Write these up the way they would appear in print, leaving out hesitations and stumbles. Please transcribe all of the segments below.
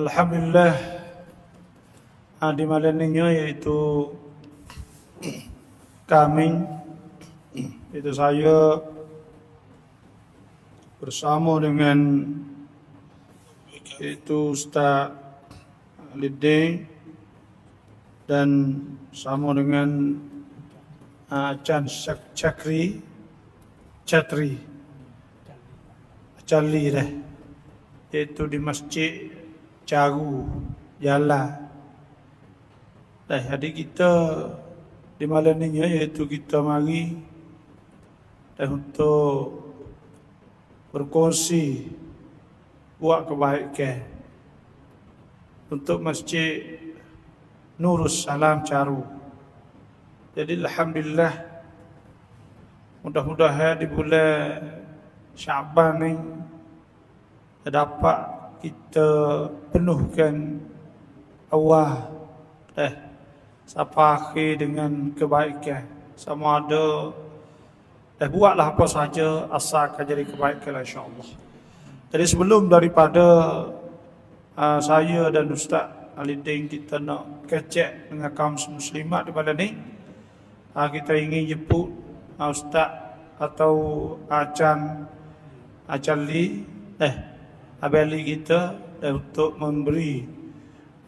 Alhamdulillah adi madaningnya yaitu kami, itu saya bersama dengan itu Ustaz Lide dan sama dengan Achan Cakri Chatri Achli deh, yaitu di Masjid Caru Jala. Nah, jadi kita di malam ini yaitu kita mari dan untuk berkongsi buat kebaikan untuk Masjid Nurussalam Caru. Jadi alhamdulillah, mudah-mudahan di bulan Syaban ini dapat kita penuhkan awal sampai akhir dengan kebaikan. Sama ada buatlah apa saja asalkan jadi kebaikan insyaAllah. Jadi sebelum daripada saya dan Ustaz Ali Deng kita nak kecek dengan kaum muslimat di malam ni, kita ingin jemput Ustaz atau Achan Li abali kita untuk memberi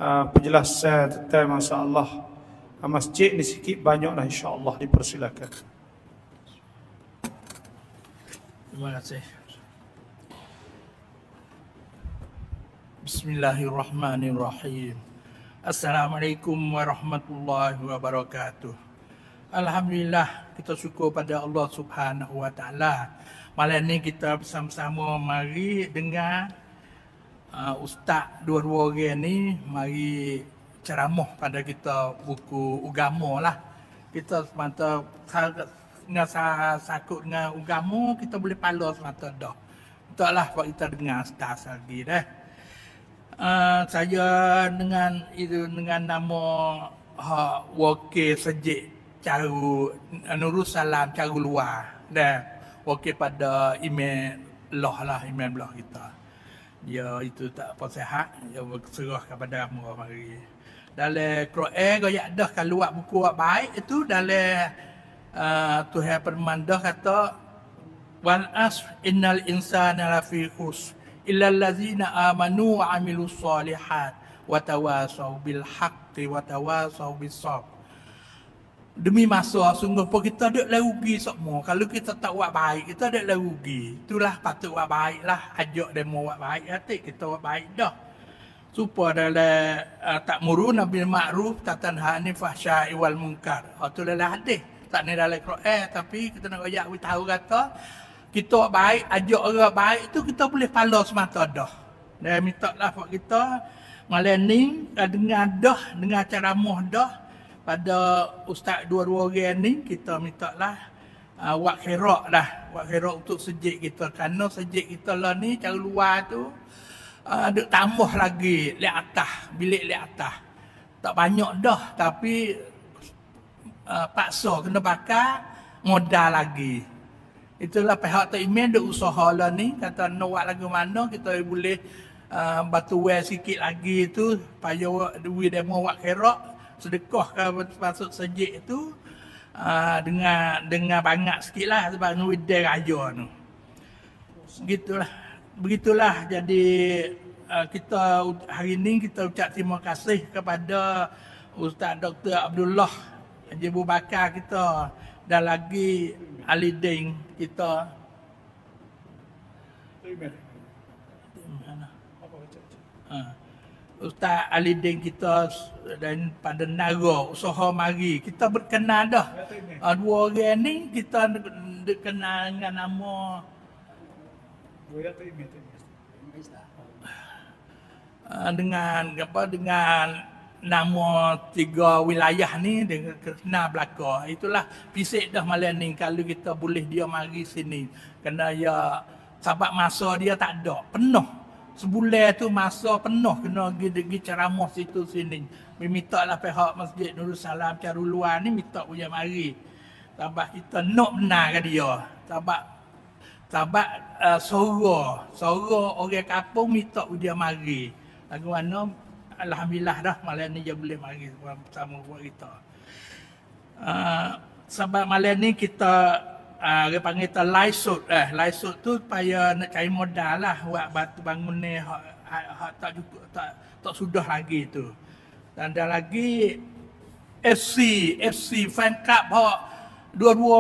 penjelasan tentang masalah masjid ni sikit banyaklah insyaAllah. Dipersilakan. Terima kasih. Bismillahirrahmanirrahim. Assalamualaikum warahmatullahi wabarakatuh. Alhamdulillah, kita syukur pada Allah Subhanahu wa taala. Malam ni kita bersama-sama mari dengar ustaz dua-dua orang ni mari ceramah pada kita buku agama lah. Kita semata sakut dengan agama, kita boleh pala semata dah. Entahlah kalau kita dengar ustaz lagi dah. Saya dengan itu dengan nama wakil Masjid Caru Nurussalam Caru Luar dah. Wakil pada email lah email belah kita. Ya itu tak apa sihat, dia berserah kepada kamu mari. Dalam Quran gaya dah kalau buat buku buat baik itu dalam Tuhan permandah kata wal asr innal insana lafi khusr illal ladzina amanu wa amilus solihat wa tawasaw bil haqqi wa tawasaw bis sabr. Demi masa sungguh pun kita dek rugi semua. Kalau kita tak buat baik, kita dek rugi. Itulah patut buat baik lah. Ajak dia mau buat baik, hati kita buat baik dah. Supaya dalam ta'muruna bil ma'ruf tatanha 'anil fahsya'i wal munkar. Itu dalam hadis. Tak ni dalam Quran, tapi kita nak ajak tahu kata kita buat baik, ajak orang baik itu kita boleh pahala semata dah. Dan minta lah buat kita malam ni dengar dah, dengar ceramah dah. Pada ustaz dua-dua orang ni kita minta lah wak khairat untuk sejik kita, kerana sejik kita lah ni cara luar tu ada tambah lagi bilik atas tak banyak dah, tapi paksa kena bakar modal lagi. Itulah pihak T.I.M.A. ada usaha lah ni kata nak buat lagu mana kita boleh batuan sikit lagi tu supaya duit demo wak khairat sedekah ke masuk sejik tu dengan banyak sikit lah sebab nuidai raja tu. Begitulah jadi kita hari ni kita ucap terima kasih kepada Ustaz Dr. Abdullah Jibu Bakar kita dan lagi Ali Deng kita. Ustaz Ali Deng kita dan pada negara usaha mari kita berkenal dah. Dua orang ni kita kenal dengan nama dengan nama tiga wilayah ni dengan kenal belaka. Itulah pisik dah malam ni kalau kita boleh dia mari sini kerana ya sahabat masa dia tak ada penuh. Sebulan tu masa penuh kena pergi ceramah situ sini. Minta lah pihak Masjid Nurussalam Caru Luar ni minta punya mari. Sebab kita nak benarkan dia. Sebab suara orang kampung minta punya mari. lagu mana, alhamdulillah dah malam ni dia boleh mari bersama buat kita. Sebab malam ni kita dia panggil kita live shoot. Live shoot tu supaya nak cari modal lah buat batu bangun ni tak cukup, tak sudah lagi tu. Dan ada lagi FC fan club hok. Dua-dua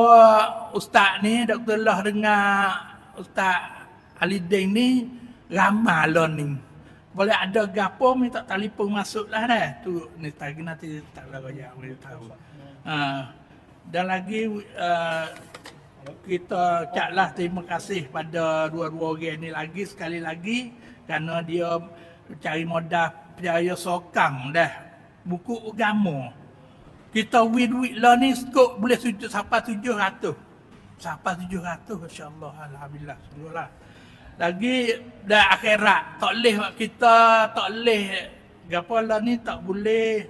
ustaz ni Dr. Lah dengar Ustaz Ali Deng ni ramah lah ni. Boleh ada gapo minta telefon masuklah dah. Tu ni tadi nanti tak lagu yang boleh tahu. Dan lagi kita ucaplah terima kasih pada dua-dua orang ni lagi sekali lagi kerana dia cari modal percaya sokang dah buku agama. Kita win-win lah ni skop boleh sujud sampai 700. Sampai 700 insya-Allah alhamdulillah semualah. Lagi dah akhirat tak leh kita tak leh gapalah ni tak boleh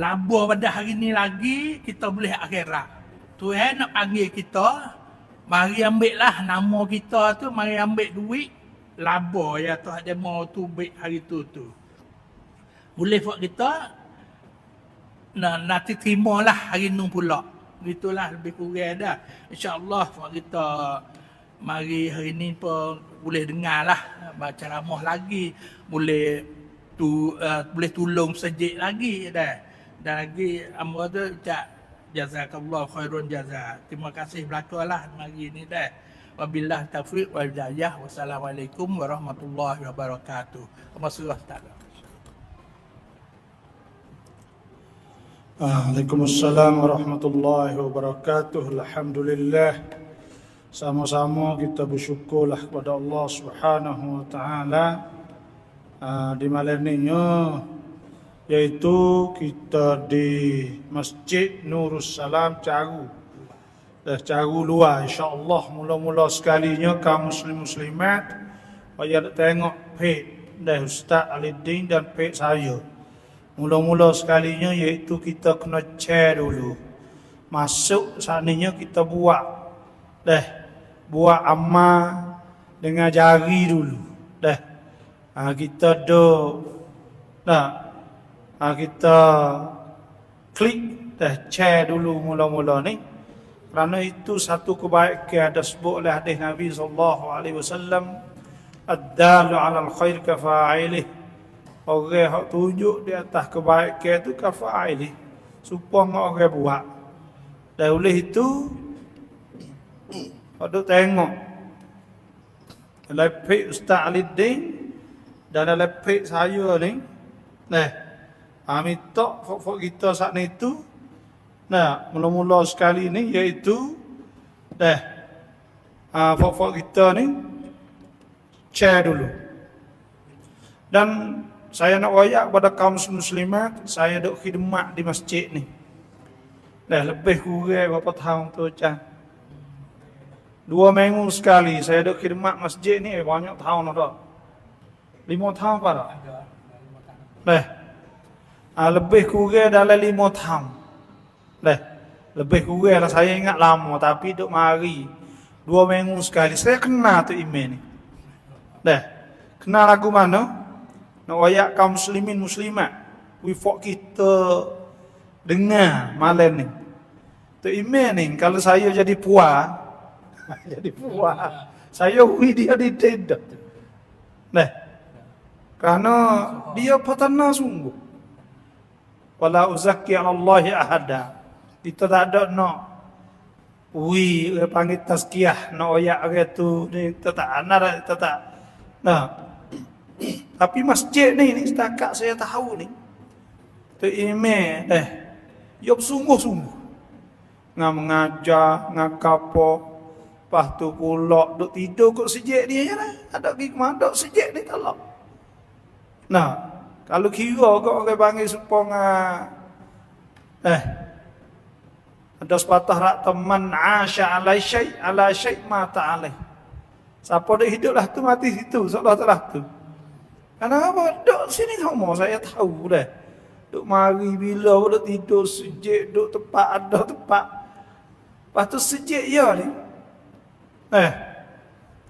labur pada hari ni lagi kita boleh akhirat. Tuhan nak panggil kita mari ambil lah nama kita tu mari ambil duit labur ya Tuhan dia mau tu baik hari tu. Boleh buat kita nanti terima lah hari ni pula. Begitulah lebih kurang dah. InsyaAllah kita mari hari ni pun boleh dengar lah ceramah lagi. Boleh boleh tolong sejik lagi dah. Dan lagi amor tu ucap jazakallah khairun jazak. Terima kasih belakalah hari ni dah. Wabillahi taufiq wal hidayah. Wassalamualaikum warahmatullahi wabarakatuh. Masya Allah. Waalaikumsalam warahmatullahi wabarakatuh. Alhamdulillah. Sama-sama kita bersyukurlah kepada Allah Subhanahu wa taala di malam ini yaitu kita di Masjid Nurussalam Caru. Dah Caru luar insya-Allah mula-mula sekalinya kaum muslim muslimat payah tengok page dah Ustaz Ali Deng dan page saya. Mula-mula sekalinya iaitu kita kena share dulu. Masuk sananya kita buat. Dah. Buat amal dengan jari dulu. Dah. Kita duduk. Dah. Kita klik. Dah. Share dulu mula-mula ni. Kerana itu satu kebaikan. Ada sebut oleh hadis Nabi SAW. Ad-dalu alal khair kafa'ilih. Orang yang tunjuk di atas kebaikan itu kafa'ili. Supaya orang buat. Dan oleh itu, orang tengok. Dalam pek Ustaz Ali Deng, dan dalam pek saya ni, nah, kami tak fok-fok kita saat ni tu, nah, mula-mula sekali ni, iaitu, nah, fok-fok kita ni, share dulu. Dan, saya nak wayak kepada kaum muslimat, saya duk khidmat di masjid ni. Dah lebih kurang berapa tahun tu Achan. 2 minggu sekali saya duk khidmat masjid ni banyak tahun dah. 5 tahun apa dah? Dah. Lebih kurang dalam 5 tahun. Dah. Lebih kurang lah saya ingat lama tapi duk mari 2 minggu sekali. Saya kenal tu email ni. Dah. Kenal lagu mana? Wayak kaum muslimin muslimat wifak kita dengar malam ni tu email ni kalau saya jadi puas saya wi dia di deda nah kerana dia patana sungguh wala uzakki Allah ahada kita tak ada nak wi panggil tazkiyah nak wayak gitu kita tak anar kita tak nah tapi masjid ni setakat saya tahu ni tu imam dah dia sungguh-sungguh ngam mengajar ngakapo pas tu pulak duk tidur kat sejik dia lah ada pergi mana duk sejik ni tak lah nah kalau kira kau orang panggil supong ada sepatah rak teman asya ala syai ma ta'alih siapa dah hidup lah tu mati situ seolah ta'alah tu. Kenapa? Duk sini sama, saya tahu dah. Duk mari bila, duk tidur sejik, duk tempat, ada tempat. Lepas tu sejik ya ni.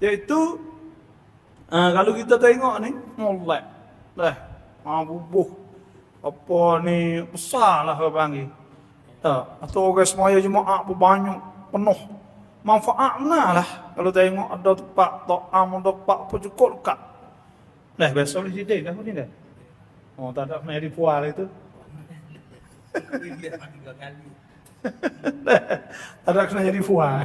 Iaitu, kalau kita tengok ni, mulai. Lah, mabubuh. Apa ni besarlah ke panggil. Tak, atau orang semaya jemaah berbanyak penuh. Manfaat lah kalau tengok ada tempat tak am tempat apa cukup dekat. Lah biasa boleh sidik dah ni dah. Oh, tak ada mari pual itu. Ada kena jadi fuah.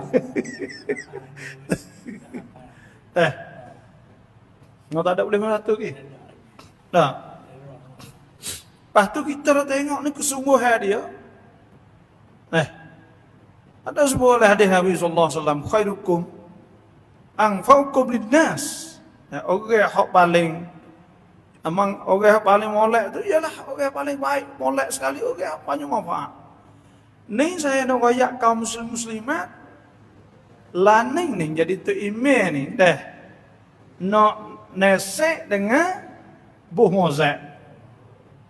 Tak ada boleh meratu lagi. Nah, lepas tu kita tengok ni kesungguhan dia. Ada sebuah hadis Nabi sallallahu alaihi wasallam, khairukum anfa'ukum linnas. Orang yang paling amang orang yang paling molek tu ialah orang yang paling baik, molek sekali orang yang banyak manfaat. Ni saya nak royak kaum muslim-muslimat laning ni jadi T.I.M.A. ni dah nak nesek dengan buh mozak.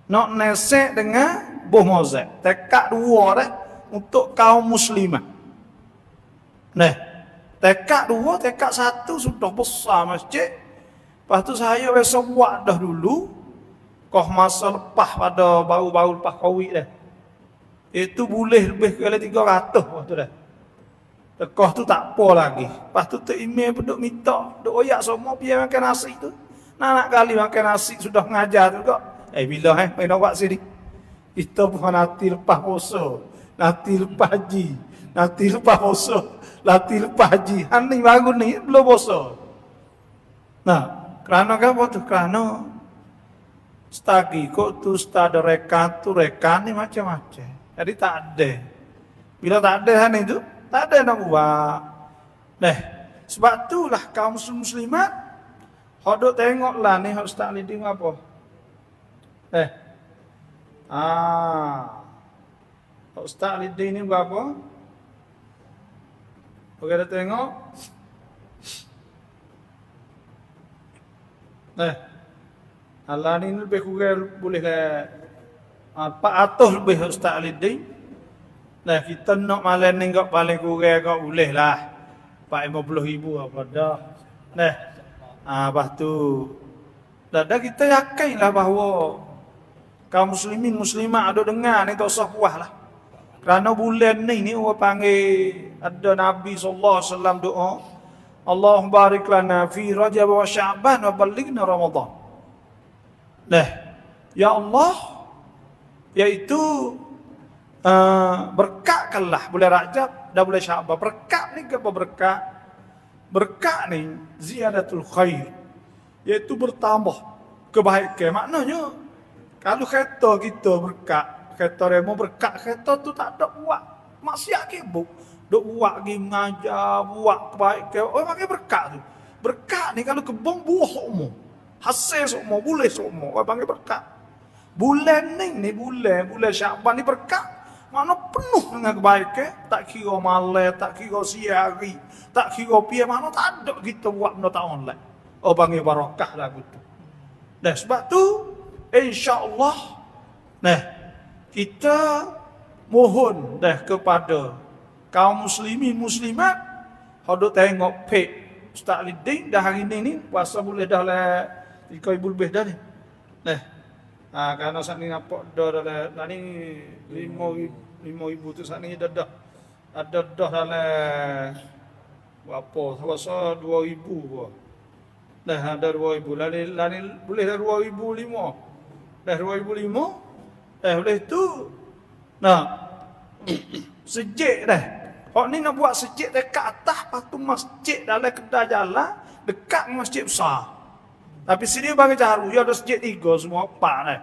Nak nesek dengan buh mozak. Tekad dua dah untuk kaum muslimat. Dah. Tekad dua, tekad satu sudah besar masjid. Lepas tu saya besok buat dah dulu. Koh masa lepas pada baru-baru lepas Covid dah. Itu boleh lebih kali 300 waktu dah. Tekoh tu tak apa lagi. Lepas tu T.I.M.A. pun duk minta. Duk oyak semua biar makan nasi tu. Nak kali makan nasi sudah mengajar tu kok. Bila main awak sini. Kita pun nanti lepas puasa. Nanti lepas haji. Nanti lepas puasa. Nanti lepas haji. Hani baru ni belum puasa. Nah, kerana apa tu? Kerana stagi kok tu, stada rekan tu, rekan ni macam-macam. Jadi tak ada. Bila tak ada hal itu, tak ada nak buat. Nah, sebab itulah kaum muslimat hodok tengoklah ni hok Ustaz Ali Deng apa. Hok Ustaz Ali Deng ni berapa? Okey dah tengok. Nah. Allah ni lebih kurang boleh ke 400 lebih Ustaz Ali Deng. Nah, kita nak malam ni kau paling kurang kau boleh lah 450,000 apa dah. Nah, lepas tu dah kita yakin lah bahawa kaum muslimin muslimat ada dengar ni tak usah puas lah. Kerana bulan ni orang panggil ada Nabi sallallahu alaihi wasallam doa, Allahumma barik lana fi Rajab wa Sya'ban wa ballighna Ramadan. Nah, ya Allah, iaitu berkatkanlah bulan Rajab dan bulan Sya'ban. Berkat ni apa berkat? Berkat ni ziyadatul khair, iaitu bertambah kebaikan. Maknanya kalau kereta kita berkat, kereta remo berkat, kereta tu tak ada buat maksiat kibuk, dok buat pergi mengajar, buat kebaikan, orang panggil berkat tu. Berkat ni kalau kebun buah semua, hasil semua, boleh semua, orang panggil berkat. Bulan ni bulan Sya'ban ni berkat. Maknanya penuh dengan kebaikan. Tak kira malam, tak kira siang hari, tak kira pihak, maknanya tak ada kita buat benda tak online. Oh, panggil barakah lah gitu. Dan sebab tu insya-Allah nah kita mohon dah kepada kaum muslimin muslimat hendak tengok page Ustaz Ali Deng dah hari ni puasa boleh dah lah 3000 lebih dah ni. Nah, kerana saat ni nampak dah dalam ni 5,000 tu saat ni dah dalam berapa, rasa 2,000 pun dah ada 2,000 lani boleh dah 2,005 dah 2,005 boleh tu. Nah, sejik dah hok ni nak buat sejik dekat atas patung masjid dalam kedai jalan dekat masjid besar. Tapi sini bagi Caru, dia ada masjid 3 semua 4 dah.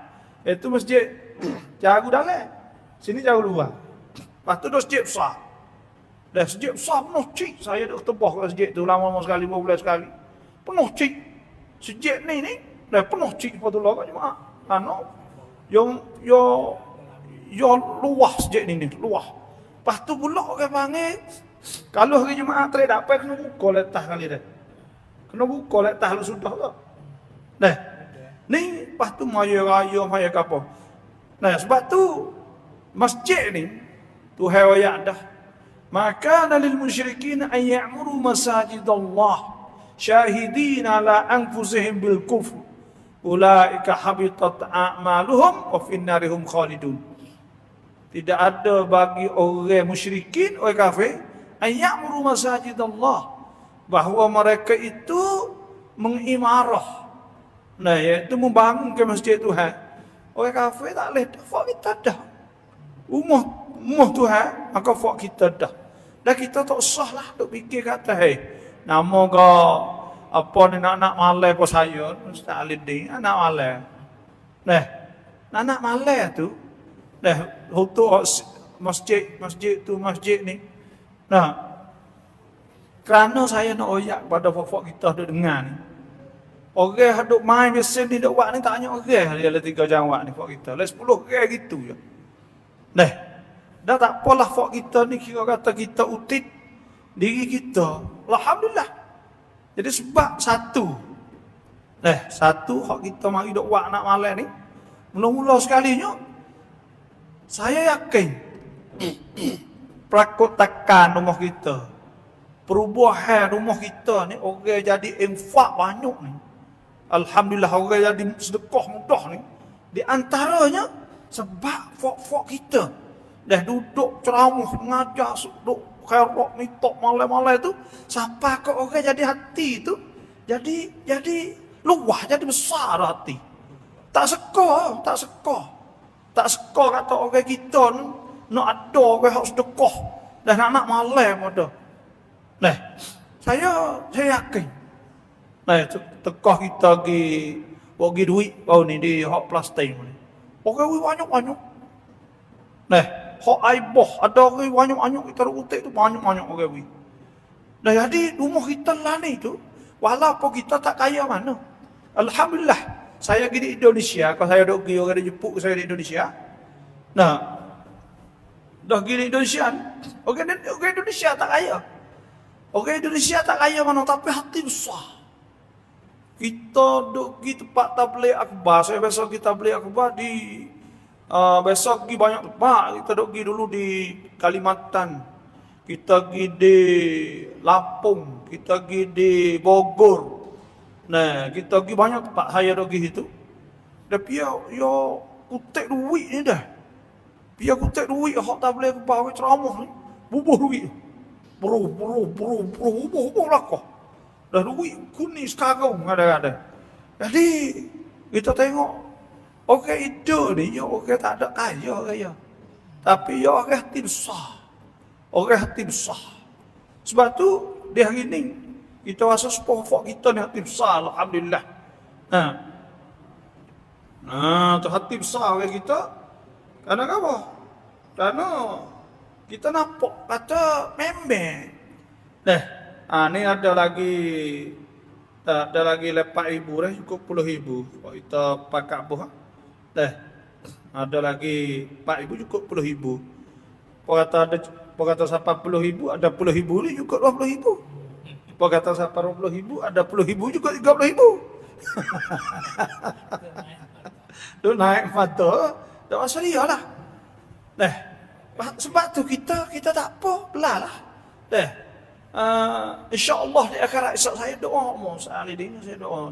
Itu masjid Caru dalam. Sini Caru luar. Lepas tu ada masjid besar. Dah masjid besar penuh cik. Saya duk tebah kat masjid tu lama-lama sekali, 2 bulan sekali. Penuh cik. Masjid ni dah penuh cik pada lorok jemaah. Ano yo luah masjid ni luah. Lepas tu pula orang panggil kalau hari jemaah tak dapat kena buka letak kali dah. Kena buka letak lu sudah tak. Nah, ni lepas tu maya raya, maya kapal. Nah, sebab tu masjid ni tu hawayak dah. Maka lil musyrikin an ya'muru masajid Allah syahidin ala anfusihim bil kufr Ulaika habitat a'maluhum wa finnarihum khalidun. Tidak ada bagi orang musyrikin, orang kafir, ayya'muru masajid Allah, bahwa mereka itu mengimarah, nah yaitu membangun ke masjid Tuhan. Orang kafir tak boleh fak kita dah. Umur Tuhan, maka fak kita dah. Dah kita tak usahlah duk fikir kata hey, nama kau apa ni nak malai kau saya, Ustaz Ali Deng, anak malai. Nah, anak malai tu dah hutu masjid tu masjid ni. Nah, kerana saya nak oyak pada fak-fak kita duk dengar ni. Orang duk main biasa ni duk buat ni tak hanya orang dia lah 3 jawab ni fak kita. Lah 10 orang gitu je. Dah. Dah tak apalah fak kita ni kira kata kita utit diri kita. Alhamdulillah. Jadi sebab satu. Dah, satu hak kita mari duk buat nak malam ni. Mula-mula sekalinya saya yakin prakotakan rumah kita. Perubahan rumah kita ni orang jadi infak banyak ni. Alhamdulillah orang jadi sedekah mudah ni. Di antaranya sebab fok-fok kita dah duduk ceramah mengajar, duduk khairok mitok malai-malai tu, siapa ke orang jadi hati tu jadi luah, jadi besar hati. Tak sekor kata orang kita ni nak ada orang hak sedekah dah nak malai pada. Nah, saya yakin. Nah, tekah kita bagi duit kau ni di hak plastik ni. Orang duit banyak-banyak. Nah, hak aiboh ada orang banyak-banyak kita utek tu banyak-banyak orang duit. Nah, jadi rumah kita lah ni tu, walaupun kita tak kaya mana. Alhamdulillah, saya pergi di Indonesia, kalau saya dok pergi orang di Jepun, saya di Indonesia. Nah, dah pergi di Indonesia, orang Indonesia tak kaya. Orang Indonesia tak kaya mana, tapi hati besar. Kita duduk di tempat tabligh akbar. Saya besok kita tabligh akbar di... besok pergi banyak tempat. Kita duduk dulu di Kalimantan. Kita pergi di Lampung. Kita pergi di Bogor. Nah, kita pergi banyak tempat. Saya duduk di situ. Tapi ya kutek duit ni dah. Biar kutek duit, hak tabligh akbar, ceramah ni. Bubuh duit. Bro lah kau. Dah duit kuning sekarang kadang-kadang. Jadi kita tengok orang itu ni ya orang tak ada kaya kaya. Tapi ya orang hati besar. Orang hati besar. Sebab tu di hari ni kita rasa sepofok kita ni hati besar, alhamdulillah. Ha. Nah, tu hati besar orang kita. Karena apa? Karena kita nampak kata member. Dah, ni ada lagi lepak ibu dah cukup 10,000. Kalau kita pakai buah. Dah, ada lagi 4,000 cukup 10,000. Pokata siapa 10,000 ada 10,000 ni cukup 20,000. Pokata siapa 20,000 ada 10,000 cukup 30,000. Tu naik mata, tak masalah dialah. Dah. Sebab tu kita tak apa, belalah. Dah. InsyaAllah di akhirat esok saya doa Ustaz Ali Deng, saya doa.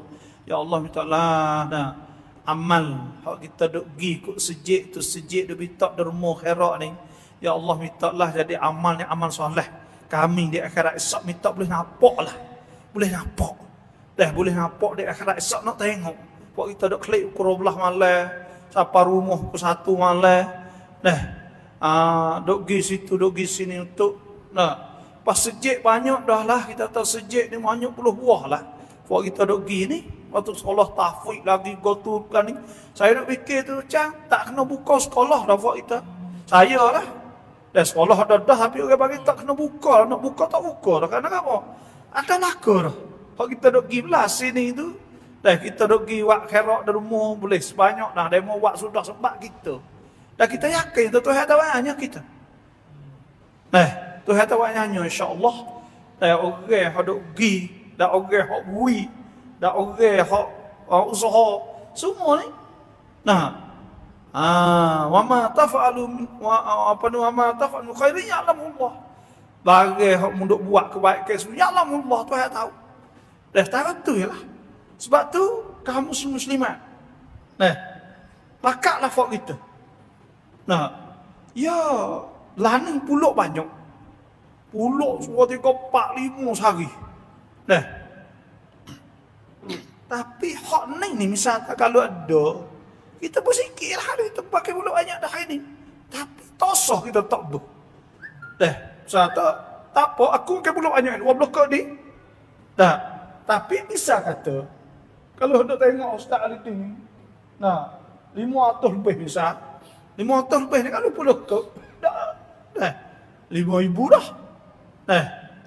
Ya Allah minta lah dah amal hak kita duk gi ikut sejid tu, sejid duk bitak derma khairat ni. Ya Allah minta lah jadi amal ni amal soleh. Kami di akhirat esok minta boleh nampak lah. Boleh nampak. Dah boleh nampak di akhirat esok nak tengok. Pak kita duk klik ukur belah malam, siapa rumah ke satu malam. Dah. Duk gi situ, duk gi sini untuk nah, pas sejik banyak dah lah. Kita tahu sejik ni banyak puluh buah lah. Kalau kita duk gi ni waktu sekolah tahfiz lagi gotu kan ni. Saya duk fikir tu macam tak kena buka sekolah dah buat kita. Saya lah dah sekolah dah tapi orang bagi tak kena buka. Nak buka tak buka dah. Kerana apa? Ada laku dah. Kalau kita duk gi belah sini tu dah kita duk gi buat kherok di rumah boleh sebanyak dah. Demo buat sudah sebab kita. Dan kita yakin itu Tuhan tahu hanya kita. Tuhan tahu hanya insya-Allah. Dan orang hak duk gi, dan orang hak bui, dan orang hak usaha semua ni. Nah. Wa ma taf'alu apa ni wa ma taf'alu khairin ya'lamullah. Barang hak munduk buat kebaikan semua ya'lamullah Tuhan tahu. Dah tahu tu jelah. Sebab tu kaum muslimat. Nah, pakak lafaz kita. Nah, ya, lanang puluk banyak. Puluk semua 3, 4, 5 sehari. Nah. Tapi hak ni misalnya kalau ada, kita bersikir hari itu pakai puluk banyak dah hari ni. Tapi tosoh kita tak ber. Dah, saya tak apa, aku pakai puluk banyak. Wah, blokok ni. Dah, tapi bisa kata, kalau hendak tengok Ustaz Ali Deng, nah, 500 lebih bisa. 500 lebih ni kalau puluk tu, dah, dah, 5,000 dah. Nah,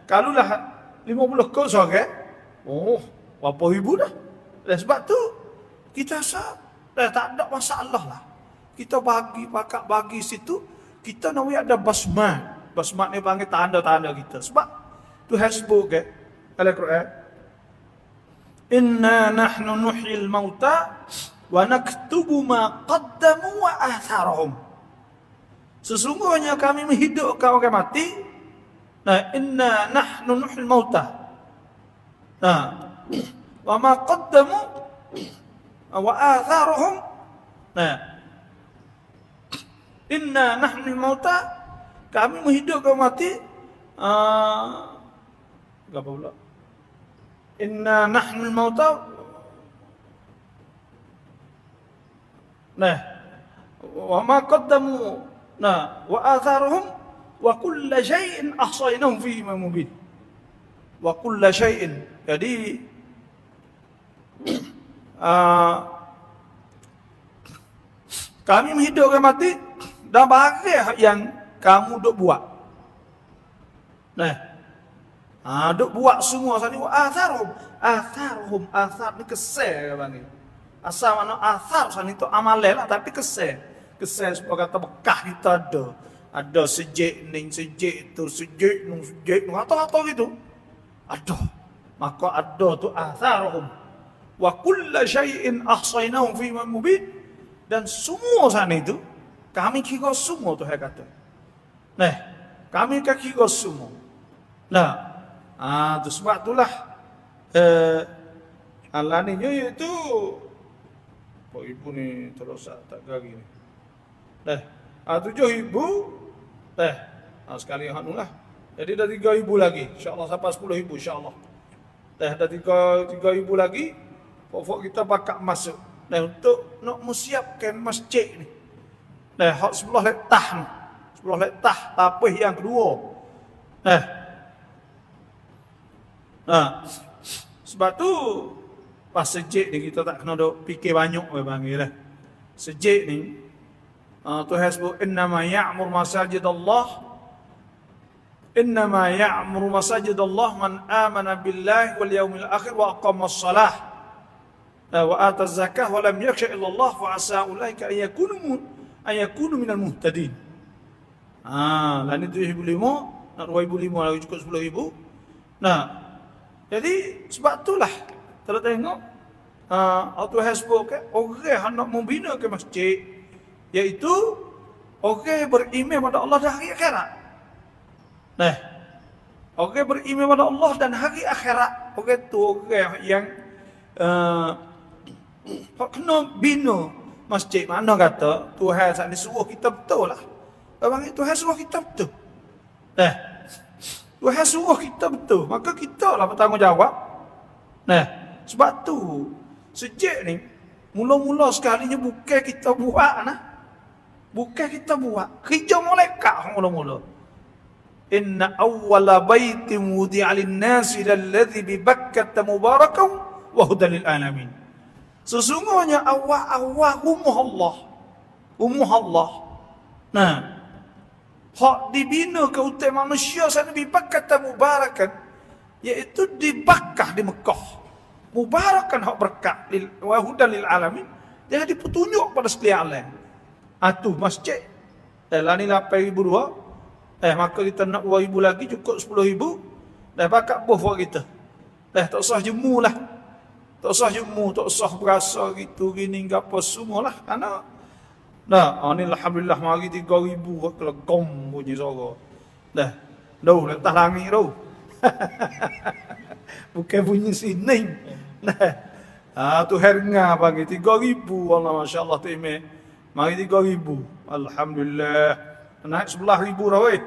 kalau lah 50 kau seorang, oh, 4,000 dah. Dan sebab tu kita tak ada masalah lah. Kita bagi pakak bagi situ, kita namanya ada basmah. Basmah ni panggil tanda-tanda kita. Sebab tu hasbuk eh. Al-Quran. Inna nahnu nuhyil mauta wa naktubu ma qaddamu wa atharahum. Sesungguhnya kami menghidupkan orang mati. Nah, inna nahnu nuhyil mauta. Nah, wa ma qaddamu wa atharuhum. Nah, inna nahnu mauta, kami menghidupkan mati. Apa pula? Inna nahnu mauta. Nah, wa ma qaddamu, nah, wa atharuhum wa kullu shay'in ahsaynahu fi imam mubin. Wa kullu shay'in. Jadi kami menghidupkan mati dan barang yang kamu duk buat. Nah, duk buat semua sana. Atharum, atharum, athar ni kesel bang. Asal mana athar sana itu amalan lah, tapi kesel. Kesel sebab kata bekah kita ada. Ada sejik ning, sejik tu, sejik nung, sejik nung, atau gitu. Ada, maka ada tu atharuhum wa kullu shay'in ahsaynahu fi imam mubin, dan semua sana itu kami kira semua tu saya kata. Nah, kami kira semua. Nah, tu sebab itulah Allah ni iaitu Pak Ibu ni terus tak gari ni. Dah, 7,000 dah. Sekali hanulah. Jadi dah 3,000 lagi, insya-Allah sampai 10,000 insya-Allah. Dah ada 3,000 lagi. Pokok kita bakal masuk. Dan untuk nak menyiapkan masjid ni. Dah hak sebelah letah ni. Sebelah letah tapih yang kedua. Dah. Nah. Sebab tu masjid ni kita tak kena dok fikir banyak weh panggil dah. Masjid ni tu hasbu innama ya'mur masajidallah. Innama ya'muru masajidallah man amana billahi wal yaumil akhir wa aqamas salah wa ataz zakah wa lam yakhsha illallah fa asa ulaika ayakunu minal muhtadin. Lah ni 7,500, nak 2,500 lagi cukup 10,000. Nah, jadi sebab itulah kita tengok auto hasbuk orang nak membina ke masjid iaitu orang beriman pada Allah dan hari akhirat. Nah, orang beriman pada Allah dan hari akhirat, orang tu orang yang kena bina masjid. Mana kata Tuhan saat ni suruh kita betul lah. Orang Tuhan suruh kita betul. Nah, Tuhan suruh kita betul, maka kita lah bertanggungjawab. Nah, sebab tu sejak ni mula-mula sekalinya bukan kita buat nah. Bukan kita buat, kerja malaikat mula-mula. Inna awwala baitin wudi'a lin-nasi alladhi bi Bakkata mubarakan wa hudan lil alamin. Sesungguhnya awal-awal rumah Allah. Rumah Allah. Nah, hak dibina ke utai manusia sana bi Bakkata mubarakan, iaitu di Bakkah di Mekah. Mubarakan hak berkat lil wa hudan lil alamin, dia dipetunjuk pada sekalian alam. Atu masjid. Dalam ni 8,002. Maka kita nak 2,000 lagi cukup 10,000. Dah pakat buah buat kita. Dah tak usah jemu lah. Tak usah jemu, tak usah berasa gitu gini apa semua lah. Karena dah ni alhamdulillah mari 3,000 kalau gom bunyi suara. Dah. Loh letak langit tu. Bukan bunyi sining. Nah. Tu harga bagi 3,000. Allah masya Allah T.I.M.A. Mari 3,000. Alhamdulillah. Naik 11,000 dah weh.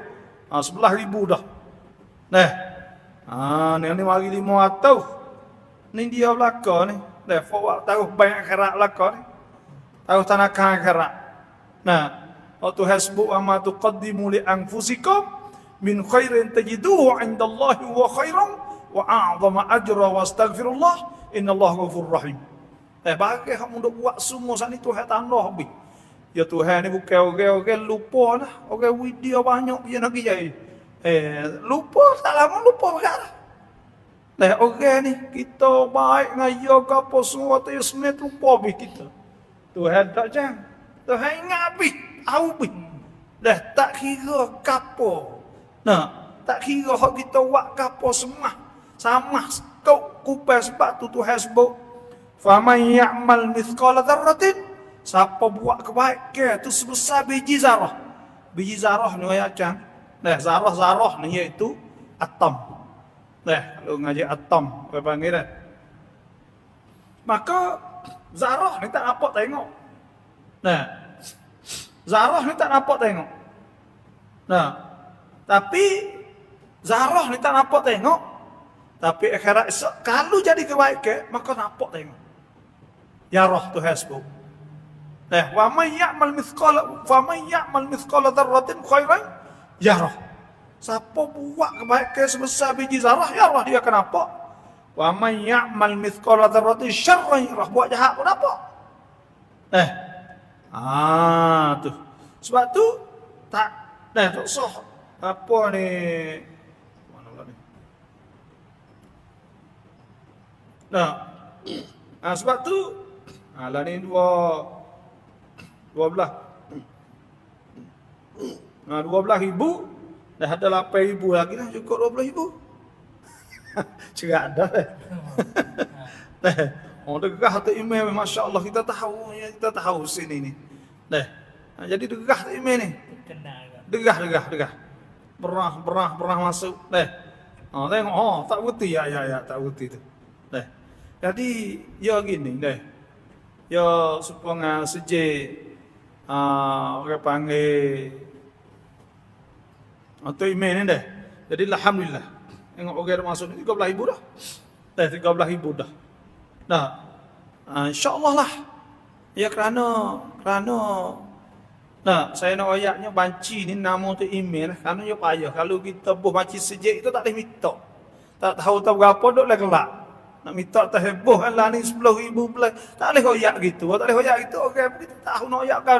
11,000 dah. Nah. Ni mari 500. Ni dia belakang ni. Dah forward taruh banyak kerak belakang ni. Taruh tanah kerak. Nah, waktu hasbu amma tuqaddimu li anfusikum min khairin tajiduhu 'indallahi wa khairan wa a'zama ajra wastaghfirullah. Innallaha ghafurur rahim. Bagi kamu dok buat semua saat ni Tuhan tanah habis. Ya Tuhan ni bukan orang-orang lupa lah. Orang widya banyak je nak kerja. Lupa tak lama lupa perkara. Nah orang ni kita baik ngaya ke apa semua tu sebenarnya lupa habis kita. Tuhan tak jang. Tuhan ingat habis, tahu habis. Dah tak kira kapo. Nah, tak kira hak kita buat kapo semah. Sama kau kupas sebab tu Tuhan sebut faman ya'mal mithqala dzarratin, siapa buat kebaikan tu sebesar biji zarah. Biji zarah ni ayat Achan. Nah, zarah-zarah ni iaitu atom. Nah, kalau ngaji atom apa panggil dah. Maka zarah ni tak dapat tengok. Nah. Zarah ni tak dapat tengok. Nah. Tapi zarah ni tak dapat tengok. Tapi akhirat esok, kalau jadi kebaikan, maka nampak tengok. Ya roh Tuhan sebut. Nah, faman ya'mal mithqala dzarratin khairan yarah. Siapa buat kebaikan sebesar biji zarah, ya roh dia akan nampak. Faman ya'mal mithqala dzarratin syarran yarah. Buat jahat pun nampak. Nah. Tu. Sebab tu tak sah apa ni? Nah, sebab tu lah ni $12,000. Dah ada $8,000 lagi dah, cukup $12,000. Cerak dah. Dah. Oh, degah tu email, masya Allah, kita tahu sini ni. Dah. Jadi degah tu email ni. Degah. Berah masuk. Dah. Tengok tak putih ya, tak putih tu. Dah. Jadi, ya gini deh. Ya supaya sejak orang panggil atau email ni deh. Jadi alhamdulillah. Tengok orang masuk ni 13,000 dah. Dah 13,000 dah. Dah. Insya-Allah lah. Ya kerana nah, saya nak ayatnya banci ni nama tu email kerana dia payah. Kalau kita buh banci sejak itu tak boleh minta. Tak tahu berapa duduklah kelak. Nak minta tak heboh lah ni 10,000 belah. Tak boleh koyak gitu. Tak boleh koyak gitu. Okey, kita tahu nak koyak kan.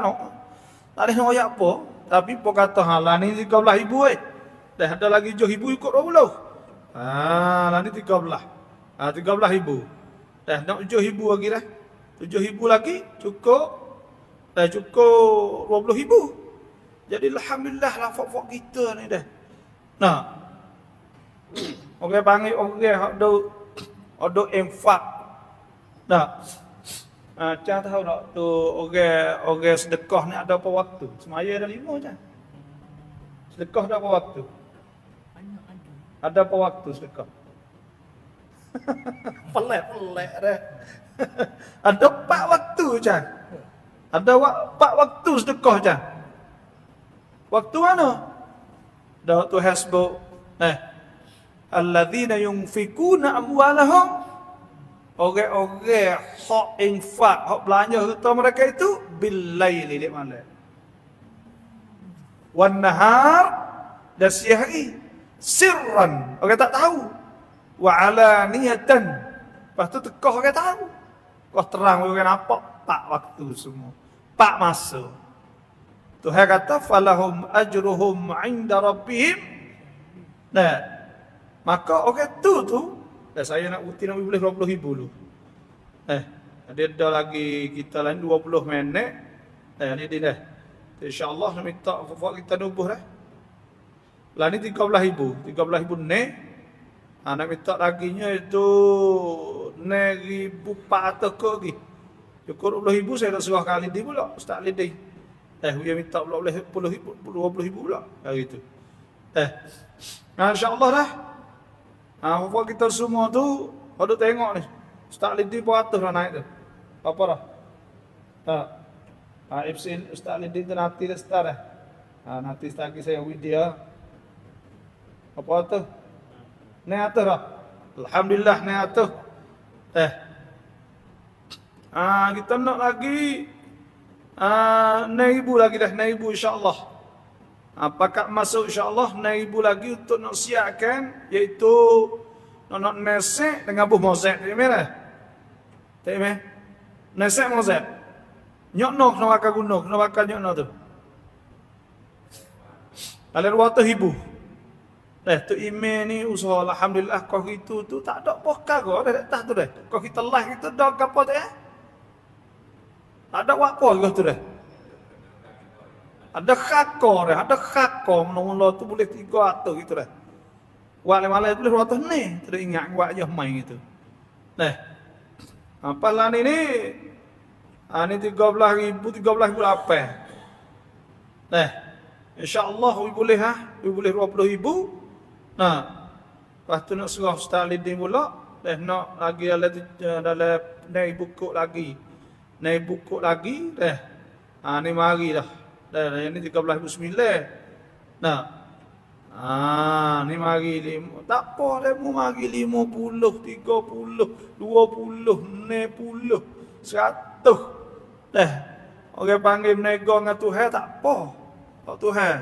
Tak boleh nak koyak apa. Tapi pun kata lah ni 13,000 dah ada lagi 7,000 ikut 20. Lah ni 13. 13,000. Dah nak 7,000 lagi dah. 7,000 lagi cukup. Dah cukup 20,000. Jadi alhamdulillah lah fok-fok kita ni dah. Nah. Okey panggil okey hak duk odok infak. Dah. Cah tahu tak tu orang sedekah ni ada apa waktu? Semaya ada 5 je. Sedekah ada apa waktu? Banyak ada. Ada apa waktu sedekah? Pelik dah. Ada 4 waktu je. Ada 4 waktu sedekah je. Waktu mana? Dah tu hasbuk. Alladzina yunfikuna amwalahum, orang-orang hak infak, hak belanja harta mereka itu billaili lewat malam. Wan nahar dan sihari sirran, orang tak tahu. Wa alaniyatan. Lepas tu tekah orang tahu. Kau terang orang nampak pak waktu semua. Pak masa. Tuhan kata falahum ajruhum 'inda rabbihim. Nah. Maka orang tu dah saya nak uti nak boleh 20,000 dulu. Dia dah lagi kita lain 20 minit. Ni dia dah. Insya-Allah nak minta fak kita nubuh dah. Lah ni 13,000. 13,000 ni. Nak minta laginya itu 9,400 ke lagi. Cukup 20,000 saya dah suruh kali dia pula Ustaz Lide. Dia minta pula boleh 20,000 pula hari tu. Insya-Allah dah. Apa kita semua tu, aduh tengok ni. Ustaz Lide pun atas lah naik tu. Apa lah? Tak. Ustaz Lide tu nanti dah start dah. Nanti start lagi saya with dia. Apa tu? Naik atas lah. Alhamdulillah naik atas. Kita nak lagi. Naibu lagi dah, naibu insyaAllah. Pakat masuk insyaAllah, naibu lagi untuk nak siapkan, iaitu nak nesek dengan buh mozek. Tak imeh dah? Tak imeh? Nesek mozek. Nyokno kena bakal guna, kena bakal nyokno tu. Kalian waktu hibu. Tu imeh ni usaha, alhamdulillah kau itu tu tak ada pokal kau dah tak tu dah. Kau kita lah, kita dah kapal tak eh? Ada apa juga tu dah. Ada khakor dah, ada khakor mula-mula tu boleh 300 gitu dah. Buat malam boleh 200 ni, tak ingat buat je main gitu. Dah. Apa lah ni ni? Ni 13,000 apa? Dah. Insya-Allah boleh boleh 20,000. Nah. Lepas tu nak serah Ustaz Lidi pula, dah nak lagi dalam naik buku lagi. Naik buku lagi dah. Ni mari dah. Dah yang ni 13,900. Nah. Ni mari lima. Tak apa dah mu mari 50, 30, 20, 60, 100. Dah. Orang panggil berniaga dengan Tuhan tak apa. Tak Tuhan.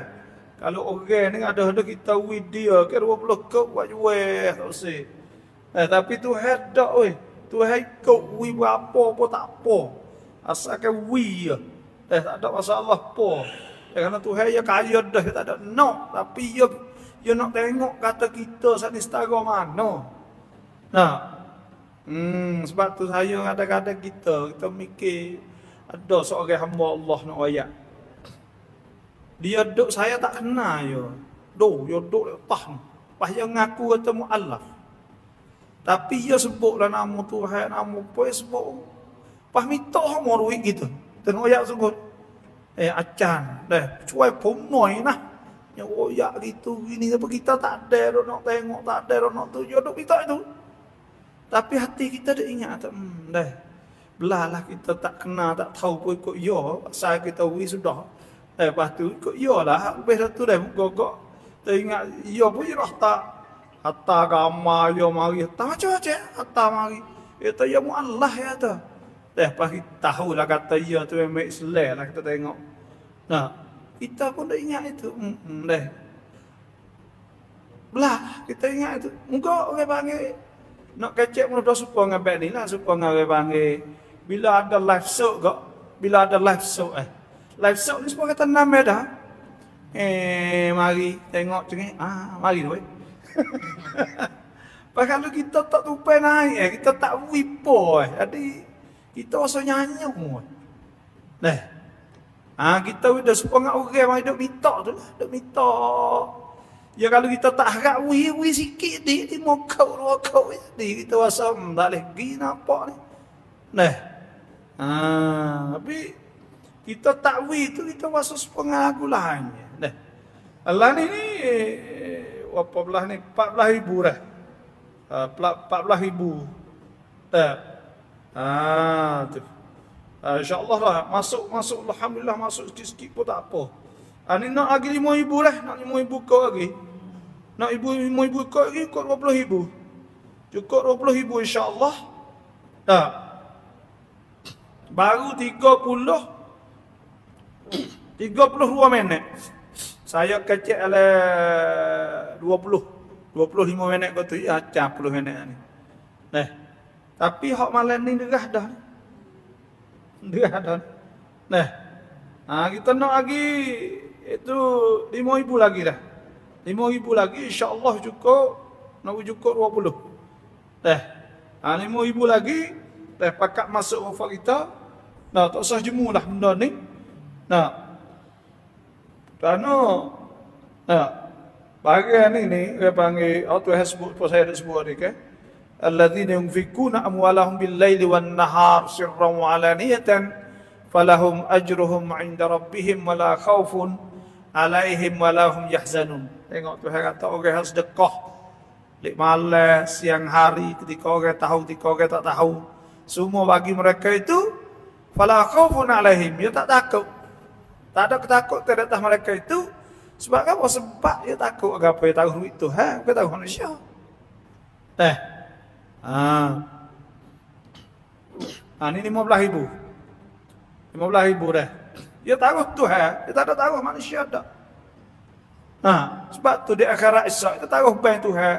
Kalau orang ni ada kita with dia ke 20 kau buat jual tak usah. Tapi Tuhan dak weh. Tuhan ikut we apa pun tak apa. Asalkan we je. Tak ada masalah pun. Kerana Tuhan yang kaya dah. Tak ada nak. Tapi dia nak tengok kata kita saat ni setara mana. Nah. Sebab tu saya kadang-kadang kita mikir. Ada seorang hamba Allah nak wayak. Dia duduk saya tak kenal je. Dia duduk lepas ni. Lepas dia ngaku kata mu'allaf. Tapi dia sebutlah nama Tuhan. Nama pun sebut. Pahmito mau ruik gitu. Dan oyak sungguh. Achan dah cuai pomnoi nah. Yang oyak gitu gini apa kita tak ada nak tengok, tak ada nak tu jodoh kita itu. Tapi hati kita dia ingat tak dah. Belalah kita tak kenal, tak tahu pun ikut yo, pasal kita wi sudah. Lepas tu ikut yo lah, habis tu dah gogok. Teringat yo pun irah tak. Hatta agama yo mari, tak macam-macam hatta mari. Itu ya muallah ya tu. Lepas kita tahulah kata ya tu memang Islam lah kita tengok. Nah, kita pun tak ingat itu. Belah kita ingat itu. Muka orang panggil nak kecek mudah supaya dengan beg ni lah. Supaya dengan orang panggil. Bila ada live show kok. Bila ada live show Live show ni semua kata nama dah. Mari tengok cengik. Mari tu Lepas kalau kita tak tupai naik kita tak wipo Jadi kita rasa nyanyi pun. Dah. Kita dah sepengak orang yang duk minta tu lah. Duk minta. Ya kalau kita tak harap wih-wih sikit ni. Dia mokau-mokau ni. Kita rasa tak boleh pergi nampak ni. Dah. Tapi kita tak wih tu kita rasa sepengak lagu lain. Dah. Alah ni ni. Apa belah ni? 14,000 dah. 14,000. Dah. Tu. InsyaAllah lah. Masuk. Alhamdulillah masuk sikit-sikit pun tak apa. Ni nak lagi 5,000 lah. Nak 5,000 kau lagi. Nak 5,000 kau lagi. Kau 20,000. Cukup 20,000 insyaAllah. Tak. Baru 32 minit. Saya kecek oleh 25 minit kau tu. Ya, 40 minit ni. Dah. Tapi hak malam ni derah dah. Nah. Kita nak lagi itu 5,000 lagi dah. 5,000 lagi insya-Allah cukup. Nak cukup 20. Dah. 5,000 lagi dah pakat masuk wafat kita. Nah, tak usah jemulah benda ni. Nah. Kerana bahagian ni ni dia panggil auto hasbut pasal saya sebut ni ke. Alladzina yunfikuna amwalahum bil-laili wan-nahar sirran wa 'alaniyatan falahum ajruhum 'inda rabbihim wa la khaufun 'alaihim wa la hum yahzanun. Tengok tu hak kata orang sedekah Lek malam, siang hari, ketika orang tahu, ketika orang tak tahu. Semua bagi mereka itu fala khaufun alaihim, ya tak takut. Tak ada ketakut terhadap mereka itu. Sebab apa? Sebab ya takut apa yang tahu itu. Ha, kita tahu manusia. Eh. Ini 15,000. 15,000 dah. Dia tahu Tuhan, dia tak ada tahu manusia dah. Nah, sebab tu di akhirat esok kita tahu bang Tuhan.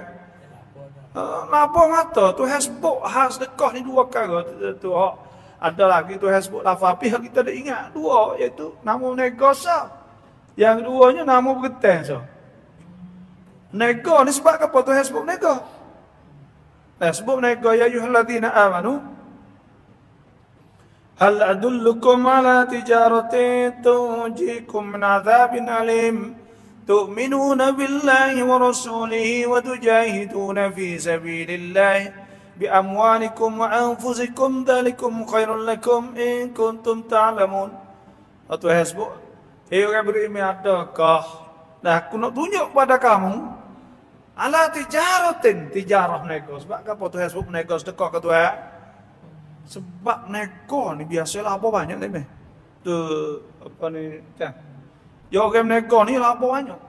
Apa mata Tuhan sebut hak sedekah ni dua perkara tu. Ada lagi Tuhan sebut lafapih, kita ada ingat dua, iaitu nama negosa. Yang duanya nama bergetan. So. Nego ni sebab apa Tuhan sebut nego? Nah, sebut nego, ya ayyuhalladzina amanu hal adullukum ala tijaratin tujikum min azabin alim tu'minuna billahi wa rasulihi wa tujahiduna fi sabilillahi bi'amwalikum wa anfusikum dhalikum khairul lakum in kuntum ta'lamun. Atau hasbuk, hei orang beriman, adakah nah aku nak tunjuk kepada kamu ala tijaratin, tijarah nego. Sebab apa tu hasbuk nego sedekah ke Tuhan? Sebab nego ni biasalah apa banyak ni tu apa ni kan. Ya orang nego ni lah apa banyak.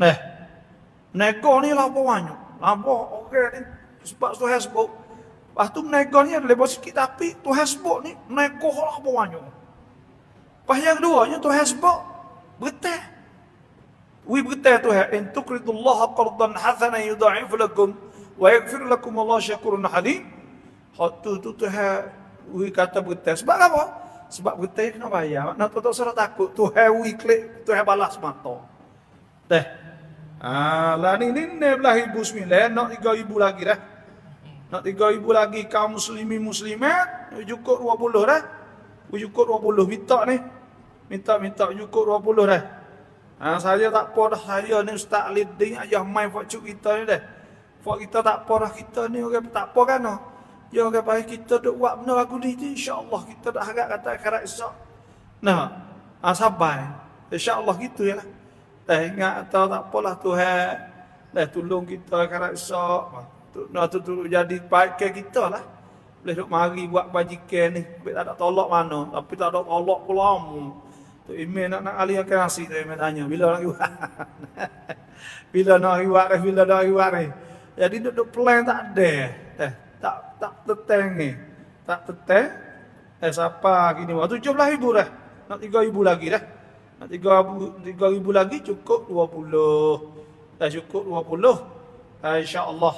Nah, nego ni lah apa banyak. Apa orang ni sebab Tuhan sebut. Lepas tu menegohnya ada lebih sikit, tapi Tuhan sebut ni menegoh lah bawahnya. Lepas yang keduanya Tuhan sebut berita. Wi berita Tuhan, in tuqridullaha qardan hasana yudha'if lakum wa yaghfir lakum Allah syakurun halim. Hak tu Tuhan wi kata berita. Sebab apa? Sebab berita kena bayar. Nak tak salah takut Tuhan wi klik, Tuhan balas mata. Teh. Lah ni 19,009 nak 3,000 lagi dah. Nak 3,000 lagi kaum muslimin muslimat, cukup 20 dah. Cukup 20 minta ni. Minta cukup 20 dah. Saya tak apa dah, saya ni Ustaz Ali Deng ayah mai buat cuk kita ni dah. Buat kita tak apa dah, kita ni orang tak apa kan. No? Ya orang baik kita duk buat benda lagu ni insya-Allah kita dah harap kata akhirat esok. Nah, sabar. Insya-Allah gitu yalah. Dah ingat atau tak apalah Tuhan dah tolong kita akhirat esok. Nak tu jadi baik kita lah. Boleh duk mari buat bajikan ni. Baik tak ada tolak mana. Tapi tak ada tolak pula. Tu Imin nak alih akan nasi tu Imin tanya. Bila nak buat? Bila nak buat ni? Jadi duduk plan tak ada. Tak teteng ni. Tak teteng. Siapa gini? 17,000 dah. Nak 3,000 lagi dah. 3,000 lagi cukup 20. Dah cukup 20. InsyaAllah.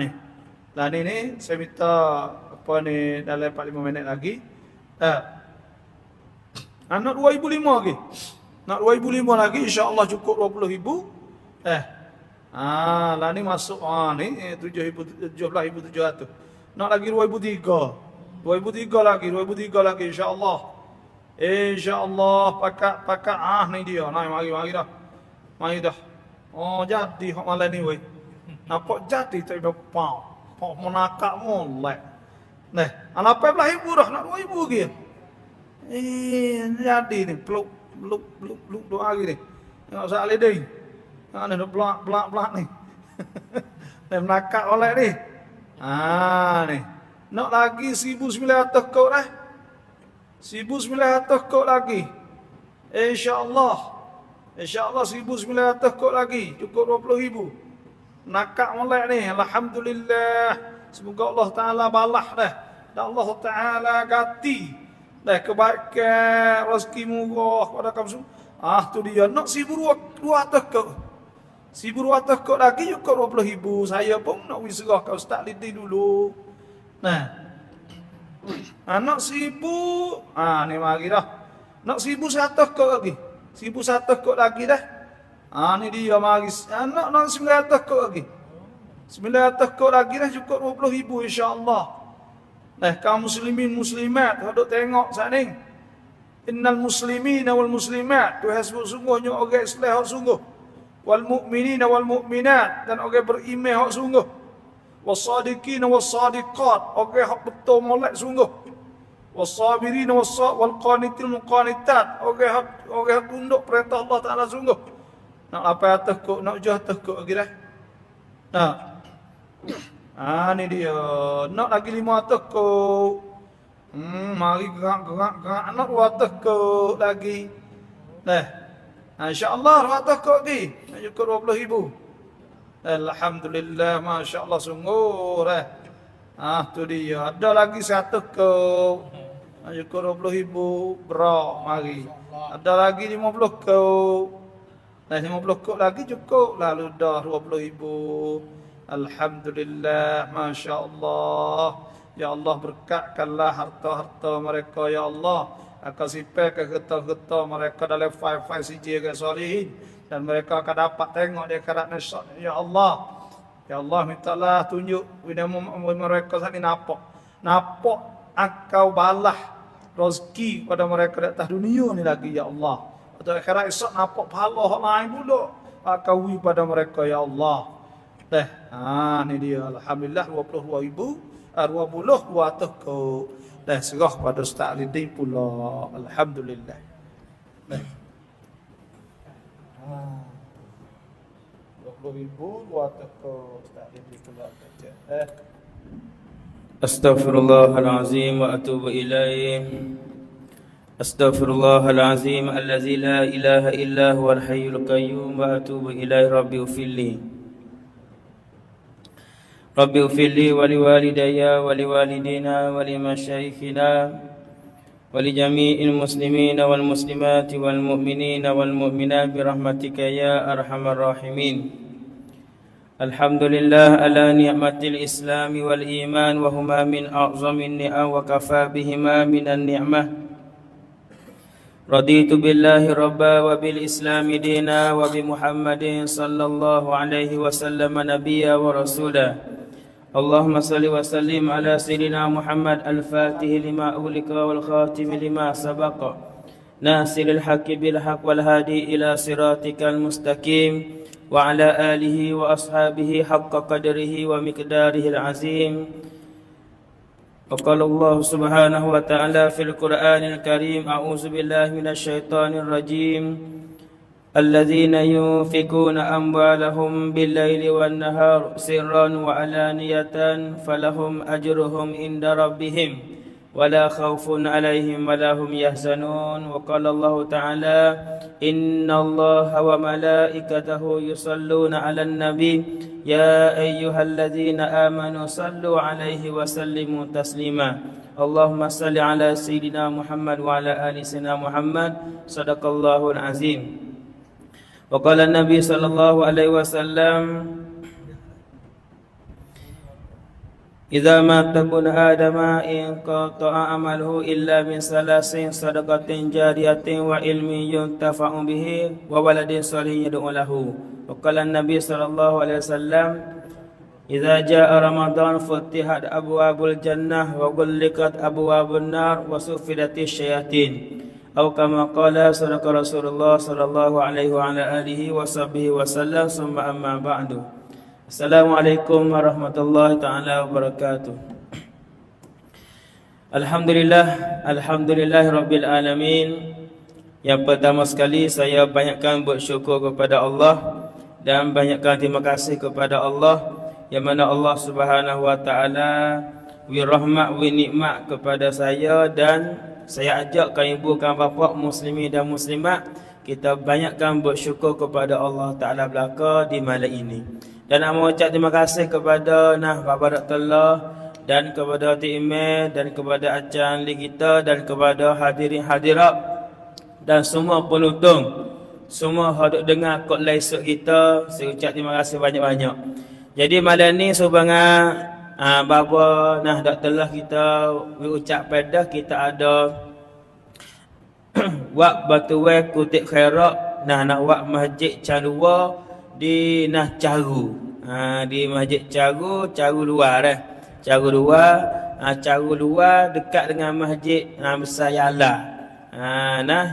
Ni. Lah ni saya minta apa ni dalam 45 minit lagi. Nak 2,500 lagi. Nak 2,500 lagi insya-Allah cukup 20,000. Lah ni masuk ni 17,700. Nak lagi 2,300. 2,300 lagi insya-Allah. InsyaAllah pakat ni dia. Nah, mari dah. Mari dah. Oh, jadi hok malam ni weh. Nampak jadi tak ada pau. Pau menakak molek. Nah, ana 18,000 dah, nak 2,000 lagi. Jadi ni peluk doa lagi ni. Tengok Ustaz Ali Deng. Ha ni pelak ni. Dah menakak molek ni. Ni. Nak lagi 1,900 kau dah. 1,900 kot lagi. InsyaAllah 1,900 kot lagi. Cukup 20,000. Nakak molek ni. Alhamdulillah. Semoga Allah Ta'ala balah dah. Dan Allah Ta'ala ganti. Dah kebaikan. Rezeki murah kepada kamu semua. Tu dia. Nak 1,200 kot. 1,200 kot lagi. Cukup 20,000. Saya pun nak wisrah ke Ustaz Lide dulu. Nah. Nak 1,000 ni mari dah. Nak 1,100 kot lagi. 1,100 kot lagi dah. Ni dia mari. Nak 900 kot lagi. 900 kot lagi dah cukup 20,000 insya-Allah. Kaum muslimin muslimat hendak tengok sat ni. Innal muslimina wal muslimat, Tuhan sebut sungguhnya orang Islam hak sungguh. Wal mu'minina wal mu'minat, dan orang beriman hak sungguh. Wassadiqina wassadiqat, orang hak betul molek sungguh. Wassabirina wassab wal qanitil muqanitat, orang hak tunduk perintah Allah Taala sungguh. Nak apa tekuk, nak jual tekuk kira. Nah. Ah ni dia. Nak lagi 5 tekuk. Mari gerak-gerak nak tekuk lagi. Nah. Insya-Allah tekuk lagi. Nak cukup 20,000. Alhamdulillah, masya-Allah sungguh eh. Ah tu dia. Ada lagi 1 tekuk. Nak cukup 20,000. Bro, mari. Ada lagi 50 tekuk. Dah 50 kok lagi cukup. Lalu dah 20,000. Alhamdulillah. Masya Allah. Ya Allah berkatkanlah harta-harta mereka. Ya Allah. Akan sipir ke getah-getah mereka dalam fai-fai siji ke solihin. Dan mereka akan dapat tengok di akhirat nasib. Ya Allah. Ya Allah mintalah tunjuk. Mereka saat ini nampak. Nampak engkau balah rezeki pada mereka di atas dunia ni lagi. Ya Allah. Pada akhirat esok nampak pahala orang lain pula. Akawi pada mereka ya Allah. Teh. Ha ni dia alhamdulillah 22,000 22,000. Teh serah pada Ustaz Ali pula. Alhamdulillah. Baik. Ha 20,000 22,000 Ustaz Ali pula kerja. Eh. Astaghfirullahalazim wa atubu ilaih. أستغفر الله العظيم الذي لا إله إلا هو الحي القيوم وأتوب إليه ربي اغفر لي ولوالدي ولوالدينا ولمشايخنا ولجميع المسلمين والمسلمات والمؤمنين والمؤمنات برحمتك يا أرحم الراحمين الحمد لله على نعمة الإسلام والإيمان وهما من أعظم النعم وكفى بهما من النعمة رضيت بالله ربا وبالإسلام دينا وبمحمد صلى الله عليه وسلم نبيا ورسولا اللهم صل وسلم على سيدنا محمد الفاتح لما أغلق والخاتم لما سبق ناصر الحق بالحق والهادي إلى صراطك المستقيم وعلى آله وأصحابه حق قدره ومقداره العظيم وقال الله سبحانه وتعالى في القرآن الكريم أعوذ بالله من الشيطان الرجيم الذين ينفقون أموالهم بالليل والنهار سرا وعلانية فلهم أجرهم عند ربهم ولا خوف عليهم ولا هم يحزنون وقال الله تعالى إن الله وملائكته يصلون على النبي يا أيها الذين آمنوا صلوا عليه وسلموا تسليما اللهم صل على سيدنا محمد وعلى آل سيدنا محمد صدق الله العظيم وقال النبي صلى الله عليه وسلم إذا ما تكون آدم إن قطع عمله إلا من ثلاث صدقة جارية وعلم ينتفع به وولد صالح يدعو له وقال النبي صلى الله عليه وسلم إذا جاء رمضان فتحت أبواب الجنة وغلقت أبواب النار وصفدت الشياطين أو كما قال صدق رسول الله صلى الله عليه وعلى آله وصحبه وسلم ثم أما بعد Assalamualaikum warahmatullahi ta'ala wabarakatuh. Alhamdulillah, alhamdulillah rabbil alamin. Yang pertama sekali saya banyakkan bersyukur kepada Allah dan banyakkan terima kasih kepada Allah yang mana Allah Subhanahu wa taala wi rahmat wi nikmat kepada saya dan saya ajak kaum ibu kaum bapa muslimin dan muslimat kita banyakkan bersyukur kepada Allah taala belaka di malam ini. Dan nak mengucap terima kasih kepada Bapak Dr. Abdullah dan kepada T.I.M.A. dan kepada Achan kita dan kepada hadirin hadirat dan semua penonton, semua hendak dengar kod lesok kita. Saya ucap terima kasih banyak-banyak. Jadi malam ni subangan Bapak Dr. Abdullah kita ucap pada kita ada wak batuwe kutip khairat nak wak masjid Canua di Caru. Di Masjid Caru, Caru luar dah. Caru luar, Caru luar dekat dengan Masjid Besar Yala.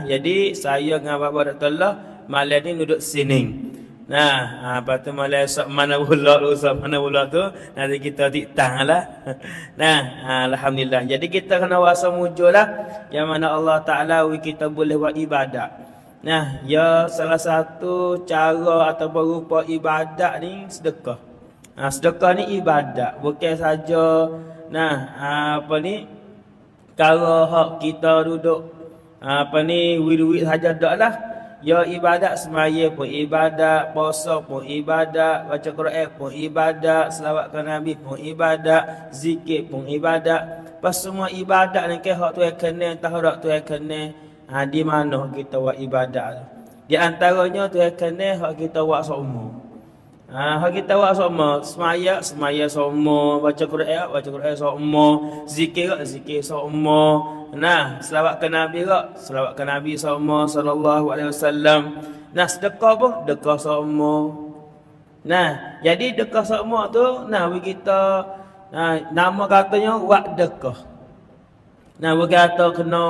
Jadi saya dengan Bapak Dr. Lah malam ni duduk sini. Lepas tu malam esok mana pula tu nanti kita diktang lah. Alhamdulillah. Jadi kita kena wasa mujur lah yang mana Allah Taala kita boleh buat ibadat. Nah, ya salah satu cara atau berupa ibadat ni sedekah. Ha, sedekah ni ibadat, bukan saja nah apa ni cara hak kita duduk apa ni duit-duit saja daklah. Ya ibadat, sembahyang pun ibadat, puasa pun ibadat, baca Quran pun ibadat, selawat ke Nabi pun ibadat, zikir pun ibadat. Pas semua ibadat ni ke hak tu yang kena, tahu tak tu yang kena. Ha, di mana kita buat ibadat? Di antaranya tu yang kena hak kita buat semua. Ha, hak kita buat semua, semaya semua, baca Quran semua, zikir semua. Nah, selawat ke Nabi semua sallallahu alaihi wasallam. Nah, sedekah pun sedekah semua. Nah, jadi sedekah semua tu nah kita nah, nama katanya buat sedekah. Nah, berkata kena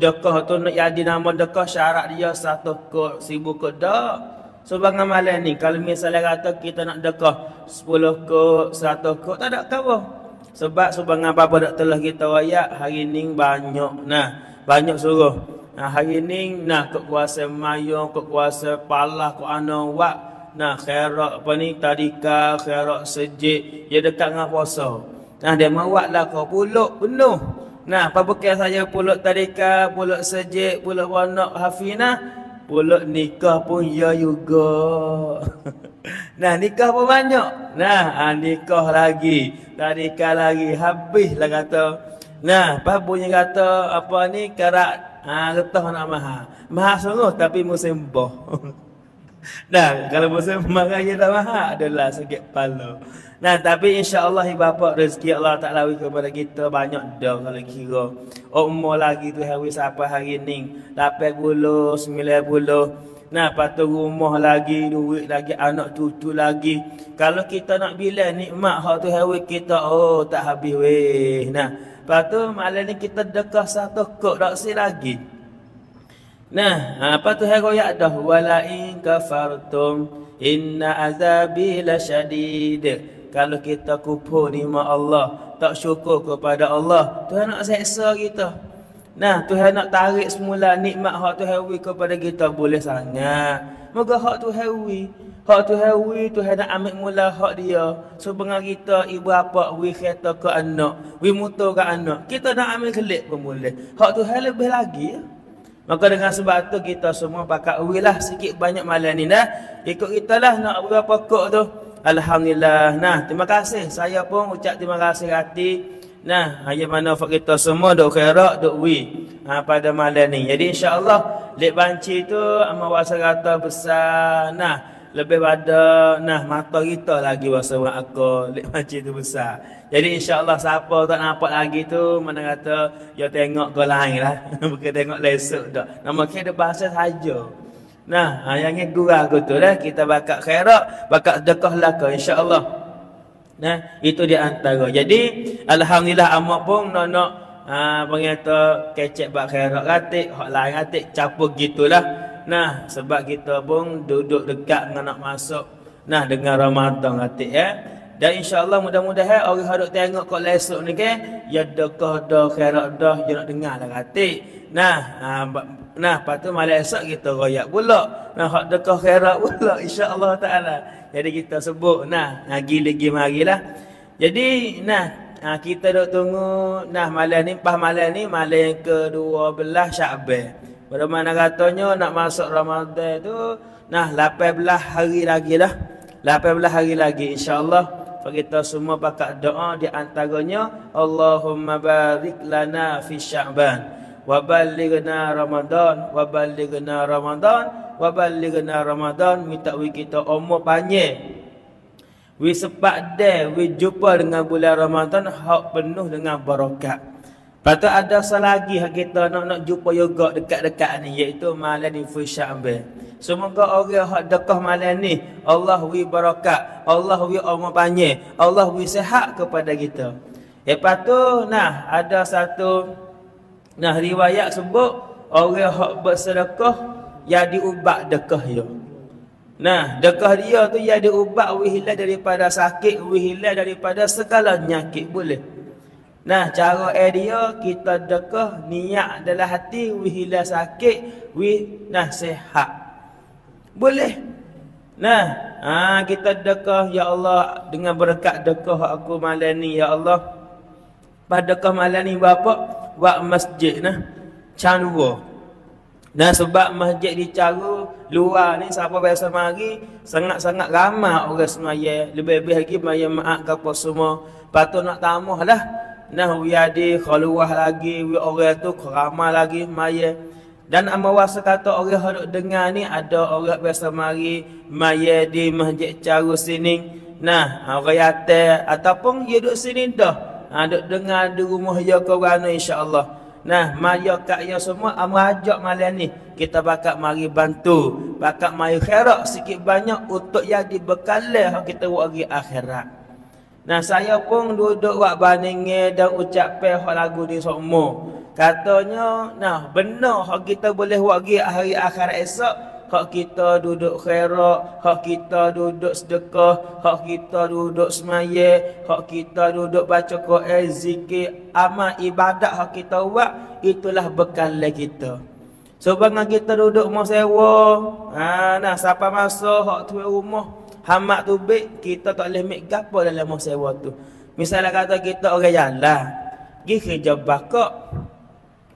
dekah tu nak jadi nama dekah syarat dia 1 kot 1000 kot dak. So bang amalan ni kalau misalnya kata kita nak dekah 10 kot 100 kot tak ada kawah. Sebab subang apa-apa dak telah kita wayak hari ni banyak. Nah, banyak suruh. Nah, hari ni nah kok kuasa mayong, kok kuasa palah, kok ana wak. Nah, khairat apa ni tadika, khairat sejid, dia dekat dengan puasa. Nah, dia mawaklah kau puluk penuh. Nah, apa bekal saja pulut tadika, pulut sejik, pulut wanak hafinah, pulut nikah pun ya juga. Nah, nikah pun banyak. Nah, nikah lagi, tadika lagi, habislah kata. Nah, apa bunyi kata apa ni karat getah nak maha. Maha sungguh tapi musim boh. Nah, kalau musim makan tak maha adalah sikit pala. Nah, tapi insya-Allah ibapak rezeki Allah Taala kepada kita banyak dah kalau kira. Umur lagi tu hari siapa hari ni 80, 90. Nah, patut rumah lagi, duit lagi, anak cucu lagi. Kalau kita nak bilang nikmat hak tu hari kita oh tak habis weh. Nah, patut malam ni kita dekah 1 kok tak si lagi. Nah, apa tu hari royak dah wala in kafartum inna azabi lasyadid. Kalau kita kufur nikmat Allah, tak syukur kepada Allah, Tuhan nak seksa kita. Nah, Tuhan nak tarik semula nikmat hak Tuhan beri kepada kita boleh sangat. Moga hak Tuhan beri, Tuhan nak ambil mula hak dia. So pengang kita ibu bapa beri kereta ke anak, beri motor ke anak. Kita nak ambil kelik pun boleh. Hak Tuhan lebih lagi ya. Maka dengan sebab tu kita semua pakat beri lah sikit banyak malam ni dah. Ikut kita lah nak berapa kok tu. Alhamdulillah. Nah, terima kasih. Saya pun ucap terima kasih hati. Nah, hanya mana kita semua duk khairat, duk wi pada malam ni. Jadi insya-Allah lek banci tu amal wasa kata besar. Nah, lebih pada nah mata kita lagi wasa aku lek banci tu besar. Jadi insya-Allah siapa tak nampak lagi tu mana kata ya tengok ke lainlah. Bukan tengok lesok dak. Nama kita bahasa saja. Nah, yang ni gurau tu dah kita bakat khairat, bakat sedekah laka insya-Allah. Nah, itu dia antara. Jadi alhamdulillah amak pun nak pengata kecek bab khairat katik, hak lain katik campur gitulah. Nah, sebab kita pun duduk dekat dengan nak masuk nah dengan Ramadan katik ya. Dan insya-Allah mudah-mudahan orang hendak tengok kat lesok ni ke, ya sedekah dah khairat dah dia nak dengarlah katik. Nah, nah, patut malam esok kita royak pula. Nah, hak dekah khairat pula insya-Allah Taala. Jadi kita sebut nah, gila-gila marilah. Jadi nah, kita dok tunggu nah malam ni, pas malam ni malam ke-12 Syakban. Bermakna katanya nak masuk Ramadan tu nah 18 hari lagi lah. 18 hari lagi insya-Allah. Kita semua pakat doa di antaranya Allahumma barik lana fi Sya'ban. Waballighna Ramadan, waballighna Ramadan, waballighna Ramadan. Minta kita umur panjang. We sepak deh, we jumpa dengan bulan Ramadan hak penuh dengan barakat. Patut ada selagi hak kita nak jumpa juga dekat-dekat ni iaitu malam ni fi Sya'ban. Semoga orang hak dekah malam ni Allah wi barakat, Allah wi umur panjang, Allah wi sihat kepada kita. Lepas tu nah ada satu nah riwayat sebut orang hak bersedekah yang diubat dekah dia. Nah, dekah dia tu yang diubat wihilal daripada sakit, wihilal daripada segala penyakit boleh. Nah, cara dia kita dekah niat dalam hati, wihila sakit, wih nah sehat. Boleh. Nah, kita dekah, ya Allah, dengan berkat dekah aku malam ni, ya Allah. Pada dekah malam ni bapa buat masjid nah. Canwa. Nah, sebab masjid di Caru luar ni siapa biasa mari sangat-sangat ramai orang semaya. Lebih-lebih lagi maya maaf gapo semua. Patut nak tamuh lah. Nah, wiadi keluar lagi, wi orang tu keramah lagi maya. Dan amawasa kata orang hendak dengar ni ada orang biasa mari maya di Masjid Caru sini. Nah, orang yate ataupun dia duduk sini dah. Ha duk dengar di rumah dia ke warna insya-Allah. Nah, maya kat dia semua amar ajak malam ni. Kita bakal mari bantu, bakal mari khairat sikit banyak untuk yang dibekalan hak kita buat hari akhirat. Nah, saya pun duduk buat bandingnya dan ucapkan hak lagu ni semua. Katanya, nah benar hak kita boleh buat hari akhirat esok. Hak kita duduk khairat, hak kita duduk sedekah, hak kita duduk semaya, hak kita duduk baca Quran, zikir, amal, ibadat hak kita buat. Itulah bekal kita. Sebab so, kita duduk mau sewa. Nah, siapa masuk hak tuan rumah. Hamak tu baik, kita tak boleh ambil gapo dalam rumah sewa tu. Misalnya kata kita orang jalan, pergi kerja bakar.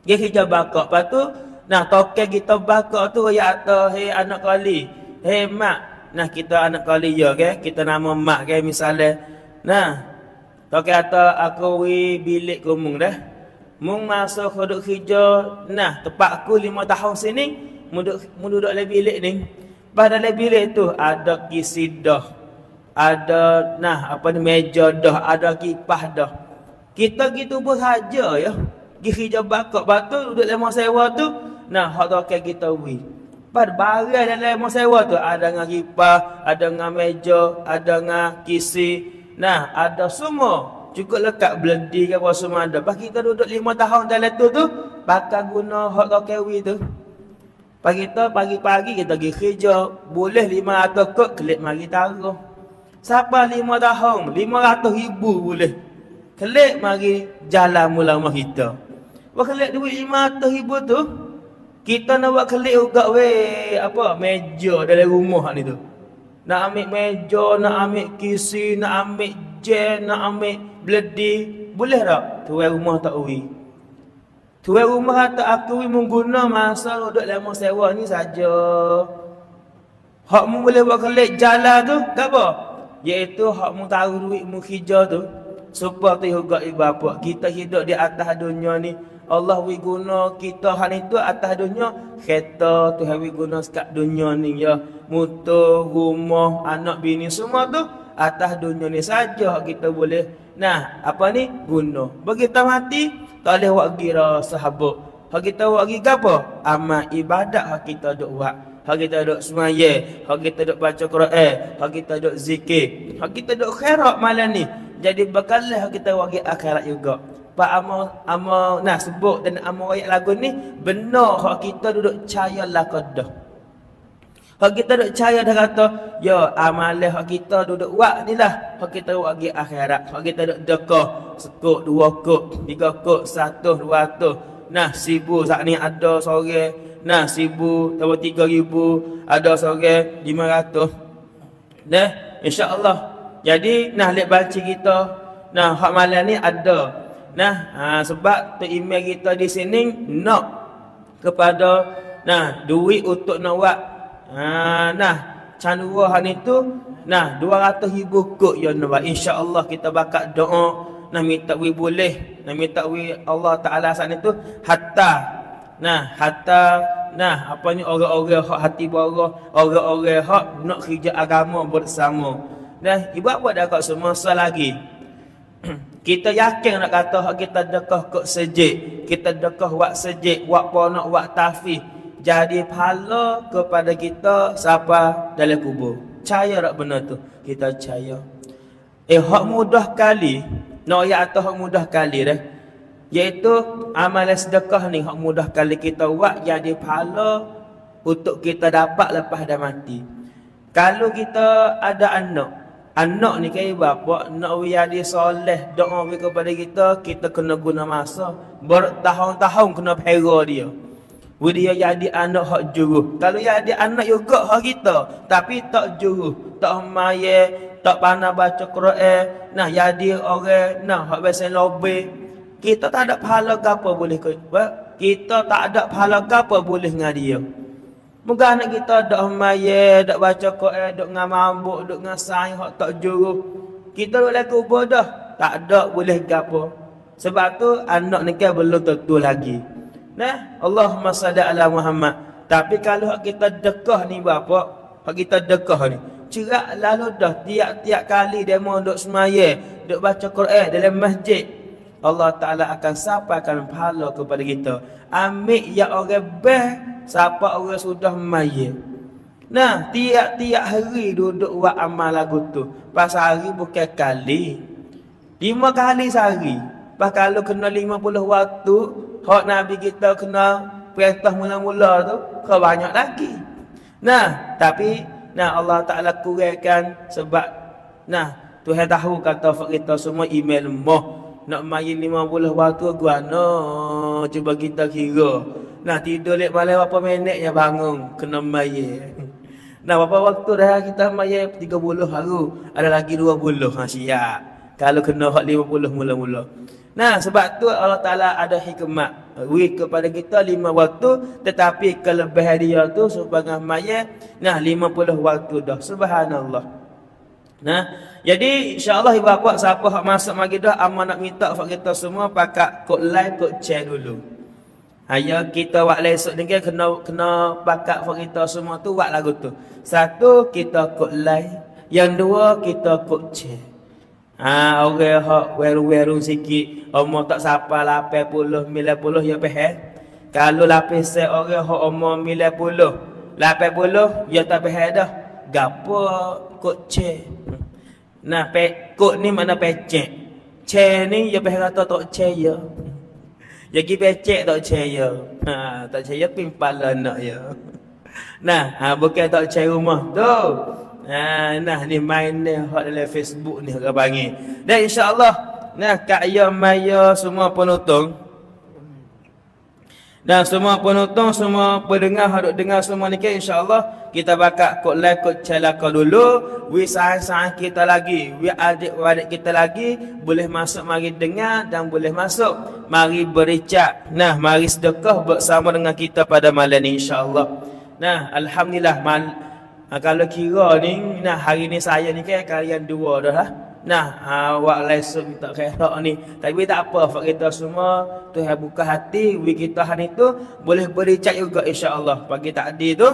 Pergi kerja bakar. Lepas tu, nah token kita bakar tu, ya atau, hei anak kali, hei mak. Nah kita anak kali ya, okay? Kita nama mak okay? Misalnya. Nah, token atau aku pergi bilik kumung dah. Mung masuk duduk kerja, nah tempat aku 5 tahun sini, mududuk dalam bilik ni. Pada dalam bilik tu ada kisi dah, ada nah apa ni meja dah, ada kipas dah. Kita gitu pun saja ya. Gigi jebak kat batu duduk dalam sewa tu. Nah hak tokai kita wi. Pada barang dalam sewa tu ada dengan kipas, ada dengan meja, ada dengan kisi. Nah ada semua. Cukup lekat beledi ke apa semua ada. Pas kita duduk 5 tahun dalam tu bakal guna hak tokai wi tu. Pagi-pagi kita pergi kerja. Boleh 500 kot kelip mari taruh. Siapa 5 tahun? 500 ribu boleh. Kelip mari jalan mula-mula kita. Buat kelip duit 500 ribu tu. Kita nak buat kelip juga weh. Apa? Meja dalam rumah ni tu. Nak ambil meja, nak ambil kisi, nak ambil jen, nak ambil beledi. Boleh tak? Tuan rumah tak uri. Tuan rumah kata aku mengguna masa duduk dalam sewa ni saja. Hakmu boleh buat kelip jalan tu, apa? Iaitu hakmu tahu duitmu hijau tu. Seperti juga ibu bapa. Kita hidup di atas dunia ni. Allah wi guna kita hari tu atas dunia. Kereta Tuhan wi guna sekat dunia ni ya. Motor, rumah, anak bini semua tu atas dunia ni saja kita boleh. Nah, apa ni? Guna. Begitu mati tak boleh buat gira sahabat. Hak kita buat gira apa? Amal ibadat hak kita duk buat. Hak kita duk semaya, hak kita duk baca Quran, hak kita duk zikir, hak kita duk khairat malam ni. Jadi bekalah hak kita buat gira akhirat juga. Pak amal nah sebut dan amal ayat lagu ni benar hak kita duduk cahaya lakadah. Hak kita duk cahaya dah kata, ya amalah hak kita duduk buat nilah hak kita buat gira akhirat. Hak kita duk dekah. 1 kok, 2 kok, 3 kok, 100, 200. Nah, 1000 saat ni ada seorang. Nah, 1000 tambah 3000 ada seorang 500. Nah, insya-Allah. Jadi, nah lek baca kita, nah hak malam ni ada. Nah, sebab tu email kita di sini nak kepada nah duit untuk nak buat. Nah, canua hak ni tu nah 200 ribu kod ya nak buat. Insya-Allah kita bakal doa. Nah minta we boleh. Nah minta we Allah Ta'ala saat ni tu. Hatta. Nah apa ni orang-orang hak hati borah. Orang-orang hak nak kerja agama bersama. Nah ibu apa dah kat semua. Soal lagi. Kita yakin nak kata hak kita dekah kot sejik. Kita dekah wak sejik. Wak ponok, wak tafih. Jadi pahala kepada kita. Siapa dalam kubur. Caya tak benda tu. Kita caya. Hak mudah kali. Nak no, ya atau hak mudah kali dah. Iaitu amalan sedekah ni hak mudah kali kita buat jadi pahala untuk kita dapat lepas dah mati. Kalau kita ada anak, Anak ni kaya bapak nak biar dia soleh doa kepada kita, kita kena guna masa bertahun-tahun kena pera dia. Dia jadi anak hak juruh. Kalau jadi anak juga hak kita, tapi tak juruh, tak maya, tak pandai baca Quran, nah jadi orang nah hak biasa lobe. Kita tak ada pahala apa boleh kita tak ada pahala apa boleh dengan dia. Moga anak kita dak maya, dak baca Quran, dak ngam mabuk, dak ngasai hak tak jurus. Kita boleh kubur dah, tak ada boleh gapo. Sebab tu anak nikah belum tentu lagi. Nah, Allahumma salli ala Muhammad. Tapi kalau hak kita dekah ni bapak, hak kita dekah ni. Cerak lalu dah tiap-tiap kali dia mau duk semaya, duk baca Quran dalam masjid. Allah Taala akan sampaikan pahala kepada kita. Ambil yang orang baik, siapa orang sudah mayat. Nah, tiap-tiap hari duduk buat amal lagu tu. Pasal hari bukan kali, 5 kali sehari. Pas kalau kena 50 waktu, hak Nabi kita kena perintah mula-mula tu, kau banyak lagi. Nah, tapi nah Allah Ta'ala kurangkan sebab nah Tuhan tahu kata kita semua email moh. Nak mayat 50 waktu gua no, cuba kita kira. Nah tidur lek malam berapa minitnya bangun kena mayat. Nah berapa waktu dah kita mayat 30 hari, ada lagi 20 ha siap. Kalau kena hak 50 mula-mula. Nah sebab tu Allah Taala ada hikmat. Beri kepada kita 5 waktu, tetapi kelebihan dia tu sebagai mayat nah 50 waktu dah. Subhanallah. Nah jadi insyaallah ibu bapak siapa hak masuk mari dah amanah minta hak kita semua pakat kod like kod share dulu. Ayah kita buat lesok ni kena bakat kita semua tu buat lagu tu. Satu kita kod like, yang dua kita kod share. Ah orang hok weru-weru sikit, umur tak sampai 80 90 ya peh. Kalau lapis orang hok umur 90, 80 ya tak peh dah. Gapo kod share. Nah pek kod ni mana pecek. Share ni ya peh kata tak share ya. Jadi becek tak percaya. Tak percaya pimpala nak ya. Nah, bukan tak percaya rumah tu. Nah ni main ni hot dalam Facebook ni orang panggil. Dan insya-Allah nah kaya maya semua penonton. Dan semua penonton, semua pendengar hok dengar semua ni kan insya-Allah kita bakal kod like kod channel kau dulu. We sahan-sahan kita lagi, we adik-adik kita lagi boleh masuk mari dengar dan boleh masuk mari bericak. Nah, mari sedekah bersama dengan kita pada malam ni insya-Allah. Nah, alhamdulillah kalau kira ni nah hari ni saya ni kan kalian dua dah lah. Nah, awak lesson minta kerak ni. Tapi tak apa, fak kita semua Tuhan buka hati we kita hari tu boleh bericak juga insya-Allah. Pagi tadi tu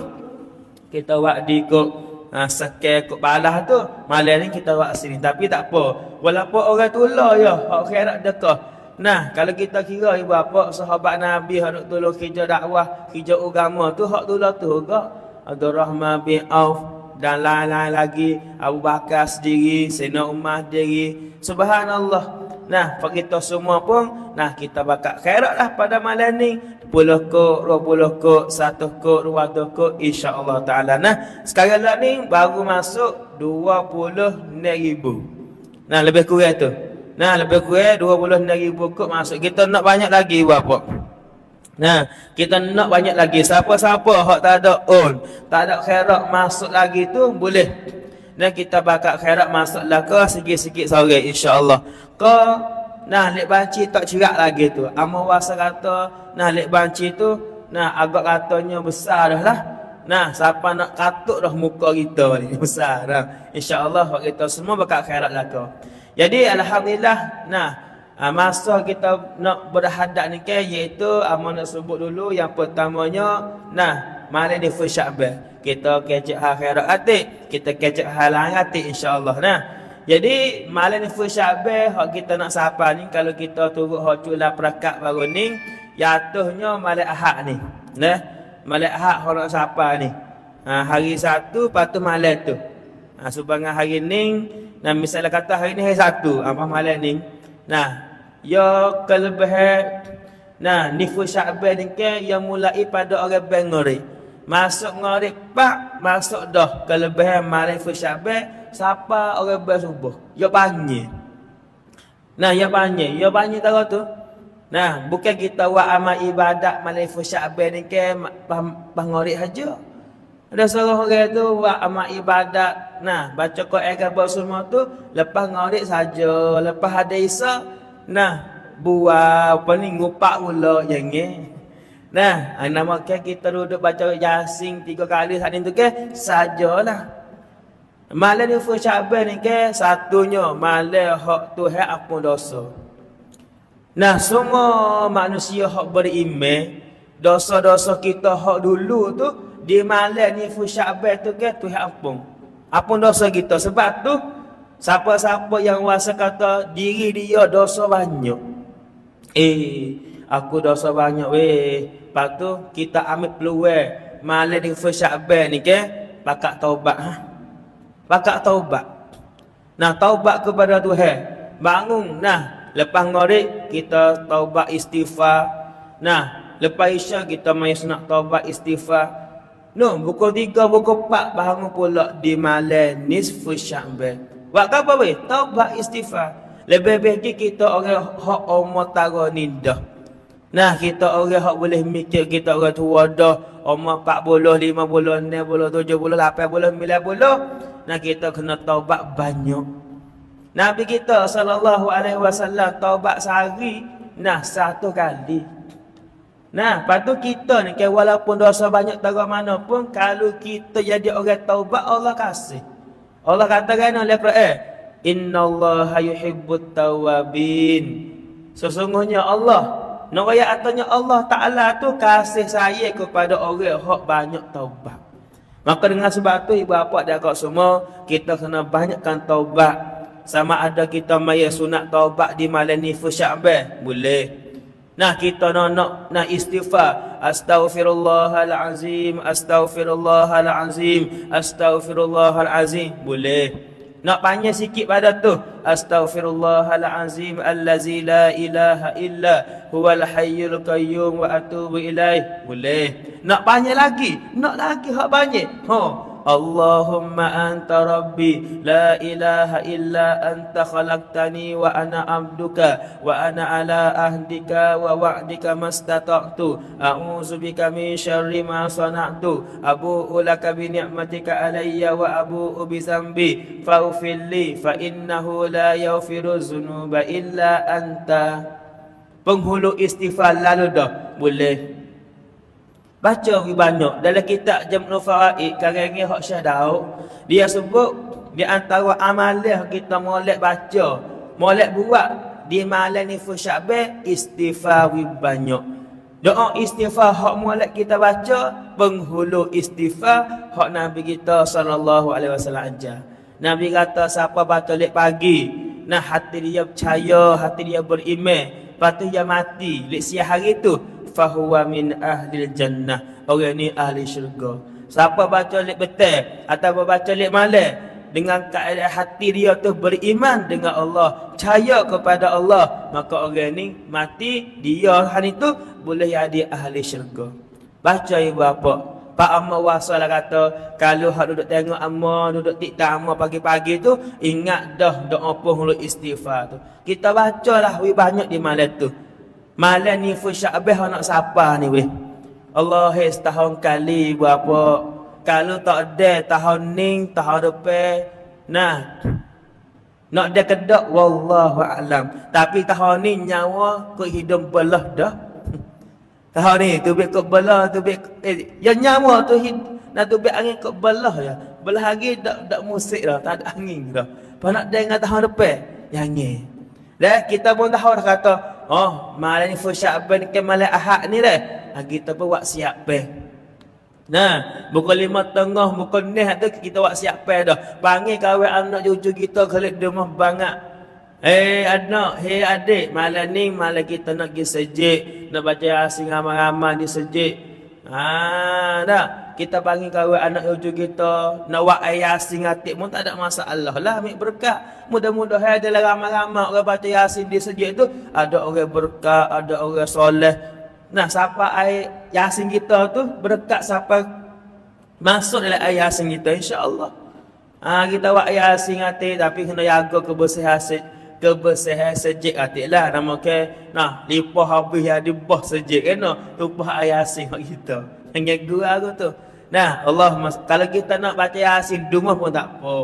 kita buat di kok sakit kot balah tu. Malam ni kita buat sini. Tapi tak apa. Walaupun orang tular ya, hak kerak dekat. Nah, kalau kita kira ibu bapa sahabat Nabi hak tolong kerja dakwah, kerja agama tu hak tolong tu juga. Abdurrahman bin Auf dan lain-lain lagi, Abu Bakar sendiri, Sayyidina Umar sendiri. Subhanallah. Nah, kita semua pun nah kita bakal khairatlah pada malam ni. 10 kot, 20 kot, 1 kot, 2 kot insya-Allah taala. Nah, sekarang lah ni baru masuk 20,000. Nah, lebih kurang tu. Nah, lebih kurang 20,000 kot masuk. Kita nak banyak lagi bapak. Nah, kita nak banyak lagi. Siapa-siapa hak tak ada on, tak ada khairat masuk lagi tu boleh. Dan kita bakal khairat masuk lah ke sikit-sikit sore insya-Allah. Ke nah lek banci tak cerak lagi tu. Amor wasa kata nah lek banci tu nah agak katanya besar dah lah. Nah, siapa nak katuk dah muka kita ni besar dah. Insya-Allah kita semua bakal khairat lah tu. Jadi alhamdulillah nah masa kita nak berhadap ni kan iaitu amanah sebut dulu yang pertamanya nah malam di first Syakban kita kecek hal khairat atik, kita kecek hal lain atik insya-Allah. Nah jadi malam di first Syakban hak kita nak sapa ni kalau kita turut hak cula perakat baru ni jatuhnya malam Ahad ni. Nah malam Ahad hak nak sapa ni. Hari Sabtu patu malam tu. Subangan hari ni nah misalnya kata hari ni hari Sabtu apa malam ni nah ya kelebih nah nifus Syakban ni kan yang mulai pada orang Bengori masuk ngorek pak, masuk dah kelebihan marifah syabeh. Siapa orang bersubuh? Ya banyak. Nah, ya banyak tahu tu. Nah, bukan kita buat amal ibadat marifah syabeh ni ke pangorek saja. Ada seorang orang tu buat amal ibadat. Nah, baca Quran ke semua tu lepas ngorek saja, lepas hadis. Nah, buat apa ni ngupak ulo jangan. Nah, nama kita duduk baca Yasin 3 kali hari tu ke sajalah. Malam ni Syaban ni ke satunya malam hak tu hak apa dosa. Nah, semua manusia hak beriman, dosa-dosa kita hak dulu tu di malam ni Syaban tu ke tu hak apa. Apa dosa kita? Sebab tu siapa-siapa yang rasa kata diri dia dosa banyak. Aku dosa banyak weh. Lepas tu kita ambil peluang malam di Syaban ni ke pakak taubat. Pakak taubat. Nah, taubat kepada Tuhan. Bangun. Nah, lepas ngorek kita taubat istighfar. Nah, lepas Isya kita mai sunat taubat istighfar. No, pukul 3, pukul 4 bangun pula di malam nisfu Syaban. Buat apa weh? Taubat istighfar. Lebih-lebih kita orang hak umur tara ni dah. Nah, kita orang hak boleh mikir kita orang tua dah, umur 40, 50, 60, 70, 80, 90. Nah, kita kena taubat banyak. Nabi kita SAW taubat sehari, nah 1 kali. Nah, patu kita ni walaupun dosa banyak tara mana pun, kalau kita jadi orang taubat Allah kasih. Allah katakan dalam Al-Quran, "Innallaha yuhibbut tawabin." Sesungguhnya Allah Noraya atanya Allah Ta'ala tu kasih saya kepada orang yang banyak taubat. Maka dengan sebab tu, ibu bapa dan akak semua, kita kena banyakkan taubat. Sama ada kita maya sunat taubat di malam nifu Syaban, boleh. Nah, kita nak istighfar. Astaghfirullahalazim, astaghfirullahalazim, astaghfirullahalazim, boleh. Nak panjang sikit pada tu. Astaghfirullahalazim allazi la ilaha illa huwal hayyul qayyum wa atubu ilaih. Boleh. Nak panjang lagi. Nak lagi hak banyak. Ha. Allahumma anta rabbi la ilaha illa anta khalaqtani wa ana abduka wa ana ala ahdika wa wa'dika mastata'tu a'udzubika min syarri ma sana'tu abu'u laka bi ni'matika alayya wa abu'u bi zambi faghfirli fa innahu la yaghfiru dzunuba illa anta. Penghulu istighfar lalu dah boleh. Baca banyak dalam kitab Jam'ul Faraid karangan Hak Syekh Daud, dia sebut di antara amalan kita molek baca, molek buat di malam nifu Syaban istighfar banyak. Doa istighfar hak molek kita baca, penghulu istighfar hak Nabi kita SAW ajar. Nabi kata siapa baca lek pagi, nah hati dia percaya, hati dia beriman, patu dia mati lek siang hari tu, fahuwa min ahlil jannah, orang ni ahli syurga. Siapa baca lek betul atau baca lek malam dengan keadaan hati dia tu beriman dengan Allah, percaya kepada Allah, maka orang ni mati dia hari tu boleh jadi ahli syurga. Baca ibu bapa. Pak Amma Wasalah kata kalau hak duduk tengok amma, duduk tiktok amma pagi-pagi tu, ingat dah doa penghulu istighfar tu. Kita bacalah banyak di malam tu. Malam ni Syaban nak siapa ni weh? Allah setahun kali berapa? Kalau tak ada tahun ni, tahun depan. Nah, nak ada kedok wallahu alam. Tapi tahun ni nyawa kau hidung belah dah. Tahun ni tubik kau belah, tubik yang nyawa tu nak tubik angin kau belah ya. Belah lagi dak musik dah, tak ada angin dah. Panak dengan tahun depan yang ni. Dah kita pun tahu dah kata oh, malam ni Syaban ke malam Ahad ni dah. Kita pun buat siap peh. Nah, pukul 5:30, pukul 6 tu kita buat siap peh dah. Panggil kawan anak cucu kita kelik rumah bangat. Hey anak, hey adik, malam ni malam kita nak pergi sejik, nak baca Yasin ramai-ramai di sejik. Ha dah, kita panggil kawan anak cucu kita, nak buat Yasin atik pun tak ada masalah lah, ambil berkat. Mudah-mudahan ada ramai-ramai orang baca Yasin di sejik tu, ada orang berkat, ada orang soleh. Nah, siapa air Yasin kita tu berkat, siapa Masuk dalam air hasin kita, insya-Allah. Kita buat air hasin hati, tapi kena jaga kebersihan hasin. Kebersihan sejik hati lah nama ke. Nah, lipoh habis ada bah sejik kena tumpah air hasin kat kita. Yang gua tu. Nah, Allah kalau kita nak baca hasin rumah pun tak apa.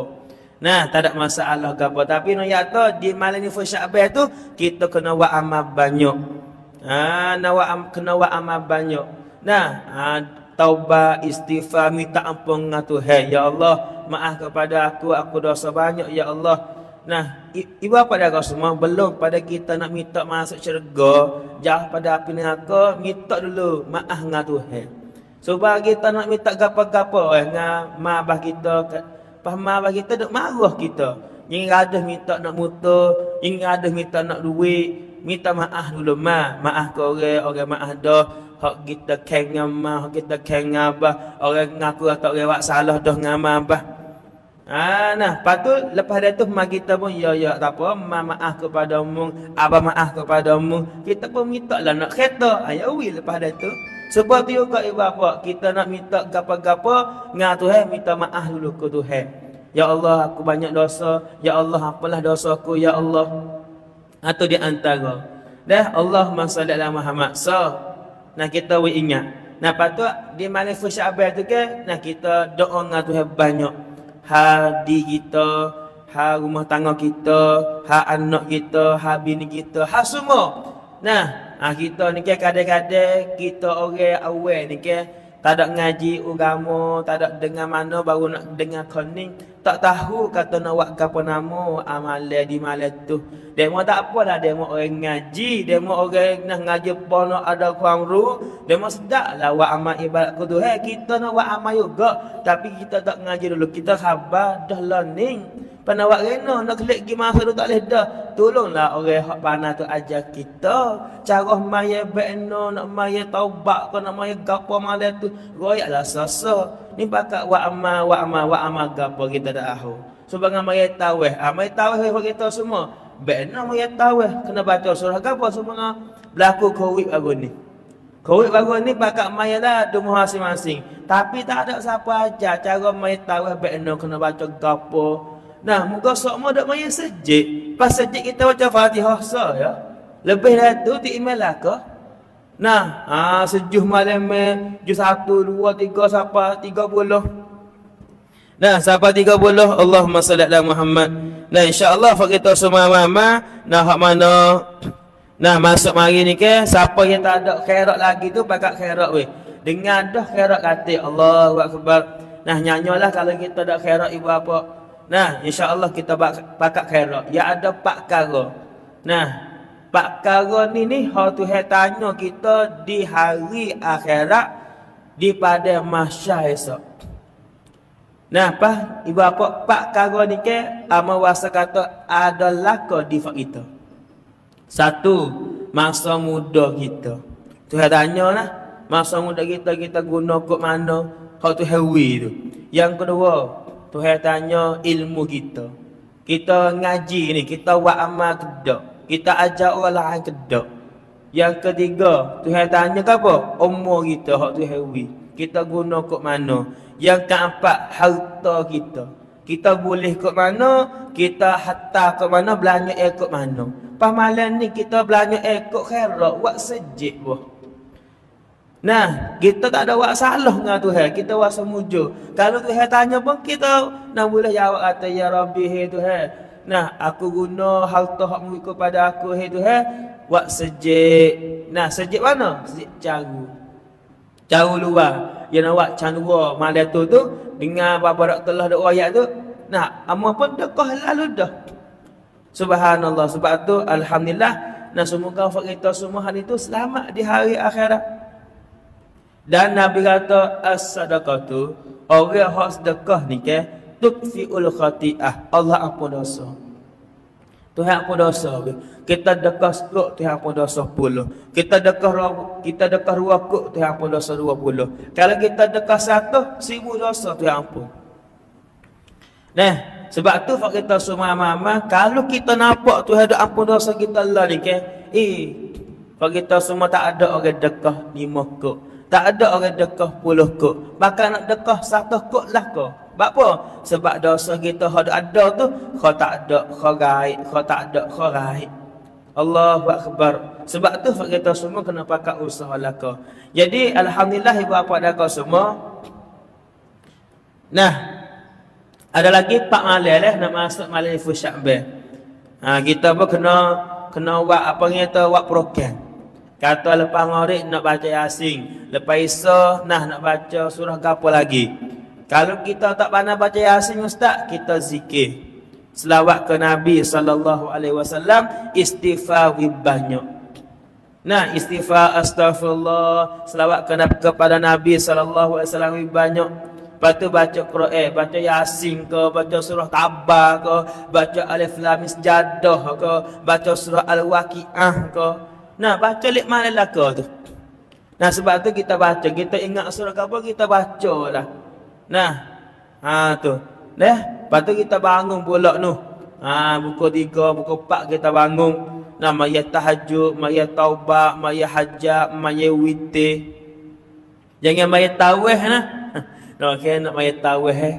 Nah, tak ada masalah ke apa. Tapi nak yata di malam ni Syakban tu kita kena buat amal banyak. Kena buat amal banyak. Nah, taubah, istighfar, minta ampun dengan Tuhan. Ya Allah, maaf kepada aku dosa banyak ya Allah. Nah, ibu pada kau semua belum pada kita nak minta masuk syurga, jauh pada api neraka, minta dulu maaf dengan Tuhan. Sebab kita nak minta gapo-gapo dengan mak abah kita. Paham bagi kita nak marah kita. Yang ada minta nak motor, yang ada minta nak duit, minta maaf dulu mah. Maaf ke orang, orang maaf dah. Hak kita kengang mah, hak kita kengang abah. Orang ngaku atau orang buat salah dah ngamah abah. Nah, patu lepas dah tu mak kita pun ya tak apa, mama maaf kepada mung, abah maaf kepada mung. Kita pun minta lah nak kereta. Ya weh lepas dah tu. Sebab tu juga ibu bapa kita nak minta gapo-gapo dengan Tuhan, minta maaf dulu ke Tuhan. Ya Allah, aku banyak dosa. Ya Allah, apalah dosaku ya Allah. Atau di antara. Dah Allahumma salli ala Muhammad. So, nah kita we ingat. Nah patut di malam Syakban tu ke, nah kita doa dengan Tuhan banyak. Hadi kita, ha rumah tangga kita, ha anak kita, ha bini kita, ha semua. Nah, kita ni ke kadang-kadang kita orang awal ni ke tak ada ngaji agama, tak ada dengar mana baru nak dengar koning, tak tahu kata nak buat apa nama amalan di malam tu. Demo tak apalah, demo orang ngaji, demo orang nak ngaji pun ada kurang ru, demo sedaklah buat amal ibadat ke Tuhan. Kita nak buat amal juga, tapi kita tak ngaji dulu. Kita khabar dah learning. Pernah buat reno, nak klik pergi masa tu tak boleh dah. Tolonglah orang yang panah tu ajar kita. Cara maya berno, nak maya taubat ke, nak maya gapa malam tu. Royaklah sasa. Ni bakal wa'amal gapa kita dah tahu. Sebab dengan maya tawih. Maya tawih bagi kita semua. Berno maya tawih. Kena baca surah gapa semua. Berlaku COVID baru ni. COVID baru ni bakal maya dah rumah masing-masing. Tapi tak ada siapa ajar cara maya tawih berno kena baca gapa. Nah, muka semua dak maya sejik. Pas sejik kita baca Fatihah sah ya. Lebih dah tu T.I.M.A. lah ke? Nah, sejuh malam juz 1 2 3 sampai 30. Nah, sampai 30 Allahumma salli ala Muhammad. Nah, insya-Allah kita semua nah hak mana nah masuk mari ni ke siapa yang tak ada khairat lagi tu pakat khairat weh. Dengar dah khairat kata Allahu akbar. Nah, nyanyalah kalau kita dak khairat ibu apa. Nah, insya-Allah kita pakat khairat. Ya ada pak kara. Nah, pak kara ni hak Tuhan tanya kita di hari akhirat di pada mahsyar esok. Nah, apa ibu apa pak kara ni ke amawasa kata ada laka di hak kita. Satu, masa muda kita. Tuhan tanyalah masa muda kita kita guna kok mana hak Tuhan we tu. Yang kedua, Tuhan tanya ilmu kita. Kita ngaji ni, kita buat amal kedak. Kita ajar orang lain kedak. Yang ketiga, Tuhan tanya ke apa? Umur kita hak Tuhan we. Kita guna kat mana? Yang keempat, harta kita. Kita boleh kat mana? Kita harta kat mana? Belanja kat mana? Pas malam ni kita belanja kat khairat, buat sejik bah. Nah, kita tak ada buat salah dengan Tuhan. Kita buat semuju. Kalau Tuhan tanya pun kita nak boleh jawab kata ya Rabbi hai Tuhan. Nah, aku guna harta hakmu kepada aku hai Tuhan. Buat sejik. Nah, sejik mana? Sejik caru. Caru luar. Yang nak buat canua malam tu tu dengan bapa Dr. Abdullah ayat tu. Nah, amah pun dekah lalu dah. Subhanallah. Sebab tu alhamdulillah. Nah, semoga kita semua hari tu selamat di hari akhirat. Dan Nabi kata as-sadaqatu orang hak sedekah ni ke tukfiul khati'ah. Allah ampun dosa. Tuhan ampun dosa. Kita sedekah sekok Tuhan ampun dosa 10. Kita sedekah ruah kok Tuhan ampun dosa 20. Kalau kita sedekah 100,000 dosa Tuhan ampun. Nah, sebab tu hak kita semua mama kalau kita nampak Tuhan dak ampun dosa kita lah ni ke. Hak kita semua tak ada orang sedekah 5 kok. Tak ada orang dekah 10 kok. Bahkan nak dekah 100 kok lah kau. Sebab apa? Sebab dosa kita ada tu, kau tak ada, kau gaib, kau tak ada, kau gaib. Allahu Akbar. Sebab tu kita semua kena pakai usaha lah kau. Jadi alhamdulillah ibu bapa dah kau semua. Nah, ada lagi Pak Malay lah nak masuk Malay Fusyabeh. Ha, kita pun kena buat apa kita buat program. Kata lepas ngorek nak baca Yasin, lepas Isa nah nak baca surah gapo lagi. Kalau kita tak pandai baca Yasin ustaz, kita zikir. Selawat ke Nabi SAW, istighfar banyak. Nah, istighfar astagfirullah, selawat kepada Nabi SAW banyak. Lepas tu baca Quran, baca Yasin ke, baca surah Tabah ke, baca Alif Lam Mim Sajadah ke, baca surah Al-Waqiah ke. Nah, baca likmah lelaka tu. Nah, sebab tu kita baca. Kita ingat surah apa, kita baca lah. Nah, ha tu. Dah, lepas tu kita bangun pulak tu. Ha, buku 3, buku 4 kita bangun. Nah, maya tahajud, maya taubat, maya hajat, maya witir. Jangan maya tawih nah. Nak okay, nak maya tawih eh.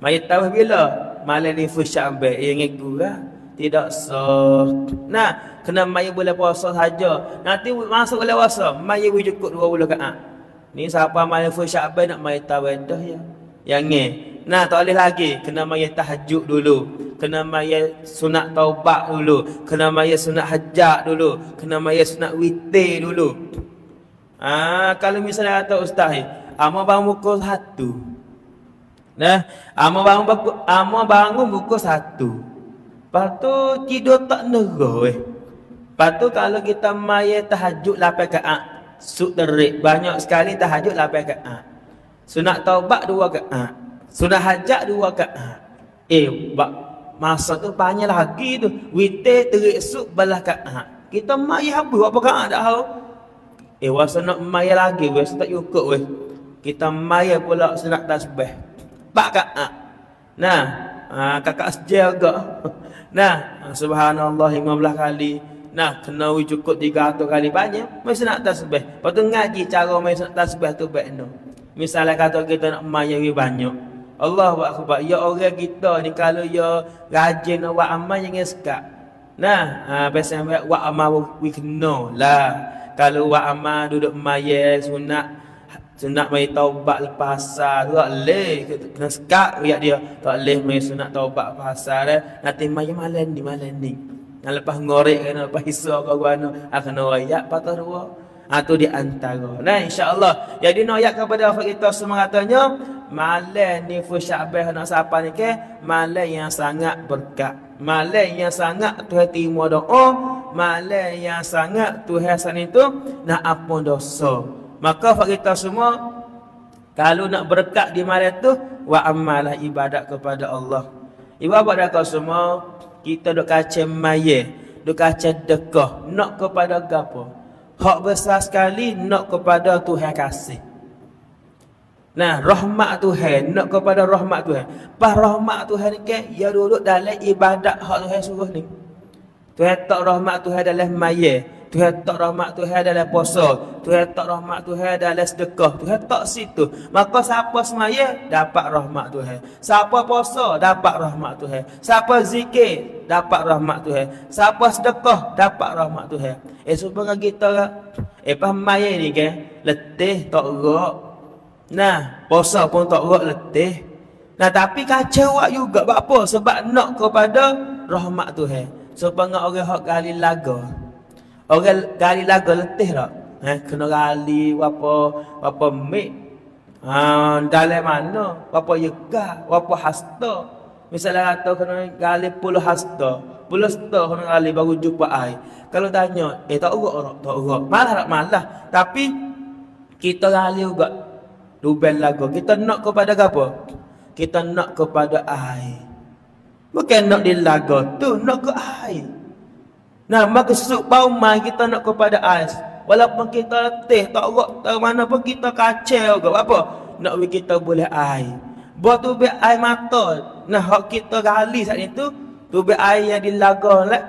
Maya tawih bila? Malam ni Fusyabeh, yang ngegu lah. Tidak sah. Nah, kena maya boleh puasa saja. Nanti masuk boleh puasa, maya wujud kot 20 kaat. Ni siapa maya Fusyabeh nak maya tawadah ya. Yang ni. Nah, tak boleh lagi. Kena maya tahajud dulu. Kena maya sunat taubat dulu. Kena maya sunat hajat dulu. Kena maya sunat witir dulu. Ah, kalau misalnya kata ustaz, ama bangun pukul 1. Nah, ama bangun pukul 1. Lepas tu tidur tak nerah. Lepas tu kalau kita maya tahajud 8 kaat. Sukterik banyak sekali tahajud 8 kaat. Sunat taubat 2 kaat. Sunat hajat 2 kaat. Masa tu banyak lagi tu. Witir terik suk belah kaat. Kita maya habis apa kaat dah tahu. Wasa nak maya lagi weh, tak cukup weh. Kita maya pula sunat tasbih 4 kaat. Nah, kakak sejel ke. Nah, subhanallah 15 kali. Nah, kena cukup 300 kali banyak. Mesti nak tasbih. Lepas tu ngaji cara mesti nak tasbih tu baik no. Misalnya kata kita nak mayari banyak. Allahu Akbar. Ya orang kita ni kalau ya rajin nak buat amal jangan sekat. Nah, biasa buat amal we kena lah. Kalau buat amal duduk mayar sunat mai taubat pasal tak leh kena sekat riak dia tak leh mai sunat taubat pasal eh nanti mai malam ni nak lepas ngorek kena lepas iso ke guano kena riak patah dua tu di antara nah insyaallah jadi noyak kepada kita semua katanya malam ni Fusyabeh nak siapa ni ke malam yang sangat berkat malam yang sangat Tuhan terima doa malam yang sangat Tuhan san itu nak ampun dosa. Maka kita semua kalau nak berkat di malam tu wa amalah ibadat kepada Allah. Ibadat kau semua kita duk kacau maya, duk kacau dekah, nak kepada gapo? Hak besar sekali nak kepada Tuhan kasih. Nah, rahmat Tuhan, nak kepada rahmat Tuhan. Pas rahmat Tuhan ni kan dia duduk dalam ibadat hak Tuhan suruh ni. Tuhan tak rahmat Tuhan dalam maya. Tuhan tak rahmat Tuhan dalam puasa. Tuhan tak rahmat Tuhan dalam sedekah. Tuhan tak situ. Maka siapa semaya dapat rahmat Tuhan. Siapa puasa dapat rahmat Tuhan. Siapa zikir dapat rahmat Tuhan. Siapa sedekah dapat rahmat Tuhan. Supaya kita pas semaya ni kan letih tak gerak. Nah, puasa pun tak gerak letih. Nah, tapi kacau juga sebab apa? Sebab nak kepada rahmat Tuhan. Supaya orang hak gali laga. Orang gali lagu letih tak? Kena gali apa mik. Dalam mana? Apa yegah? Apa hasta? Misalnya kata kena gali puluh hasta. Puluh hasta kena gali baru jumpa air. Kalau tanya, tak urut orang? Tak urut. Malah tak malah. Tapi, kita gali juga. Dubel lagu. Kita nak kepada apa? Kita nak kepada air. Bukan nak di lagu tu. Nak ke air. Nah, maka susuk paumai kita nak kepada ais. Walaupun kita letih, tak urut, tak mana pun kita kacau ke. Apa? Nak kita boleh air. Buat tubik air mata. Nah, hak kita gali saat itu, tubik air yang dilaga lah.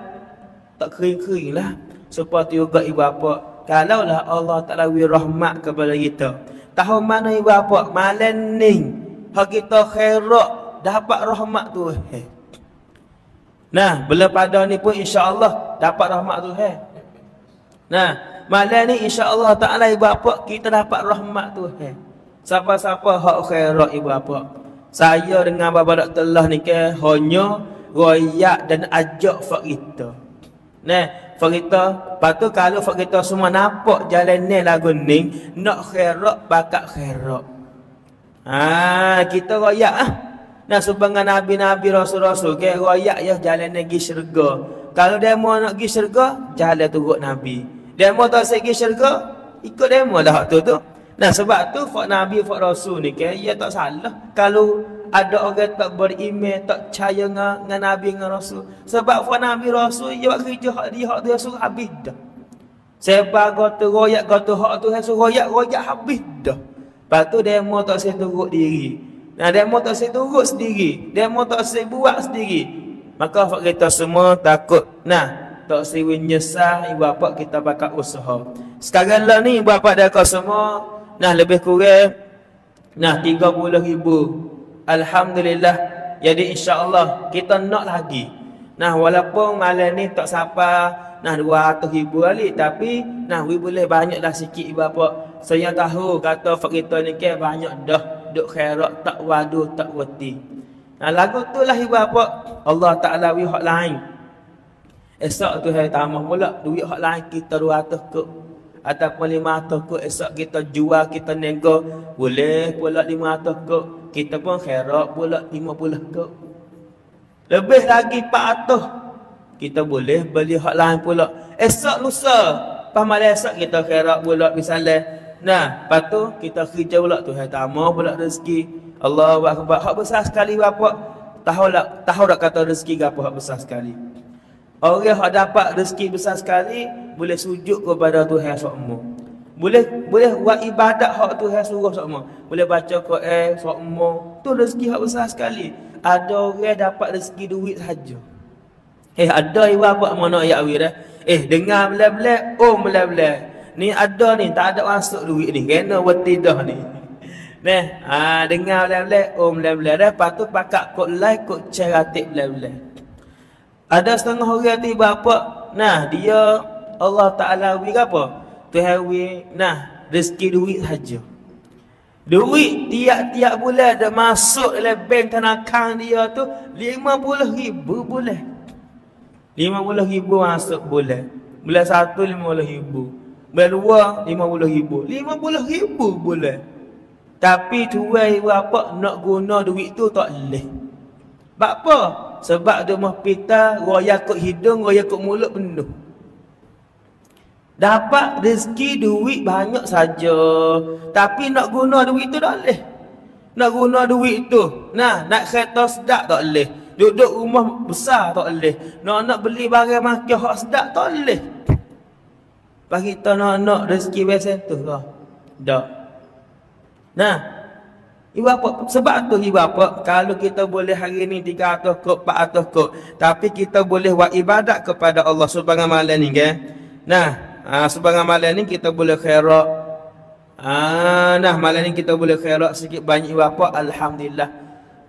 Tak kering-kering lah. Supaya juga ibu bapa Kalaulah Allah Ta'ala beri rahmat kepada kita, tahun mana ibu bapa malam ni hak kita khairat dapat rahmat tu. Nah, bila pada ni pun insya-Allah dapat rahmat tu. Nah, malam ni insya-Allah Ta'ala ibu bapa kita dapat rahmat tu. Siapa-siapa hak khairat ibu bapa. Saya dengan bapa Dr. Allah ni ke honyo royak dan ajak fak kita. Nah, fak kita, patu kalau fak kita semua nampak jalan ni lagu ni nak khairat bakat khairat. Ha, kita royak ah. Nah, sebangan nabi-nabi rasul-rasul ke royak ya jalan ni gi syurga. Kalau dia mau nak gi syurga, jalan turut nabi. Dia mau tak segi syurga, ikut dia mau dah tu tu. Nah, sebab tu fak nabi fak rasul ni ke ia tak salah kalau ada orang tak beriman, tak percaya dengan nabi dengan rasul. Sebab fak nabi rasul dia buat kerja hak dia, hak tu suruh habis dah. Sebab gotu royak gotu hak tu suruh royak habis dah. Lepas tu dia mau tak saya turut diri. Nah, dia mau tak saya turut sendiri. Dia mau tak saya buat sendiri. Maka fak kita semua takut. Nah, tak saya menyesal ibu bapa kita bakal usaha. Sekarang lah ni ibu bapa dah kau semua nah lebih kurang nah 30,000. Alhamdulillah. Jadi insya-Allah kita nak lagi. Nah, walaupun malam ni tak sampai nah 200,000 balik, tapi nah we boleh banyaklah sikit ibu bapa. Saya tahu kata fak kita ni ke banyak dah duk khairat tak wadu tak wati. Nah, lagu tulah ibu bapa. Allah Taala we hak lain. Esok tu hari tambah pula duit hak lain kita 200 kek. Ataupun 500 kot esok kita jual, kita nego boleh pula 500 kot. Kita pun khairat pula 50 kot. Lebih lagi 400 kita boleh beli hak lain pula. Esok lusa lepas malam esok kita khairat pula misalnya. Nah, lepas tu kita kerja pula tu tambah pula rezeki. Allahu Akbar. Hak besar sekali bapa. Tahu tak kata rezeki gapo hak besar sekali. Orang yang dapat rezeki besar sekali boleh sujud kepada Tuhan sokmo. Boleh buat ibadat hak Tuhan suruh sokmo. Boleh baca Quran sokmo. Tu rezeki hak besar sekali. Ada orang dapat rezeki duit saja. Ada ibu apa mana ya awir dengar belah-belah, oh belah-belah. Ni ada ni tak ada masuk duit ni. Kena wati dah ni. Nah, dengar belah-belah, oh belah-belah. Lepas tu pakak kod like, kod ceratik belah-belah. Ada setengah orang tu bapa. Nah, dia Allah Taala bagi apa? Tuhan bagi nah rezeki duit saja. Duit tiap-tiap bulan ada masuk dalam bank tanah dia tu 50,000 bulan. 50,000 masuk bulan. Bulan 1 50,000. Bulan 2 50,000. 50,000 bulan. Tapi tuan bapa nak guna duit tu tak leh. Sebab apa? Sebab dia mah pita, royak kot hidung, royak kot mulut penuh. Dapat rezeki duit banyak saja, tapi nak guna duit tu tak boleh. Nak guna duit tu, nah nak kereta sedap tak boleh. Duduk rumah besar tak boleh. Nak beli barang makan hak sedap tak boleh. Lepas kita nak rezeki biasa tu lah. Tak. Nah, ibu bapa, sebab tu ibu bapa, kalau kita boleh hari ni 300 kok, 400 kok, tapi kita boleh buat ibadat kepada Allah subhanahu malam ni ke? Nah, subhanahu malam ni kita boleh khairat. Nah, malam ni kita boleh khairat sikit banyak ibu bapa, alhamdulillah.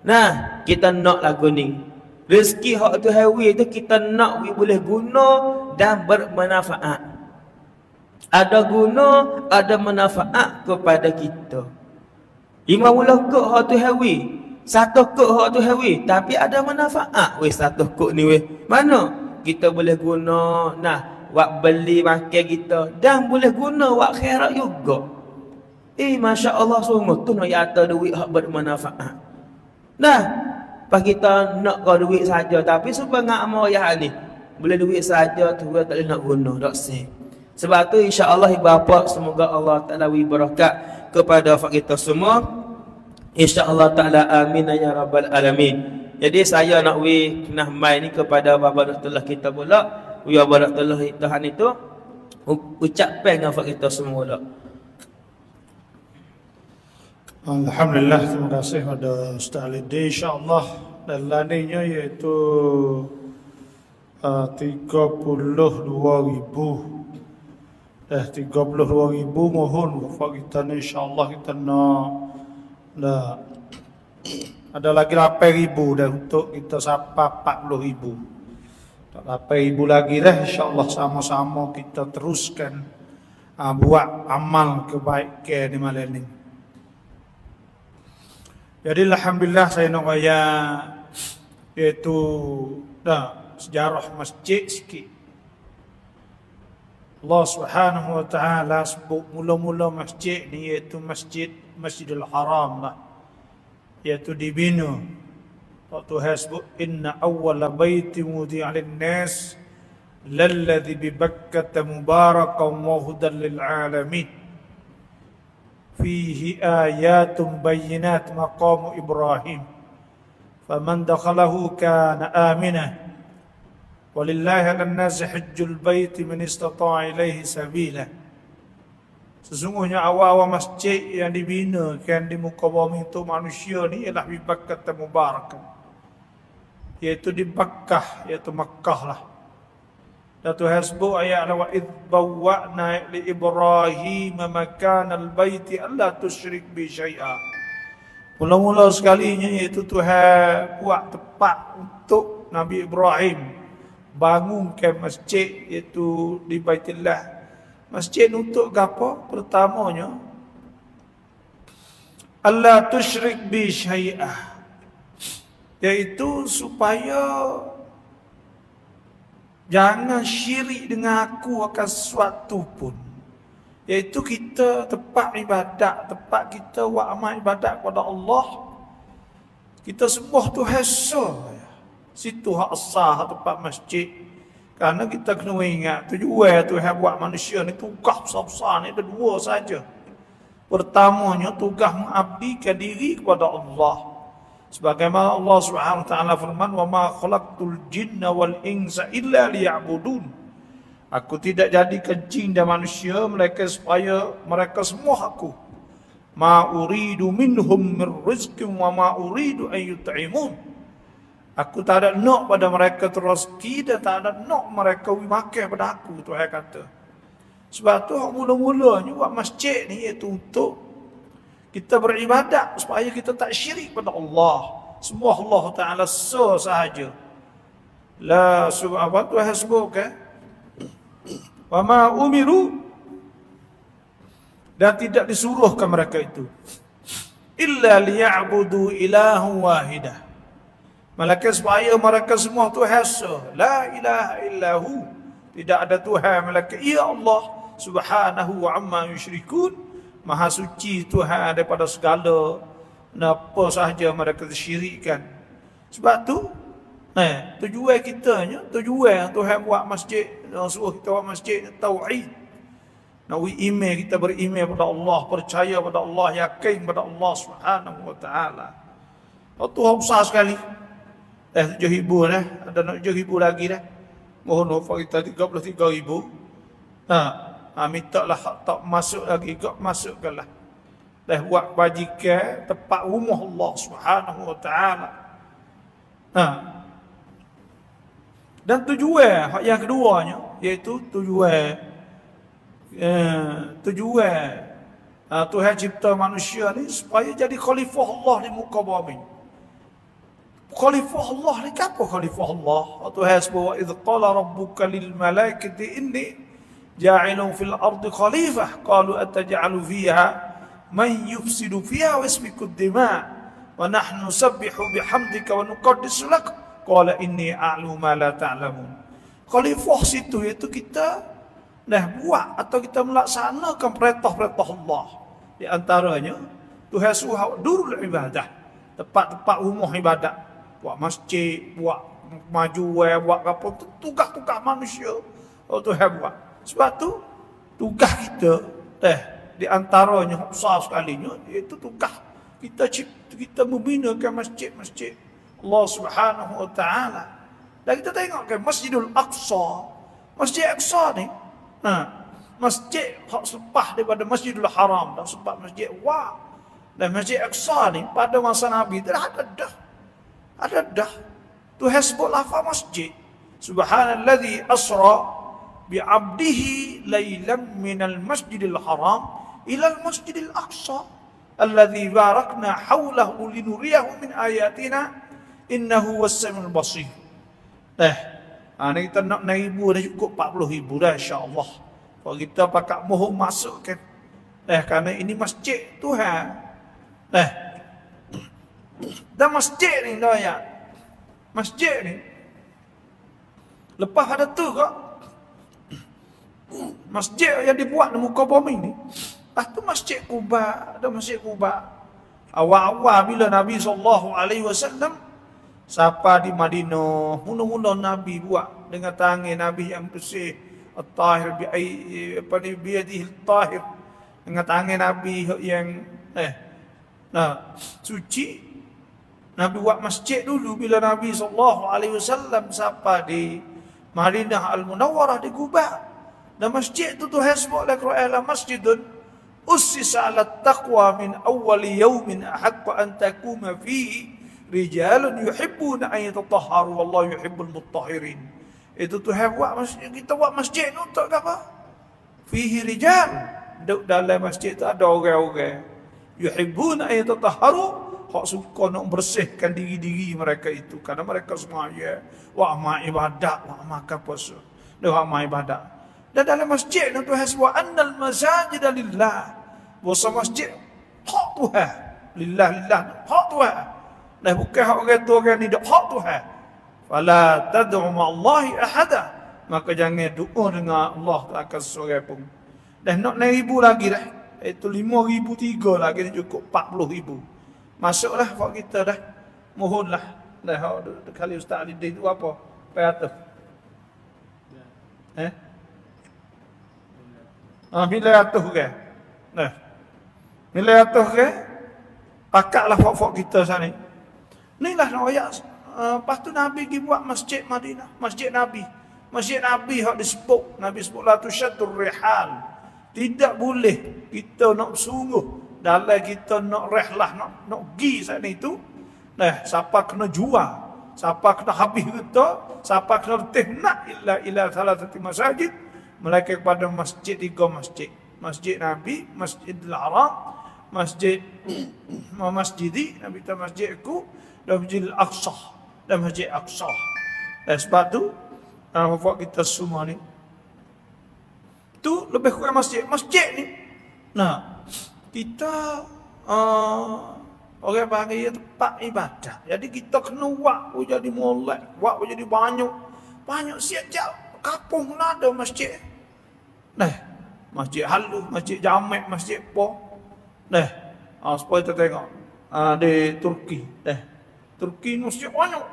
Nah, kita nak lagu ni. Rezeki hak tu hawi tu kita nak we boleh guna dan bermanfaat. Ada guna, ada manfaat kepada kita. 50 kok hak tu hawi, 1 kok hak tu hawi, tapi ada manfaat weh 1 kok ni weh. Mana kita boleh guna nah buat beli makan kita dan boleh guna buat khairat juga. Masya-Allah semua tu nak ada duit hak bermanfaat. Nah, pas kita nak kau duit saja tapi sebab ngak mau ya ni. Boleh duit saja tu tak boleh nak guna tak sih. Sebab tu insya-Allah ibu bapa semoga Allah Taala beri berkat kepada kita semua, insya-Allah Taala amin ya rabbal alamin. Jadi saya nak nak mai ni kepada bapa Dr. kita pula, bapa Dr. kita hari tu ucapkan dengan kita semua pula. Alhamdulillah, terima kasih kepada Ustaz Lide. Insya-Allah dan laninya iaitu 32,000. 32.000 mohon wafak kita insyaallah kita nah. Ada lagi 8.000 dah untuk kita sapa 40.000. 8.000 lagi dah insyaallah sama-sama kita teruskan buat amal kebaikan di malam ini. Jadi alhamdulillah saya nak kaya yaitu dah sejarah masjid sikit. Allah Subhanahu wa ta'ala sebut mula-mula masjid ni iaitu Masjidul Haram lah, iaitu dibina. Tuhan sebut inna awwala baiti wudi'a lin-nas lalladhi bi Bakkata mubarakan wa hudan lil alamin fihi ayatun bayyinat maqamu Ibrahim faman dakhalahu kana aminah walillahi 'alan nasi hajjul baiti man istata'a ilaihi sabila. Sesungguhnya awal-awal masjid yang dibinakan di muka bumi itu manusia ni ialah di Bakkah Mubarakah, iaitu di Bakkah, iaitu Makkah lah. Dan Tuhan sebut ayat wa idh bawwa'na li Ibrahim makanal baiti alla tusyrik bi syai'a. Mula-mula sekalinya iaitu Tuhan buat tempat untuk Nabi Ibrahim bangunkan masjid itu di Baitillah. Masjid untuk apa? Pertamanya Allah tusyrik bi syai'ah, iaitu supaya jangan syirik dengan aku akan sesuatu pun, iaitu kita tempat ibadat, tempat kita buat amal ibadat kepada Allah, kita sembah Tuhan sahaja. Situ hak sah tempat masjid. Kerana kita kena ingat tujuan Tuhan buat manusia ni, tugas besar-besar ni ada dua saja. Pertamanya tugas mengabdikan diri kepada Allah. Sebagaimana Allah Subhanahu wa taala firman, "Wa ma khalaqtul jinna wal insa illa liya'budun." Aku tidak jadikan jin dan manusia melainkan supaya mereka semua aku. Ma uridu minhum mir rizqin wa ma uridu an yut'imun. Aku tak ada nak pada mereka terus kita tak ada nak mereka memakai pada aku, Tuhan kata. Sebab tu mula-mulanya buat masjid ni iaitu untuk kita beribadat supaya kita tak syirik pada Allah. Semua Allah Ta'ala sahaja. La subhanahu Tuhan sebut kan? Wa ma umiru, dan tidak disuruhkan mereka itu illa liya'budu ilahan wahidah, malaikat supaya mereka semua Tuhan sahaja. La ilaha illahu, tidak ada Tuhan malaikat. Ya Allah subhanahu wa amma yushrikun, maha suci Tuhan daripada segala apa sahaja mereka syirikkan. Sebab tu tujuan kitanya, tujuan Tuhan buat masjid, suruh kita buat masjid tauhid. Nawi iman kita beriman kepada Allah, percaya kepada Allah, yakin kepada Allah Subhanahu wa taala. Tuhan besar sekali. 7,000 dah, ada 7,000 lagi dah. Mohon wafak kita 33,000. Minta lah tak masuk lagi, tak masukkanlah. Dah buat bajikan tempat rumah Allah Subhanahu wa taala. Dan tujuan yang keduanya iaitu tujuan Tuhan cipta manusia ni supaya jadi khalifah Allah di muka bumi. Khalifah Allah ni apa khalifah Allah? Tuhan sebut idh qala rabbuka lil malaikati inni ja'ilun fil ardi khalifah qalu ataj'alu fiha man yufsidu fiha wa yasfiku ad-dima wa nahnu nusabbihu bihamdika wa nuqaddisu lak qala inni a'lamu ma la ta'lamun. Khalifah situ iaitu kita dah buat atau kita melaksanakan perintah-perintah Allah. Di antaranya Tuhan suruh durul ibadah, tempat-tempat rumah ibadat. Buat masjid, buat majuan, buat apa, tugas-tugas manusia Tuhan buat. Sebab tu tugas kita di antaranya besar sekalinya iaitu tugas kita membinakan masjid-masjid Allah Subhanahu wa taala. Dan kita tengok kan Masjidul Aqsa. Masjid Aqsa ni masjid hak sepah daripada Masjidul Haram dan sepah masjid wah. Dan Masjid Aqsa ni pada masa Nabi dah ada dah. Tuhan sebut lafaz masjid. Subhanalladzi asra bi'abdihi laylan minal masjidil haram ilal masjidil aqsa alladhi barakna hawlahu linuriyahu min ayatina innahu was-sami'ul basir. Ini kita nak ribu dah cukup 40 ribu dah insya-Allah. Kalau kita pakak mohon masuk kan. Karena ini masjid Tuhan. Dan masjid ni dah ya. Masjid ni lepas ada tu kok. Masjid yang dibuat di muka bumi ni. Lepas tu masjid Quba, ada masjid Quba. Awal-awal bila Nabi SAW siapa di Madinah, mula-mula Nabi buat dengan tangan Nabi yang bersih, at-tahir bi'adihi at-tahir, dengan tangan Nabi yang suci. Nabi buat masjid dulu bila Nabi SAW siapa di Madinah Al-Munawwarah di Quba. Dan masjid itu Tuhan sebut dalam Quran, masjidun ussisa 'ala taqwa min awwali yawmin haqqan an takuma fihi rijalun yuhibbuna an yatatahharu wallahu yuhibbul mutahhirin. Itu Tuhan buat masjid, kita buat masjid ni untuk apa? Fihi rijal, dalam masjid tu ada orang-orang yuhibbuna an yatatahharu, hak suka nak bersihkan diri-diri mereka itu, kerana mereka semua ya wa ma ibadat wa ma kapusu. Dia ramai ibadat. Dan dalam masjid ni Tuhan sebut annal masajida lillah. Bahasa masjid hak Tuhan. Lillah lillah hak Tuhan. Dah bukan hak orang tu orang ni, dah hak Tuhan. Fala tad'u ma'allahi ahada. Maka jangan doa dengan Allah Ta'ala seorang pun. Dah nak 6,000 lagi dah. Itu 5,003 lagi dah cukup 40,000. Masuklah buat kita dah. Mohonlah. Dah kali Ustaz Ali Deng tu apa? Perata. Bila atuh ke? Bila atuh ke? Pakaklah fok-fok kita sana. Inilah royak. Lepas tu Nabi pergi buat masjid Madinah. Masjid Nabi. Masjid Nabi yang disebut. Nabi sebutlah tu syatur rihal. Tidak boleh kita nak sungguh. Dalam kita nak rehlah. Nak pergi sana itu. Siapa kena jual. Siapa kena habis kita. Siapa kena tehnak. Ila salah satu masjid. Melainkan kepada masjid, 3 masjid. Masjid Nabi. Masjidul Haram. Masjidi Nabi ta masjidku dan Masjidul Aqsa dan Masjid Aqsa. Dan sebab tu hafal kita semua ni tu lebih kurang masjid ni. Kita orang panggil tempat ibadah. Jadi kita kena buat jadi molek, buat jadi banyak siap-siap kampung lah ada masjid. Masjid halus, masjid jamek, masjid po. Supaya kita tengok di Turki. Turki masjid banyak.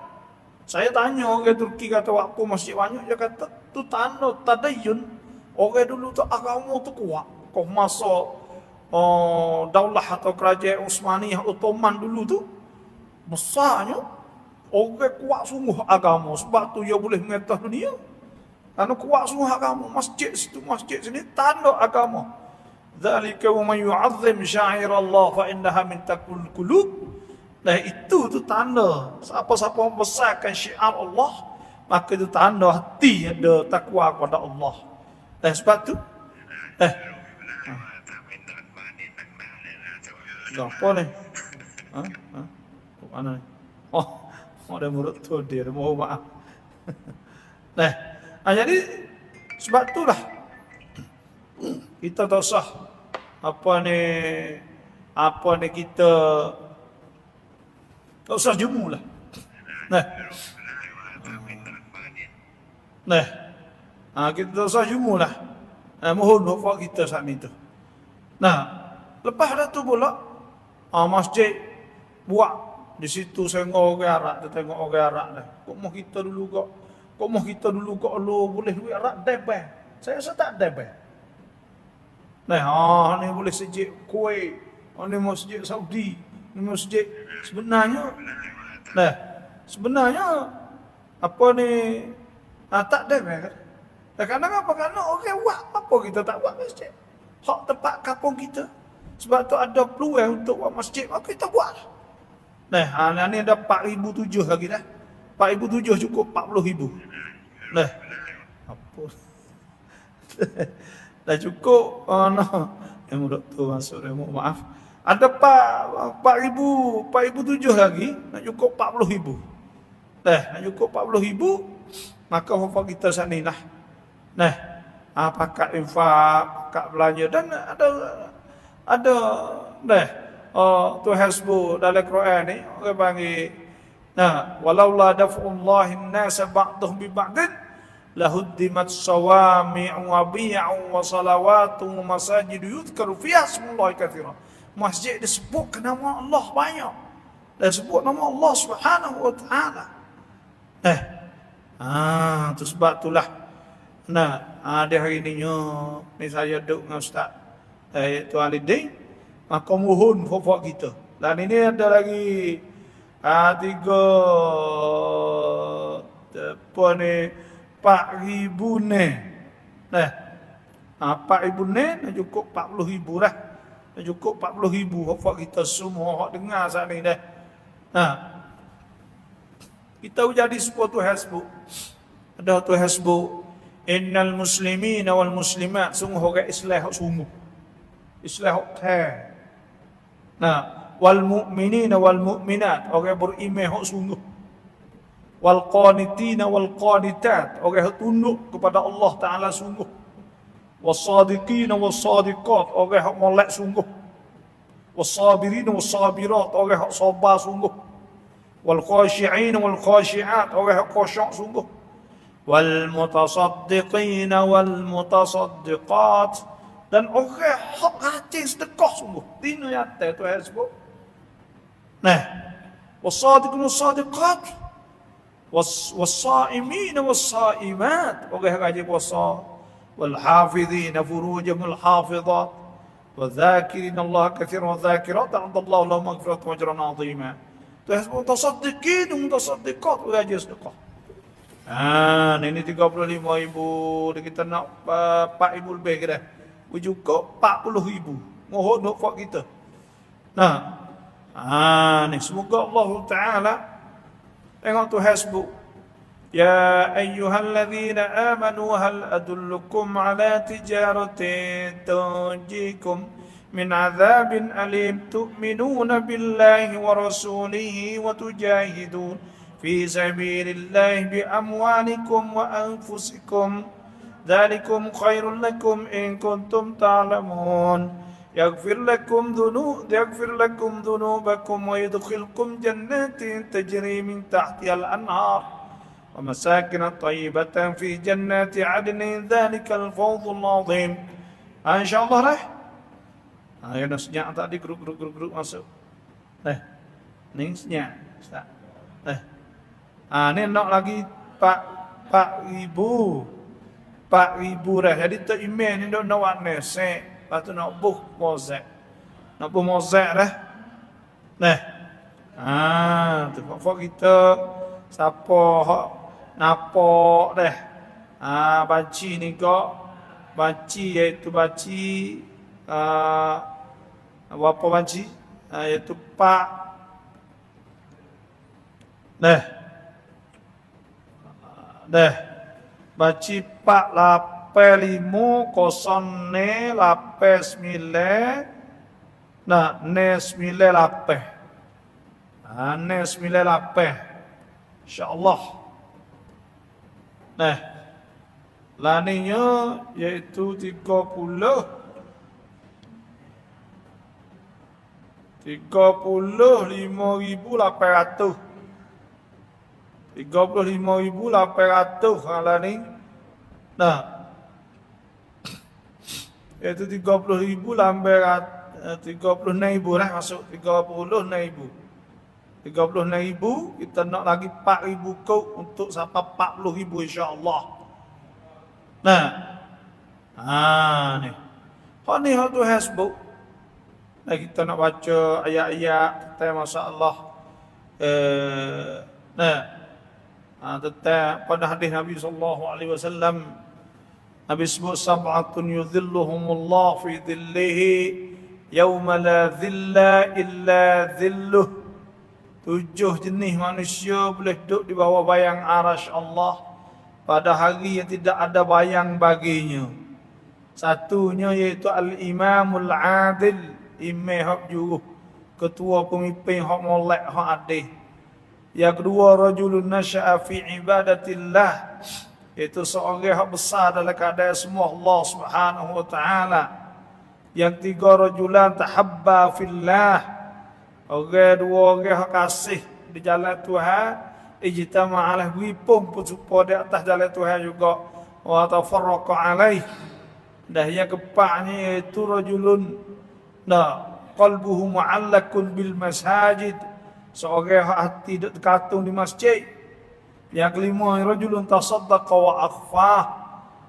Saya tanya orang Turki kata waktu masjid banyak, dia kata tu tanda tadayun orang dulu tu agama tu kuat. Kau masuk daulah atau kerajaan Uthmaniyah Ottoman dulu tu besarnya orang kuat sungguh agama. Sebab tu dia boleh mengetah dunia. Karena kuat sungguh agama, masjid situ masjid sini tanda agama. Dzalika wa man yu'azzim sya'air Allah fa innaha min taqul qulub. Itu tanda. Siapa-siapa membesarkan syiar Allah, maka itu tanda hati ada takwa kepada Allah. Sebab tu apa ni? Mana ni? Oh, ada mulut tu dia, mohon maaf. Jadi sebab itulah kita tak sah apa ni kita tak usah jemu lah. Kita tak usah jemu lah. Mohon doa kita saat itu. Lepas dah tu pula masjid buat di situ sengok orang Arab, kita tengok orang Arab dah. Kok moh kita dulu kok lo boleh duit Arab debai. Saya rasa tak debai. Ni boleh masjid Kuwait, ni masjid Saudi, ni masjid sebenarnya. Sebenarnya apa ni? Tak ada kan? Kadang-kadang apa kan? Okey, buat apa kita tak buat masjid? Hak tempat kampung kita. Sebab tu ada peluang untuk buat masjid, maka kita buat. Ni ada 4,007 lagi dah. 4,007 cukup 40,000. Apa? Dah cukup. Oh no. Yang doktor masuk remuk, maaf. Ada 4.007 lagi, nak cukup 40.000. Nah, nak cukup 40.000, maka hafal kita saat inilah. Nah, pakat infak, pakat belanja, dan ada nah, tu hasbu dalam Quran ni, orang panggil nah, walaula daf'ullahin nasa ba'dhum bi ba'din lahuddimat sawami'u wa bi'u wa salawatu wa masajidu yudhkaru fiha ismullahi katsiran. Masjid disebut nama Allah banyak. Disebut nama Allah Subhanahu wa taala. Tu sebab itulah. Nah, ada hari ini ni saya duduk dengan Ustaz Dr. Ali Deng, maka mohon faham kita. Dan ini ada lagi 4,000 ni. Nah, 4,000 ni dah cukup 40,000 dah. Cukup 40,000 hafal kita semua hak dengar saat ni dah. Nah, kita jadi sebuah tu hasbuk. Ada tu hasbuk innal muslimina wal muslimat, sungguh orang Islam hak sungguh. Islam hak ter. Nah, wal mu'minina wal mu'minat, orang beriman hak sungguh. Wal qanitina wal qanitat, orang hak tunduk kepada Allah Taala sungguh. Wasadiqina wasadiqat, orang hak molek sungguh. Wasabirina wasabirat, orang hak sabar sungguh. Wal khashi'ina wal khashi'at, orang hak khusyuk sungguh. Wal mutasaddiqina wal mutasaddiqat, dan orang hak rajin sedekah sungguh. Dino nyata tu sebut. Nah, wasadiqina wasadiqat, wasaimina wasaimat, orang hak rajin puasa. والحافظين فروجهم الحافظات والذاكرين الله كثيرا والذاكرات أعد الله لهم مغفرة وأجرا عظيما. متصدقين ومتصدقات وأجر صدقة. Ini 35,000, kita nak 4,000 lebih ke dah. Cukup 40,000. Mohon doa kita. Nah, ni semoga Allah Taala tengok tu hasbuk. يا أيها الذين آمنوا هل أدلكم على تجارة تنجيكم من عذاب أليم تؤمنون بالله ورسوله وتجاهدون في سبيل الله بأموالكم وأنفسكم ذلكم خير لكم إن كنتم تعلمون يغفر لكم ذنوبكم ويدخلكم جنات تجري من تحتها الأنهار ومساكن طيبة في جنات عدن ذلك الفوز العظيم. Insyaallah dah. Ayo nasnya tadi grup masuk. Ningsnya. Ustaz. Ni nak lagi 4,000 dah. Jadi tu email ni nak warna sek, lepas tu nak buh mozak. Nak buh mozak dah. Nah. Tu fak kita siapa hak napok dah. Baci ni kok. Baci iaitu baci. Apa baci? Iaitu pak. Dah. Baci pak 85 ne 89. Nah, ne 98. Ne 98. InsyaAllah. Nah, laninya iaitu 35,800. 35,800 lani. Nah, iaitu 30,000 lambat 39,000 dah masuk 39,000. 39,000, kita nak lagi 4,000 kau untuk sampai 40,000 insya-Allah. Nah. Ni. Hak ni hak tu hasbuk. Nah, kita nak baca ayat-ayat tentang masalah tentang pada hadis Nabi sallallahu alaihi wasallam. Nabi sebut sab'atun yudhilluhumullahu fi dhillihi yauma la dhilla illa dhilluh. 7 jenis manusia boleh duduk di bawah bayang arasy Allah pada hari yang tidak ada bayang baginya. Satunya iaitu al-imamul adil, imam hak juru, ketua pemimpin hak molek hak adil. Yang kedua rajulun nasya'a fi ibadatillah, iaitu seorang hak besar dalam keadaan semua Allah Subhanahu wa taala. Yang tiga rajulan tahabba fillah, orang dua orang hak kasih di jalan Tuhan, ijtama alah wipum supaya di atas jalan Tuhan juga, wa tafarraqa alaih. Dah yang keempatnya itu rajulun qalbuhu mu'allakun bil masajid, seorang hati terkatung di masjid. Yang kelima rajulun tasaddaqa wa akhfa,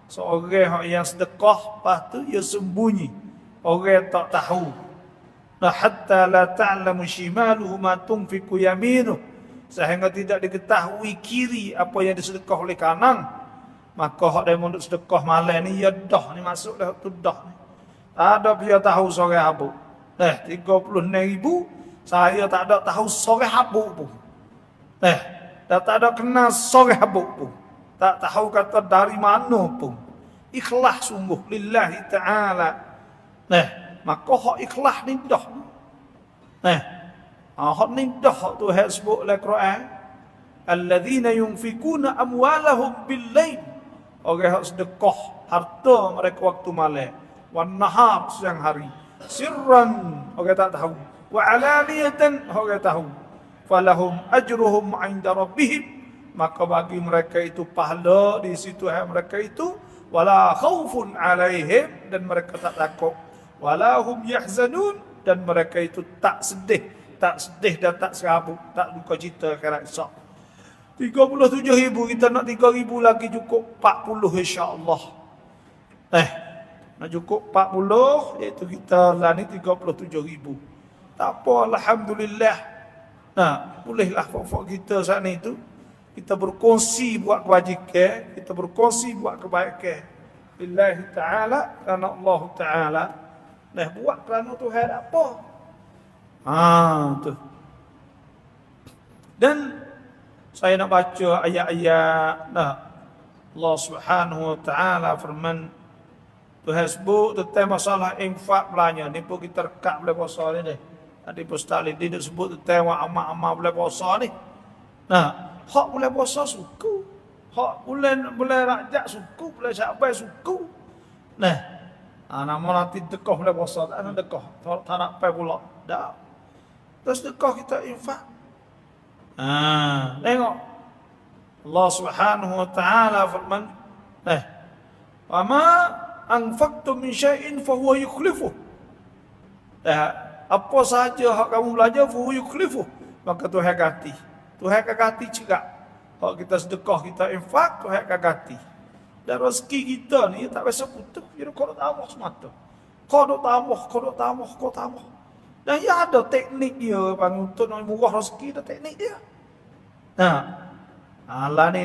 seorang yang sedekah pastu ia sembunyi, orang tak tahu. Nah hatta la ta'lamu shimaluhu ma tunfiqu yaminuh, sehingga tidak diketahui kiri apa yang disedekah oleh kanan. Maka hak dia munduk sedekah malam ni, ya dah ni masuk dah tu dah ni. Tak ada dia tahu sore habuk. Dah 39,000 saya tak ada tahu sore habuk pun. Dah tak ada kenal sore habuk pun. Tak tahu kata dari mana pun. Ikhlas sungguh lillahi ta'ala. Dah maka hak ikhlas ni dah. Dah hak ni dah tu hak sebut dalam Quran. Alladzina yunfikuna amwalahum bil-lail, orang yang sedekah harta mereka waktu malam, wan nahar siang hari, sirran orang tak tahu, wa alaniyatan orang tahu, falahum ajruhum 'inda rabbihim, maka bagi mereka itu pahala di sisi Tuhan mereka itu, wala khaufun 'alaihim, dan mereka tak takut, wala hum yahzanun, dan mereka itu tak sedih dan tak serabut, tak duka cita kerana esok. 37,000, kita nak 3,000 lagi cukup 40 insya-Allah. Nak cukup 40 iaitu kita lah ni 37,000. Tak apa, alhamdulillah. Nah, bolehlah pokok kita saat ni tu kita berkongsi buat kebajikan, kita berkongsi buat kebaikan. Lillahi ta'ala, kerana Allah Ta'ala. Nah, buat kerana Tuhan apa? Tu. Dan saya nak baca ayat-ayat Allah Subhanahu wa taala firman Tuhan sebut tentang masalah infak belanja. Ni pun kita rekap bulan puasa ni deh. Tadi Ustaz Lide sebut tentang amal-amal bulan puasa ni. Hak bulan puasa suku, hak bulan Rajab suku, bulan Syaban suku. Nama nanti dekoh bulan puasa tak ada dekoh. Tak nak pay pula. Dah. Terus dekoh kita infak. Tengok Allah Subhanahu wa taala firman, "Wa ma anfaqtum min syai'in fa huwa yukhlifuh." Apa sahaja hak kamu belanja, fa huwa yukhlifuh, maka Tuhan ganti. Tuhan akan ganti juga. Kalau kita sedekah, kita infak, Tuhan akan ganti. Dan rezeki kita ni tak biasa putus, jadi kau nak tambah semata. Kau nak tambah. Dan ia ada teknik dia untuk nak murah rezeki, ada teknik dia. Alah ni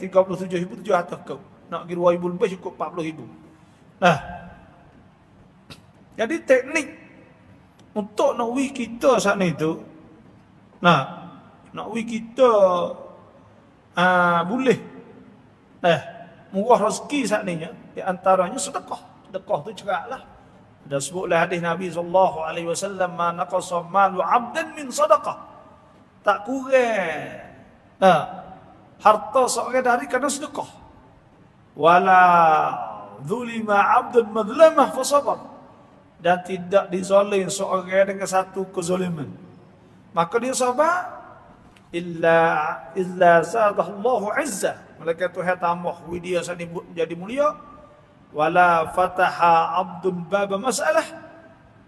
37,000 tu atas kau. Nak pergi 2,000 lebih cukup 40,000. Jadi teknik untuk nak wih kita saat ni tu. Nak wih kita boleh. Murah rezeki saat ni ya. Di antaranya sedekah. Sedekah tu ceraklah. Dan sebutlah hadis Nabi SAW, "Ma naqasa malu 'abdan min sadaqah." Tak kurang harta seorang dari kerana sedekah. "Wala dzulima 'abdun madlamah fa sabar." Dan tidak dizalim seorang dengan satu kezaliman, maka dia sabar. Illa zadallahu 'izza. Malaikat Tuhan tambah dia jadi mulia. Wala fataha abdun baba masalah,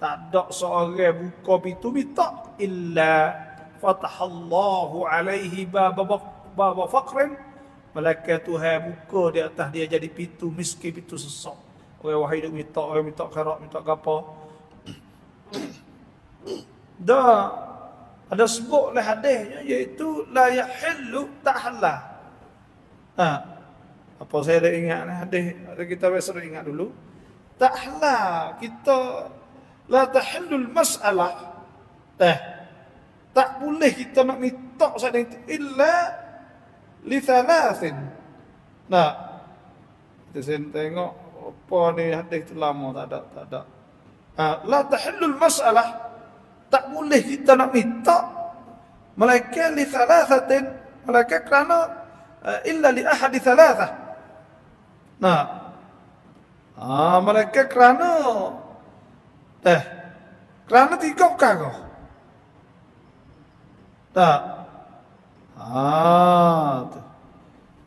tak ada seorang buka pintu minta, illa fatahallahu alaihi baba faqrin, malaikat Tuhan buka di atas dia jadi pintu miskin, pintu sesak. Orang wahai duk minta, orang minta kharat, minta apa. Dah ada sebutlah hadisnya, iaitu la yahillu ta'hala. Apa saya dah ingat ni hadis, kita biasa dah ingat dulu. Tak halal kita, la tahallul mas'alah. Tak boleh kita nak minta saat ni illa li thalathin. Kita tengok apa di hadis lama tak ada. La tahallul masalah, tak boleh kita nak minta melainkan li thalathatin, melainkan kerana illa li ahadi thalathah. Nah, melainkan kerana kerana tiga perkara. Tak.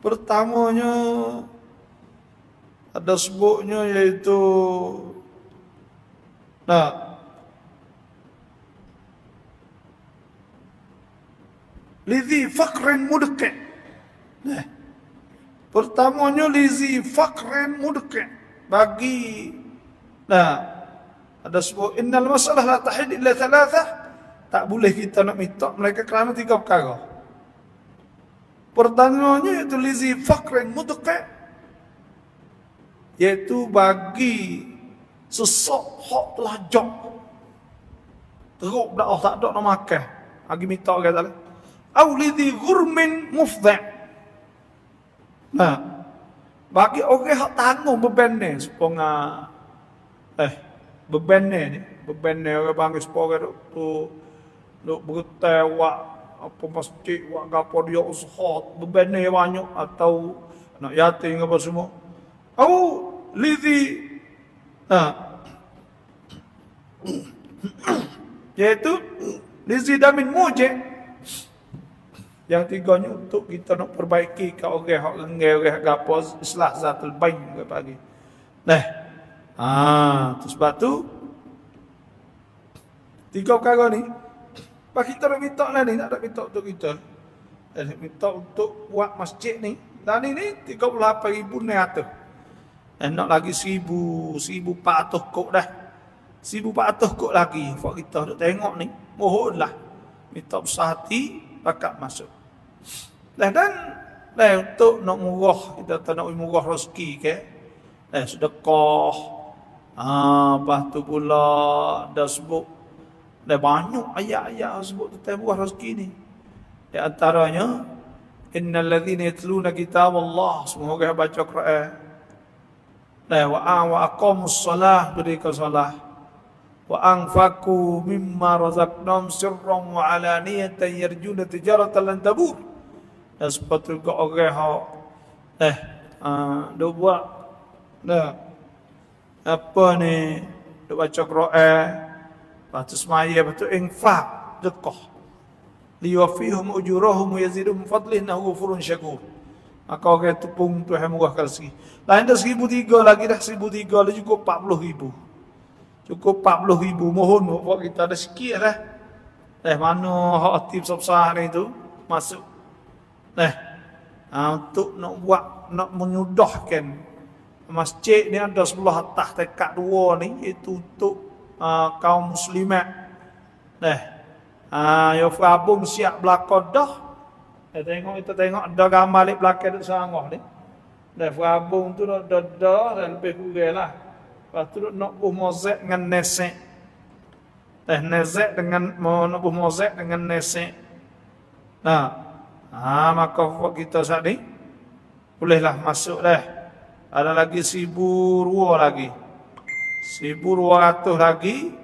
Pertamanya ada sebutnya yaitu lizi faqrin mudqi. Pertamanya lizi faqrin mudqi, bagi ada sebut innal masalah la tahid illa thalathah, tak boleh kita nak minta mereka kerana tiga perkara. Pertanyaannya itu lizi faqrin mudqi, yaitu bagi sesak hak telajak teruk dah tak ada nak makan lagi minta ke tak leh, au lizi ghurmin mufdha, bagi orang hak tanggung beban sepongah beban ni orang panggil sepongah tu duk bertawak apa masjid wak gapo dia ushot beban yang banyak atau anak yatim apa semua, au lizi yaitu lizi damin mujib, yang tiganya untuk kita nak perbaiki ke orang hak lengah gapo islah zatul bain pagi. Sebab tu tiga perkara ni bagi kita nak minta lah ni, tak nak minta untuk kita. Minta untuk buat masjid ni. Dan ini 38,000 ni atas. Nak lagi 1,400 kok dah. 1,400 kok lagi. Kalau kita nak tengok ni, mohonlah. Minta besar hati, pakat masuk. Dan untuk nak murah, kita tak nak murah rezeki ke. Sedekah. Lepas tu pula dah sebut. Ada banyak ayat-ayat sebut tentang buah rezeki ni. Di antaranya, innal ladzina yatluna kitab Allah, semua orang baca Quran. Wa aqamus shalah, berikan solat. Wa anfaqu mimma razaqnahum sirran wa alaniyatan yarjuna tijaratan lan tabur. Dan sepatutnya orang hak dia buat apa ni, dia baca Quran. Patus maya betul infaq dekoh liwafihum ujurahum yazidum fadlihi innahu ghafurun syakur. Maka orang tu pun Tuhan murahkan rezeki. Lain dah 1,300 lagi dah 1,300 dah cukup 40,000. Cukup 40,000 mohon buat kita ada sikit dah. Mana hak hati besar-besar ni tu masuk. Untuk nak buat nak menyudahkan masjid ni ada sebelah atas tekak dua ni itu untuk kaum muslimat yang berabung siap belakang dah kita tengok dah gambar di belakang di Serangah ni dah berabung tu dah dan lebih kurang lah. Lepas tu nak buh mozek dengan nesek nak buh mozek dengan nesek. Maka kita saat ni bolehlah masuk dah. Ada lagi 1,200 lagi 1,200 lagi,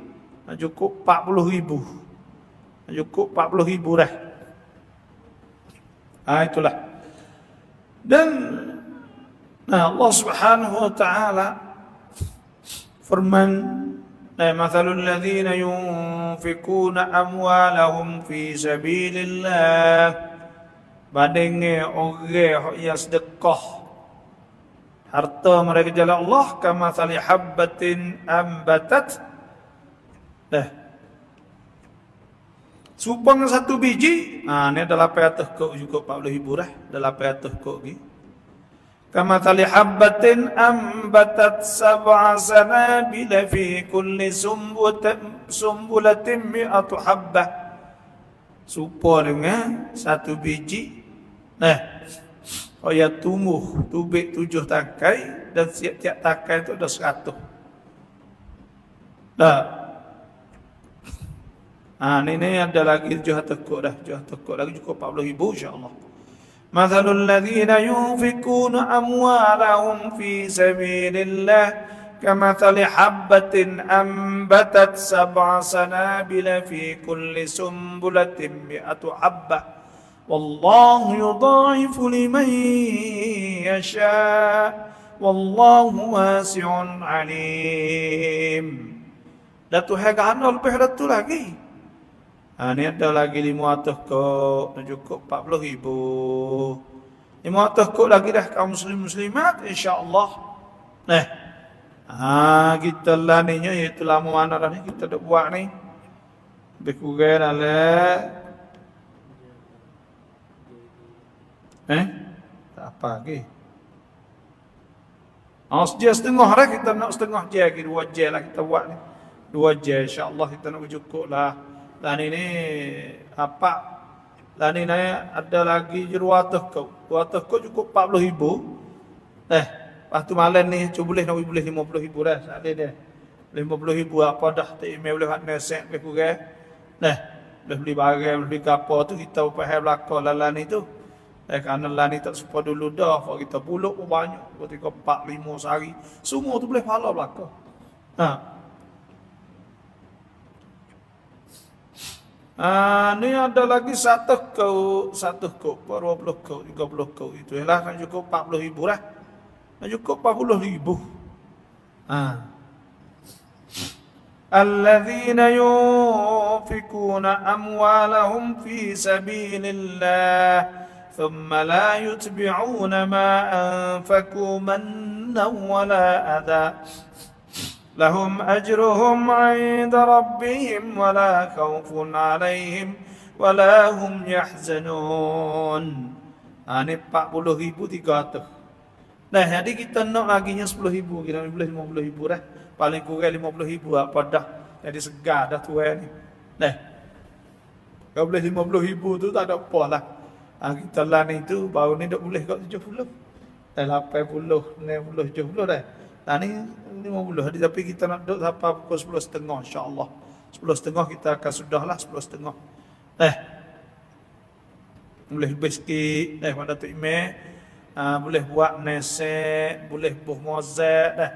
cukup 40,000. Cukup 40,000 dah. Itulah. Dan Allah Subhanahu wa taala firman, "Mathalul ladzina yunfikuna amwalahum fi sabilillah." Bandingkan orang yang sedekah harta mereka jalan Allah, kama thali habbatin ambatat supang satu biji. Ni dah 800 kok juga 40,000 dah. Dah 800 kok lagi. Kama thali habbatin ambatat sab'a sanabila fi kulli sumbulatin mi'atu habbah. Supang dengan satu biji. Yang tumbuh tubik 7 tangkai dan tiap-tiap tangkai itu ada 100. Ini ada lagi 700 kok dah. 700 kok lagi cukup 40,000 insya-Allah. مثل الذين ينفقون أموالهم في سبيل الله كمثل حبة أنبتت 7 سنابل في كل سنبلة 100 حبة والله يضاعف لمن يشاء والله واسع عليم. Datuhegaan oleh datu lagi. Ini ada lagi 500 kok, cukup 40.000. 500 kok lagi dah kaum muslim muslimat, insyaallah. Nah, kita lah ninya itu lama mana dah ni kita dah buat ni. Berkurang lah. Tak apa lagi. Dia setengah lah, kita nak setengah je lagi, 2 je lah kita buat ni. 2 je, insyaallah kita nak cukup lah. Dan ini apa? Dan ini ada lagi 200 kok cukup 40.000. Lepas tu malam ni cuba boleh nak boleh 50.000 dah. Ada dia. 50.000 apa dah T.I.M.A. boleh buat nasihat ke kurang. Boleh beli barang, boleh beli kapal tu kita faham belakang lalan ni tu. Kerana lalan ni tak sepa dulu dah. Kalau kita puluk pun banyak. 3, 4, 5 sehari. Semua tu boleh pahala belakang. Ni ada lagi 1 kok, 20 kok, 30 kok itu lah kan cukup 40.000 lah. Kan cukup 40.000. Alladzina yunfikuna amwalahum fi sabilillah thumma la yutbi'una ma anfaku mannan wala adha lahum ajruhum 'inda rabbihim wala khaufun 'alaihim wala hum yahzanun. Ini 40.300. Nah, jadi kita nak laginya 10.000, kita boleh 50.000 dah. Paling kurang 50.000 apa dah. Jadi segar dah tuan ni. Nah. Kalau boleh 50.000 tu tak ada apalah. Kita lah ni tu baru ni dak boleh kat 70. Dah 80, 90, 70 dah. Nah ni 50 hari tapi kita nak duduk sampai pukul 10.30 insya-Allah. 10.30 kita akan sudahlah 10.30. Boleh lebih sikit pada T.I.M.A. Boleh buat nesek, boleh buh mozak dah.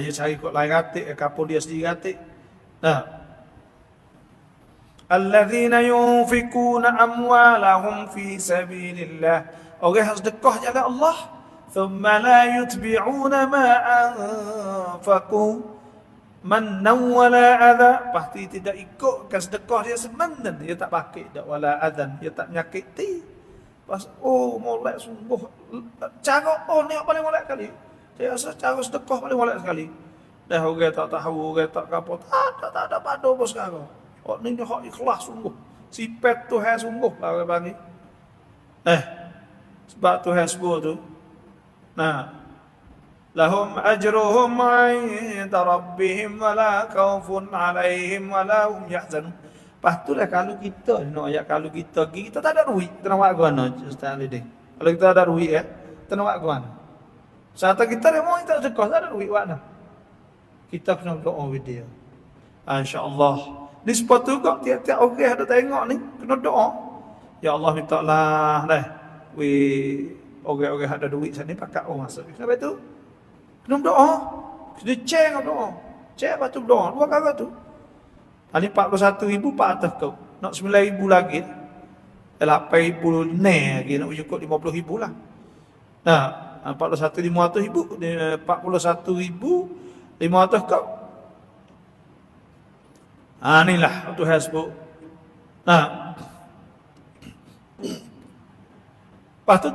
Ya cari kot lain atik, kapal dia sendiri atik. Alladzina yunfikuna amwalahum fi sabilillah. Orang yang sedekah jalan Allah. ثم لا يتبعون ما أنفقوا منا ولا أذى. Pasti tidak ikut sedekah dia semanan, dia tak pakai dak wala adzan, dia tak menyakiti. Pas molek sungguh cara ni paling molek kali. Dia rasa cara sedekah paling molek sekali. Dah orang tak tahu, orang tak kapot, tak ada padu bos sekarang. Oh ni dia hak ikhlas sungguh. Sifat Tuhan sungguh bagi. Sebab Tuhan sebut tu. Lahum ajruhum 'inda rabbihim wala khaufun 'alaihim wala hum yahzanun. Pastulah kalau kita nak ayat kalau kita pergi kita tak ada duit, kita nak buat guna Ustaz Ali Deng. Kalau kita ada duit kita nak buat guna. Saat kita memang tak sedekah, tak ada duit buat dah. Kita kena doa with dia. Insya-Allah. Di spot tu kok tiap-tiap orang ada tengok ni kena doa. Ya Allah minta lah dah. Orang-orang ada duit sana pakat orang masuk. Kenapa tu? Kena berdoa. Kena cek kau berdoa. Cek lepas tu berdoa. Dua kata tu. Ini 41.400 kau. Nak 9.000 lagi. 8.000 naik lagi. Nak cukup 50.000 lah. 41.500 kau. Inilah untuk hasbuk. Lepas tu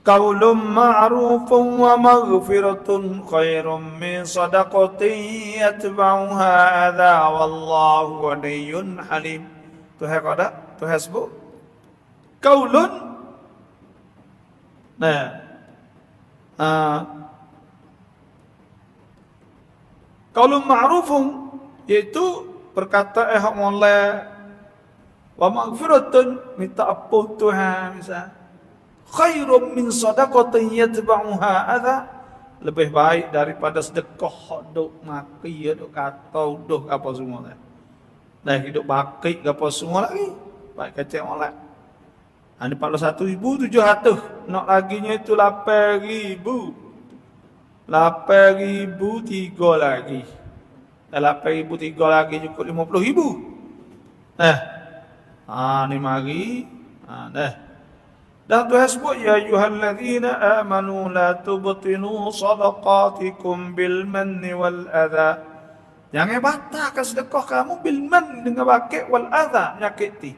قول معروف ومغفرة خير من صدقة يتبعها أذى والله غني حليم. Tuhan kau dah? Tuhan sebut Kaulun. Kaulun ma'rufun iaitu perkataan hak molek. Wa maghfiratun minta ampun Tuhan misal. Khairum min sadaqatin yatba'uha adha. Lebih baik daripada sedekah duk maki, duk katau, duk apa semua dah. Dah hidup bakik apa semua lagi. Baik kata orang lain. Ada 41.700. Nak laginya itu 8.000. 8.003 lagi. Dan 8.003 lagi cukup 50.000. Ni mari. Dah. Dan Tuhan sebut, ya ayyuhalladzina amanu la tubtinu sadaqatikum bil manni wal adha. Jangan batalkan sedekah kamu bil man dengan bakit wal adha, nyakiti.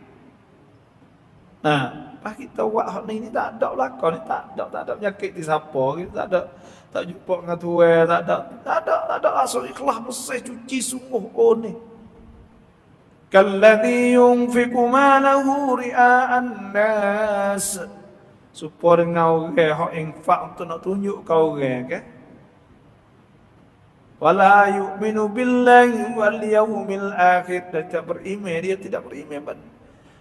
Pas kita buat hal ni tak ada belakang ni, tak ada nyakiti siapa, kita tak jumpa dengan Tuhan, tak ada asal ikhlas bersih cuci sungguh ni. Kalladhi yunfiqu malahu ria'an nas. Supaya dengan orang hak infak tu nak tunjuk kau orang ke? Wala yu'minu billahi wal yaumil akhir. Dia tidak beriman,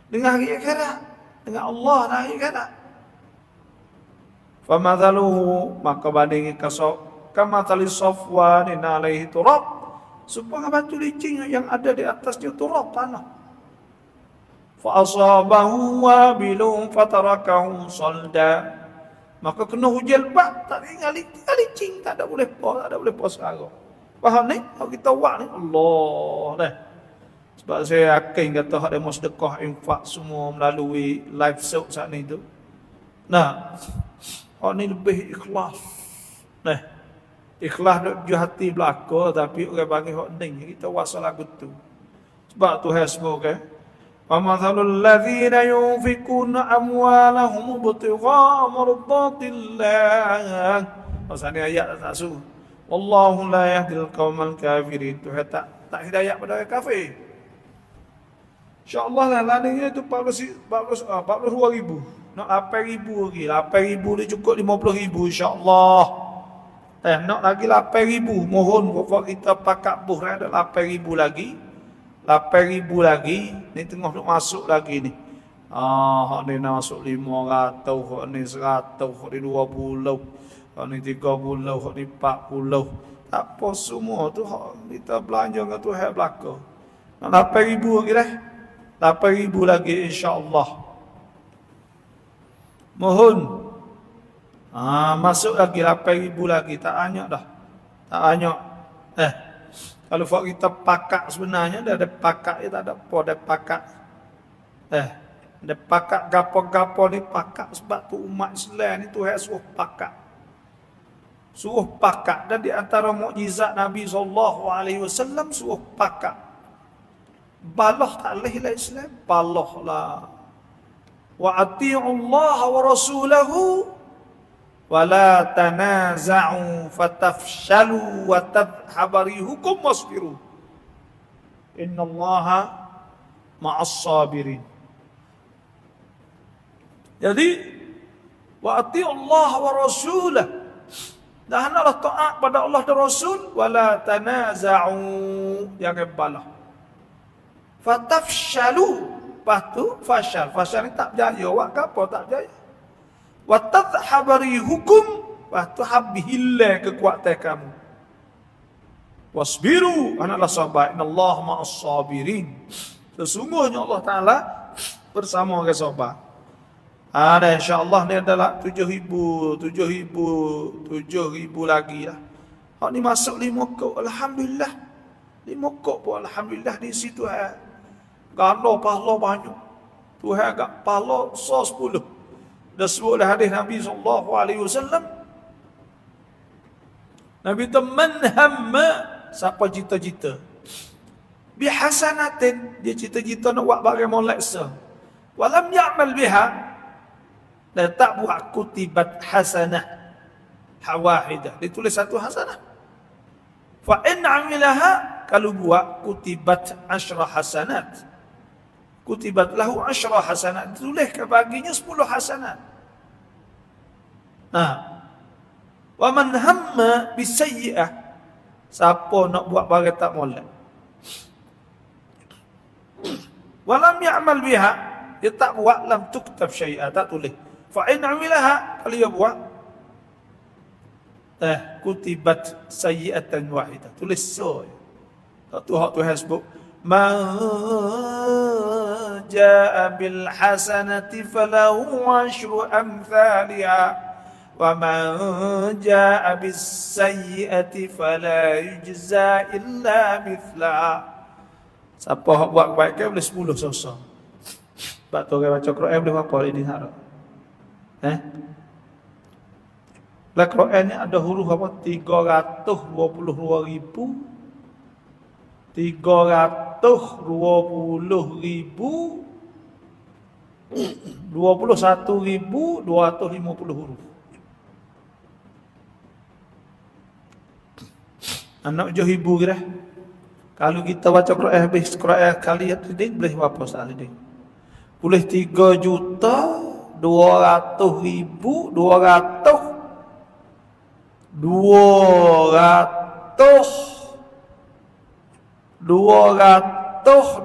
dengan hari akhirat, dengan Allah dan hari akhirat. Famathaluhu, maka bandingi kasok, kamathali safwanin alaihi turab, supaya batu licin yang ada di atasnya turab tanah. Fa asabahu wabilun fatarakahu solda. Maka kena hujan lebat, tak tinggal licin, tak ada boleh pos sekarang. Faham ni? Kalau kita buat ni, Allah dah. Sebab saya yakin kata hak demo sedekah infak semua melalui live show saat ni tu. Hak ni lebih ikhlas. Ikhlas duk jujur hati belaka, tapi orang panggil hak ni kita wasal lagu tu. Sebab Tuhan semoga wa mathalul ladzina yunfikuna amwalahum ibtigha mardatillah. Pasal ni ayat tak suruh. Wallahu la yahdil qaumal kafirin. Tuhan tak hidayah pada orang kafir. InsyaAllah lah ladanya itu 42,000. Nak 8,000 lagi. 8,000 dia cukup 50,000 insyaAllah. Nak lagi 8,000. Mohon kalau kita pakat buhran ada 8,000 lagi. 8,000 lagi. Ni tengah nak masuk lagi ni. Hak ni nak masuk 500. Hak ni 100. Hak ni 20. Hak ni 30, hak ni 40. Tak apa semua tu hak kita belanja dengan Tuhan belakang. Nak 8,000 lagi dah. 8,000 lagi insyaAllah. Mohon. Masuk lagi 8,000 lagi. Tak banyak dah. Tak banyak. Kalau kita pakak sebenarnya dah ada pakak. Tak ada apa ada pakak. Ada pakak gapo-gapo ni pakak. Sebab tu umat Islam ni Tuhan suruh pakak. Suruh pakak. Dan di antara mukjizat Nabi SAW suruh pakak. Balah ta'lih lah Islam. Balah lah. Wa ati'ullaha wa rasulahu. Wa la tanaza'u fatafshalu wa tadhabari hukum wasbiru. Inna allaha ma'as sabirin. Jadi wa ati'ullaha wa rasulahu. Dan hendaklah taat pada Allah dan Rasul. Wala tanaza'u. Jangan balah. Fatafshalu. Lepas tu fashal. Fashal ni tak berjaya. Wakapa tak berjaya. Watadhabari hukum. Lepas tu habihillah kekuatan kamu. Wasbiru. Hendaklah sabar. Inna Allah ma'as sabirin. Sesungguhnya Allah Ta'ala bersama orang sabar. Ada insyaAllah ni adalah 7,000 lagi lah. Hak ni masuk 5 kok. Alhamdulillah. 5 kok pun Alhamdulillah di situ. Kalau pahala banyak. Tuhan agak pahala 10. Dah sebut oleh hadis Nabi SAW. Nabi itu manhamma. Siapa cita-cita. Bihasanatin. Dia cita-cita nak buat barang moleksa. Walam ya'mal biha. Dan tak buat kutibat hasanah hawahidah. Ditulis satu hasanah. Fa in amilaha, kalau buat kutibat asyra hasanat. Kutibat lahu asyra hasanat. Ditulis kebaginya 10 hasanat. Wa man hamma bisayyi'ah. Siapa nak buat barang tak molek. Wa lam ya'mal biha. Dia tak buat lam tuktab syai'ah, tak tulis. Fa'in amilaha, kalau dia buat kutibat sayyiatan wahidah. Tulis so. Satu hak Tuhan sebut. Man man jaa bil hasanati falahu asyru amthaliha wa man jaa bis sayyiati fala yujza illa mithlaha. Siapa hok buat baik boleh 10 sosok. Pak tu orang baca Quran boleh apa ini harap. Lah Quran ni ada huruf apa 320,000 320,000 21,250 huruf. Anak jauh ibu kira. Kalau kita baca Quran habis Quran kali ini boleh berapa Ustaz Lide? Boleh 3.200.000 200 212.500.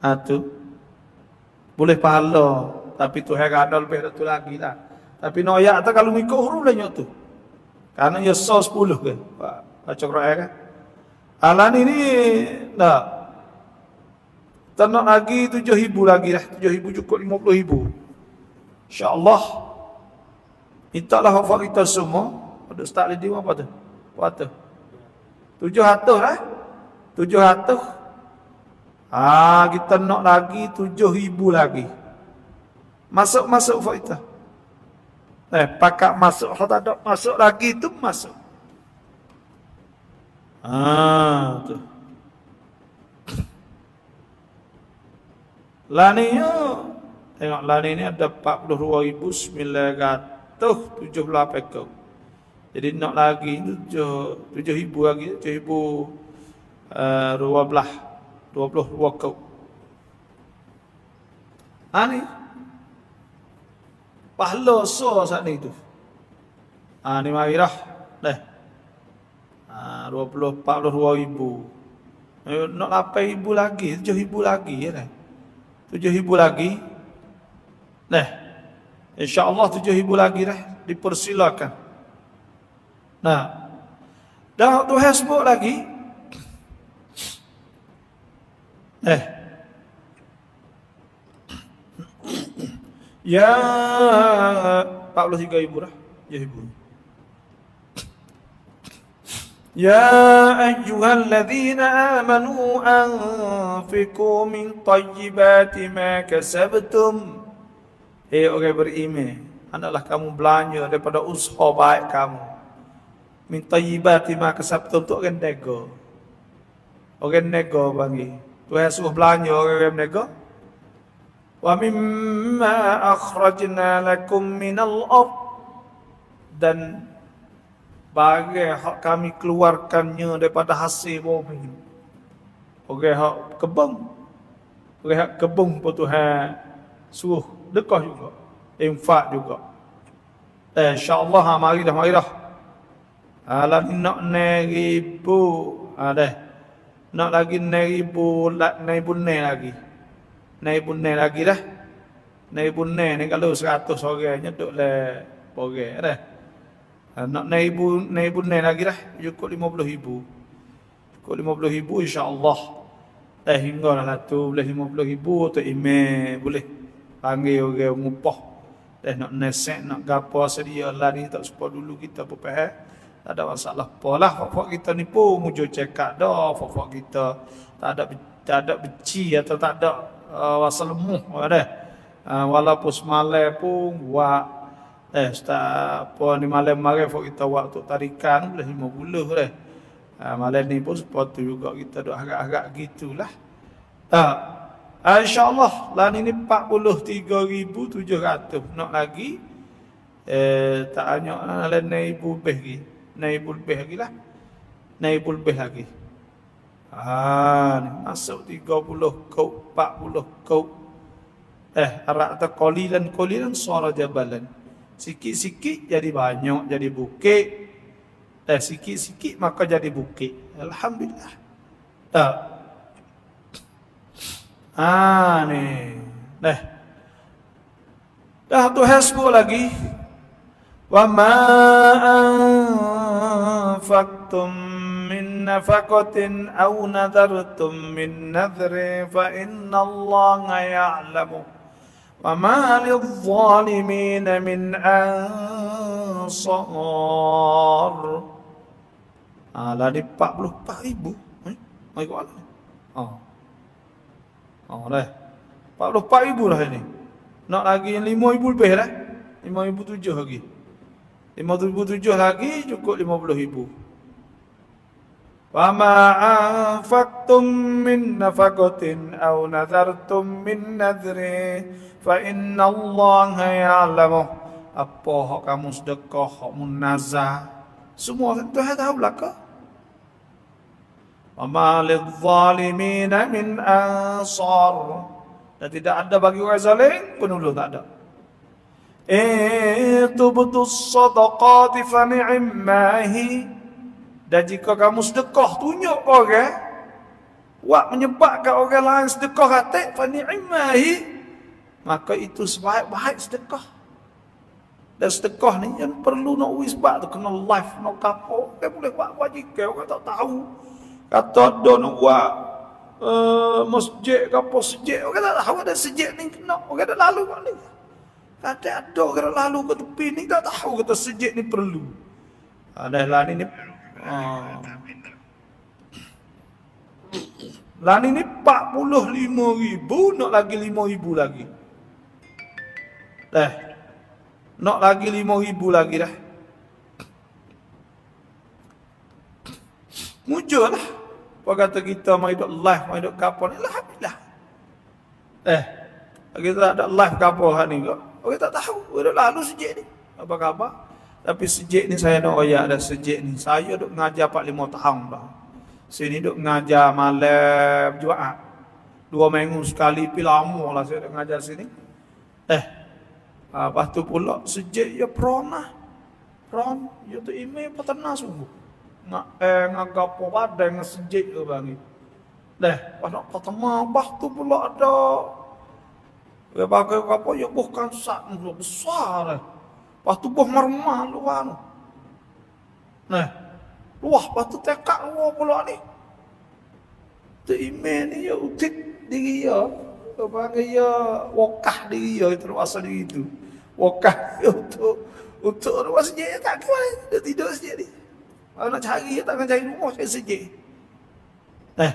Atuh. Boleh pahala. Tapi tu heran ada lebih tu lagi lah. Tapi noyak tu kalau mengikut huruf lah nyok tu. Karena ia so 10 ke. Baca Quran kan. Alan ini tak. Ternak lagi 7,000 lagi lah. 7,000 cukup 50,000. InsyaAllah. Mintalah hafal kita semua. Ada start lidi apa tu? Apa tu? 700 lah. 700. Ah, kita nak lagi 7,000 lagi. Masuk faedah. Pakak masuk, kalau tak ada masuk lagi itu masuk. Ah, tu. Lani yo, tengok lani ni ada 42,978 perak. Jadi nak lagi 7,000 lagi, 7,022 perak. Ani pahala so saat ni tu. Ah ni mari dah. Dah. Ah 42,000. Nak 8,000 lagi, 7,000 lagi ya dah. 7,000 lagi. Dah. Insya-Allah 7,000 lagi dah dipersilakan. Nah. Dah tu hasbuk lagi. Dah. Ya 43,000 dah. Ya ibu. Ya ayyuhalladzina amanu anfiqu min thayyibati ma kasabtum. Hei orang beriman, hendaklah kamu belanja daripada usaha baik kamu. Min thayyibati ma kasabtum tu orang nego. Orang nego panggil. Tuhan suruh belanja orang nego. Wa mimma akhrajna lakum minal ardh, dan bagai hak kami keluarkannya daripada hasil bumi. Bagai hak kebun. Bagai hak kebun pun Tuhan suruh dekat juga. Infak juga. Insya-Allah mari dah mari dah. Ala nak neribu ada. Nak lagi neribu lagi. Naik bunai lagi dah. Naik bunai ni kalau 100 orang nyeduk lah orang dah. Nak naik bunai lagi dah. Cukup 50,000. Cukup 50,000 insya-Allah. Dah hingga lah tu boleh 50,000 tu email boleh panggil orang ngumpah. Dah nak nasihat nak gapo sedia lah ni tak sepa dulu kita berpahal. Tak ada masalah polah fak kita ni pun mujo cekak dah fak kita tak ada beci atau tak ada wasal lemuh ada. Walaupun semalam pun buat ustaz pun di malam-malam kita buat untuk tarikan boleh 50 dah. Malam ni pun sepatu juga kita duk harap-harap gitulah. Insya-Allah lan ini 43,700 nak lagi tak hanya lan naik lebih lagi lah. Naik lebih lagi. Haa, masuk 30 kau 40 kau. Arak tak kolilan suara jabalan. Sikit-sikit jadi banyak, jadi bukit. Sikit-sikit maka jadi bukit. Alhamdulillah. Tak. Haa ni. Dah tu hasbu lagi. Wa ma anfaqtum min min nafaqatin aw nadhartum min nadhrin fa innallaha ya'lamu wa ma lidh-dhalimina min ansar. Ala di 44,000. Mai kau ala. Oh. Oh dah. 44,000 lah ini. Nak lagi 5,000 lebih dah. 5,007 lagi. 5,007 lagi cukup 50,000. Fama anfaqtum min nafaqatin aw nadhartum min nadhri fa innallaha ya'lamu. Apa hak kamu sedekah, hak munazah, semua Tuhan tahu belaka. Fama lidh-dhalimina min ansar. Dan tidak ada bagi orang zalim penolong, tak ada. Tubtus sadaqati fa ni'mahi. Dan jika kamu sedekah tunjuk orang, wak menyebabkan orang lain sedekah hati, fa ni'mahi, maka itu sebaik-baik sedekah. Dan sedekah ni yang perlu nak uis bab tu kena live nak kapo, tak boleh buat wajikan orang tak tahu. Kata don buat masjid kapo sejik, orang tak tahu ada sejik ni kena, orang dah lalu kat ni. Kadang ada orang lalu ke tepi ni tak tahu kata sejik ni perlu. Ada lah ni. Lani ni 45,000, nak lagi 5,000 lagi. Dah. Nak lagi 5,000 lagi dah. Mujur lah. Apa kata kita mai dok live, mai dok kapal ni, alhamdulillah. Kita ada live kapal hari ni kok. Orang tak tahu, orang lalu sejik ni. Apa khabar? Tapi sejik ni saya nak royak dah sejik ni. Saya duk ngajar 45 tahun dah. Sini duk ngajar malam Jumaat. 2 minggu sekali pi lama lah saya duk ngajar sini. Lepas tu pula sejik ya pronah. Pron ya tu email peternak subuh. Ngagapo padang sejik ke bang. Nak peternak bah tu pula ada. Dia pakai apa ya bukan sak besar dah. Lepas tu buah mermah luar tu. Nah. Luah, lepas tu tekak luar pula ni. T.I.M.A. ni ya utik diri ya. Dia panggil ya wakah diri ya, terpaksa diri tu. Wakah untuk rumah sejik tak kira. Dia tidur sejik ni. Kalau nak cari, dia takkan cari rumah sejik. Nah.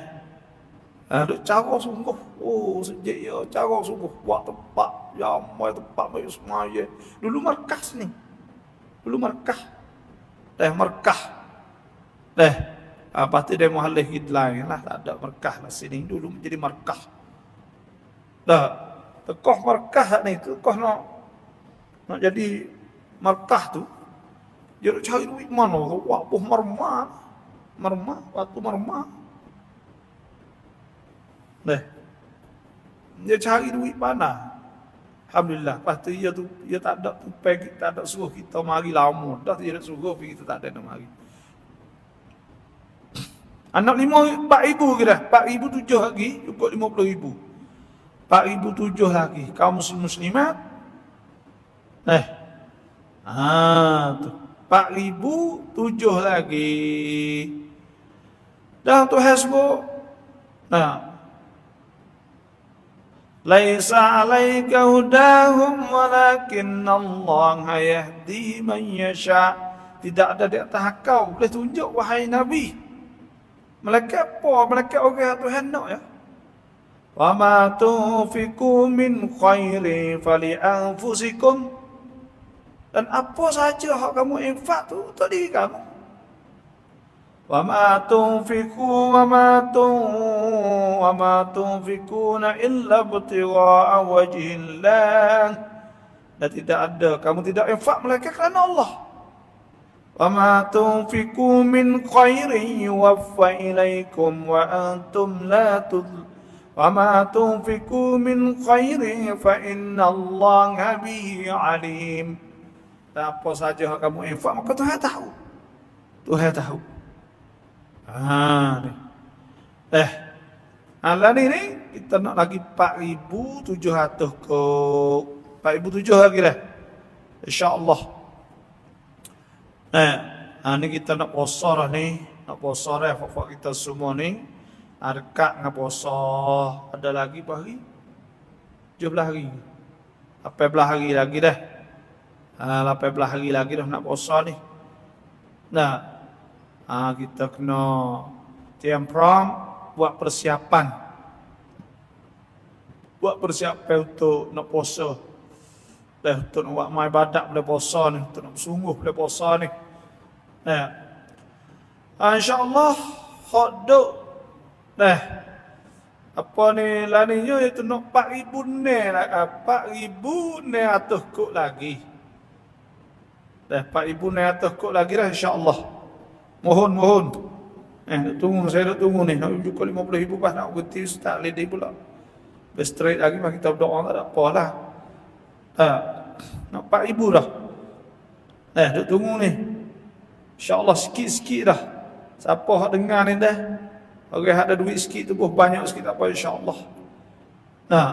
Duk cara sungguh. Oh sejik ya, cara sungguh. Buat tempat. Ya, mai tempat mai semaya. Dulu markas ni. Dulu markas. Markas. Pasti dia muhalih hidlain lah. Tak ada markas lah sini. Dulu menjadi markas. Tekoh markas ni. Tekoh nak jadi markas tu. Dia nak cari duit mana. Wah, buh marmah. Marmah. Waktu marmah. Dia cari duit mana. Alhamdulillah, lepas tu dia tak ada tupai, tak ada suruh kita mari lama. Dah dia nak suruh, kita tak ada nak mari. Anak 4,000 ke dah? 4,007 lagi, cukup 50,000. 4,007 lagi, kaum muslimat. Tu. 4,007 lagi. Dah tu hasbuk. Laisa 'alaika hudahum walakinallaha yahdi man yasha. Tidak ada di atas kau boleh tunjuk wahai Nabi. Malaikat apa? Malaikat orang Tuhan nak ya. Wa ma tufiqu min khairi fali anfusikum. Dan apa saja hak kamu infak tu untuk diri kamu. Wa ma tunfiqu wa ma tunfiquna illa ibtigha'a wajhillah. Dan tidak ada kamu tidak infak melainkan kerana Allah. Wa ma tunfiqu min khairin yuwaffa ilaikum wa antum la tudh. Wa ma tunfiqu min khairin fa innallaha bihi alim. Apa saja yang kamu infak maka Tuhan tahu. Tuhan tahu. Alah ni kita nak lagi 4,700 kok. 4,007 lagi dah. InsyaAllah. Ni kita nak puasa dah ni. Ngaposo re pokok kita semua nih arkak ngaposo. Ada lagi pagi 17 hari. 18 hari lagi deh. 18 hari lagi dah nak puasa nih. Nah, kita kena tiang-prong buat persiapan. Buat persiapan untuk nak puasa. Untuk nak mai badak boleh puasa nih, untuk nak sungguh boleh puasa nih. Nah. Insya-Allah hodok dah. Apa ni laninya itu nak 4000 ne lah 4000 ne atuh kok lagi. Dah 4000 ne atuh kok lagi lah insya-Allah. Mohon. Tunggu saya dah tunggu ni. Nak juga 50,000 pas nak ganti Ustaz Lide pula. Berstraight lagi mari kita berdoa tak apalah. Nak 4000 dah. Duk tunggu ni. Insya-Allah sikit-sikit dah. Siapa hak dengar ni dah? Okey, ada duit sikit tubuh banyak sikit apa insya-Allah. Nah.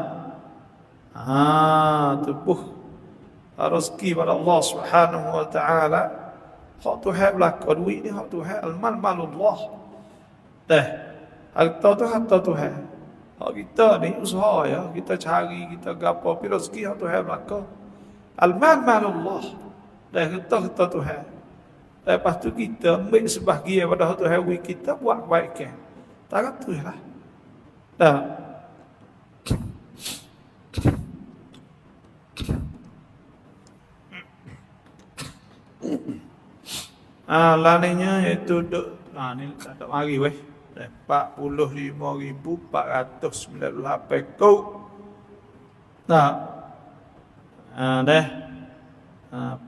Tubuh rezeki pada Allah Subhanahu wa taala. Hak Tuhan belaka duit ni hak Tuhan, al-mal malullah. Dah. Harta tu harta Tuhan. Hak kita ni usaha ya, kita cari, kita gapo pi rezeki hak Tuhan belaka. Al-mal malullah. Dah harta Tuhan. Lepas tu kita ambil sebahagian pada hak Tuhan kita buat kebaikan. Tak tu lah. Dah. Laninya iaitu duk. Ni tak ada mari weh. 45,498 kau. Nah. Dah.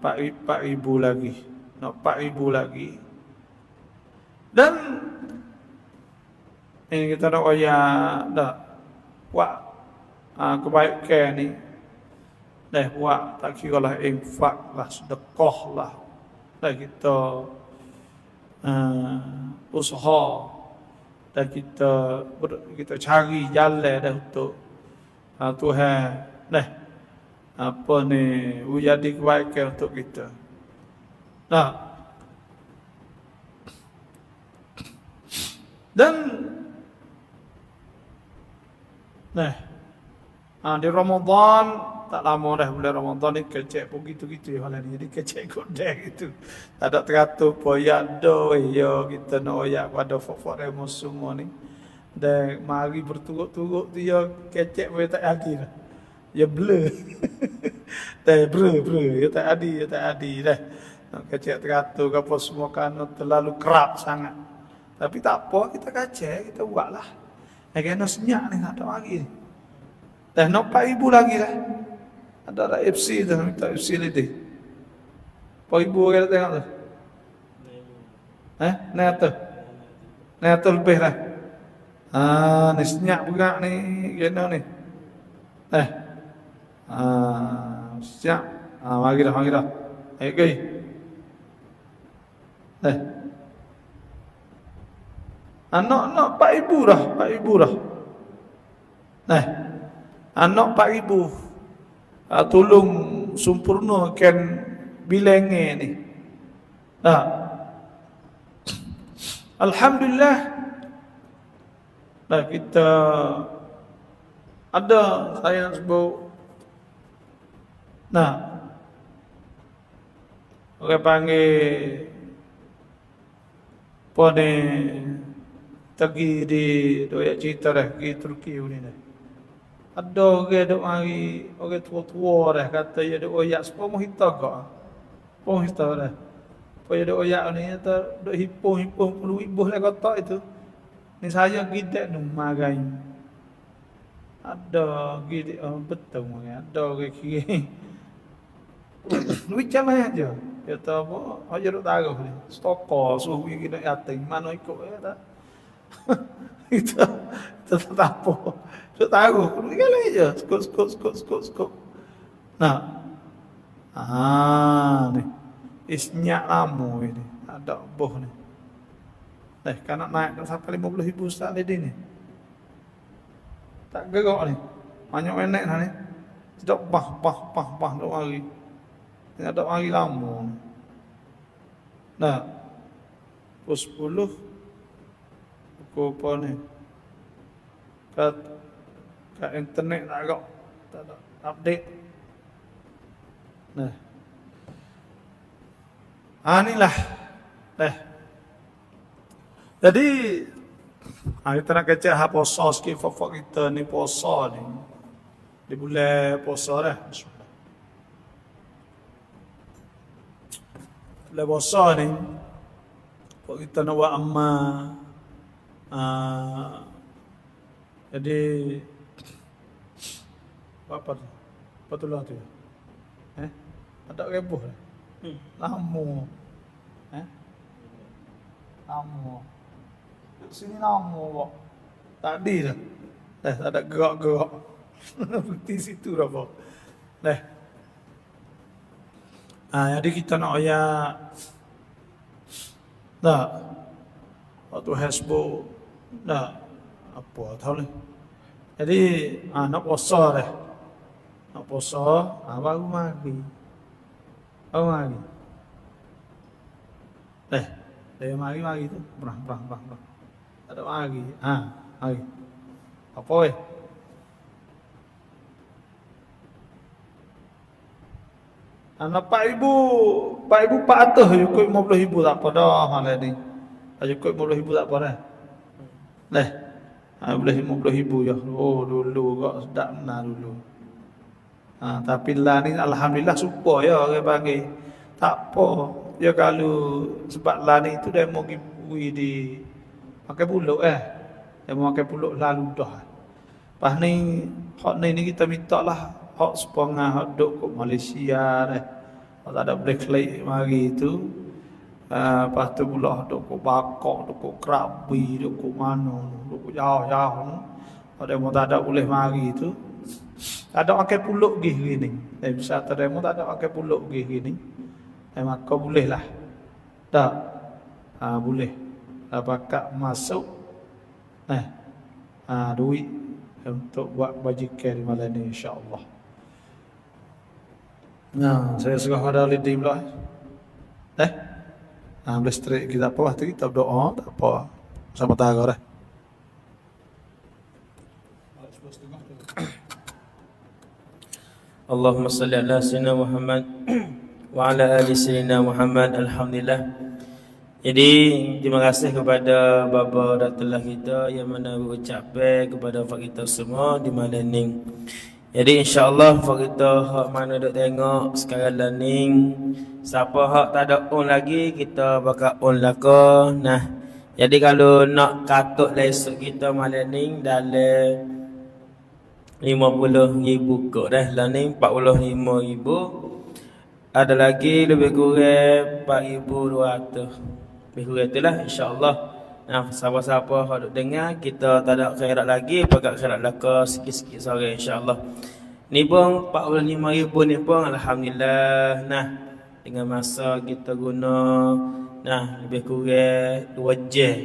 4,000 lagi. Nak 4,000 lagi. Dan ini kita nak ayat dah buat kebaikan ni dah buat tak kira lah infak lah sedekah lah dah kita usaha dah kita cari jalan dah untuk Tuhan dah apa ni jadi kebaikan untuk kita dah dan di Ramadan tak lama dah bulan Ramadan ni kecek pun gitu-gitu hal ni jadi kecek godek gitu. Tak ada teratur poyak doh yo kita nak oyak pada fok-fok remo semua ni. Dan mari berturut-turut tu yo kecek boleh tak lagi dah. Ya blur. Dah blur ya tak adi dah. Nak kecek teratur ke apa semua kan terlalu kerap sangat. Tapi tak apa kita kecek kita buatlah. Kena senyak ni, tak ada lagi ni. Dah nak 4,000 lagi lah. Ada FC dah, minta FC ni tu. 4,000 orang tengok tu. Naik tu. Naik tu lebih lah. Ni senyak bergerak ni, kena ni. Senyak. Mari dah. Okay. Anak 4,000 dah, 4,000 dah. Anak 4,000. Tolong sempurnakan bilangnya ni. Alhamdulillah. Kita ada saya nak sebut. Orang panggil pone pergi di doyak cerita dah pergi Turki ni dah. Ada orang dok mari orang tua-tua dah kata ya dok oyak sepomah kita gak. Pomah kita dah. Apa ya dok oyak ni kata dok hipung-hipung perlu ibuh lah kotak itu. Ni saya gidak nu magai. Ada gidik betul orang ada orang kiri. Duit jalan aja. Kata apa? Aja dok taruh ni. Stoker suhu kita yatim mana ikut dah. Kita tak apa. Tak tahu. Pergi lah je. Skop. Ni. Isnyak lama ni. Ada boh ni. Kan nak naik dah sampai 50,000 Ustaz Lide ni. Tak gerak ni. Banyak menek dah ni. Sedap bah dok hari. Ni ada hari lama ni. 10 kupone kat kat internet tak kok tak update. Nah, inilah. Nah, jadi kita nak kecil ha puasa sikit fok kita ni puasa ni. Di bulan puasa dah. Bulan puasa ni fok kita nak buat amma. Jadi apa tu? Patullah tu. Ada reboh dah. Lama. Lama. Sini lama awak. Tadi dah. Dah tak ada gerak-gerak. Bukti situ dah awak. Dah. Jadi kita nak ayat. Tak. Waktu hasbuk. Tak. Apa tahu ni. Jadi nak puasa dah. Nak puasa, baru mari. Baru mari. Dah. Dah mari-mari tu. Berah. Tak ada mari. Mari. Apa weh? Anak 4,400 cukup 50,000 tak apa dah malam ni. Cukup 50,000 tak apa dah. Dah. Boleh 50,000 je. Oh dulu kok sedap benar dulu. Tapi lah ni alhamdulillah super ya orang panggil. Tak apa. Ya kalau sebab lah ni tu dia mau pergi di pakai puluk dia mau pakai puluk lalu dah. Lepas ni hak ni kita minta lah hak sepengah hak duk kat Malaysia dah. Hak tak ada boleh klik mari tu. Lepas tu pula duk kat Bakok, duk kat Krabi, duk kat mana, duk kat jauh-jauh ni. Hak dia mau tak ada boleh mari tu. Tak ada pakai puluk gih gini. Dia bisa terima tak ada pakai puluk gih gini. Maka boleh lah. Tak. Boleh. Pakat masuk. Duit untuk buat bajikan malam ni insya-Allah. Saya serah pada Lidi pula. Boleh straight kita apa waktu kita berdoa, tak apa. Sama tahu dah. Allahumma salli ala sayyidina Muhammad wa ala ali sayyidina Muhammad. Alhamdulillah. Jadi terima kasih kepada bapa datuk kita yang mana berucapai kepada fak kita semua di malam ni. Jadi insya-Allah fak kita hak mana dok tengok sekarang learning, siapa hak tak ada on lagi kita bakal on lako. Nah, jadi kalau nak katuk lesson kita malam ni dalam 50,000 kot dah lah ni 45,000. Ada lagi lebih kurang 4,200. Lebih kurang itulah insya-Allah. Nah, siapa-siapa hok dengar kita tak ada akhirat lagi, pakat akhirat laka sikit-sikit sore insya-Allah. Ni pun 45,000 ni pun alhamdulillah. Nah, dengan masa kita guna lebih kurang 2 jam.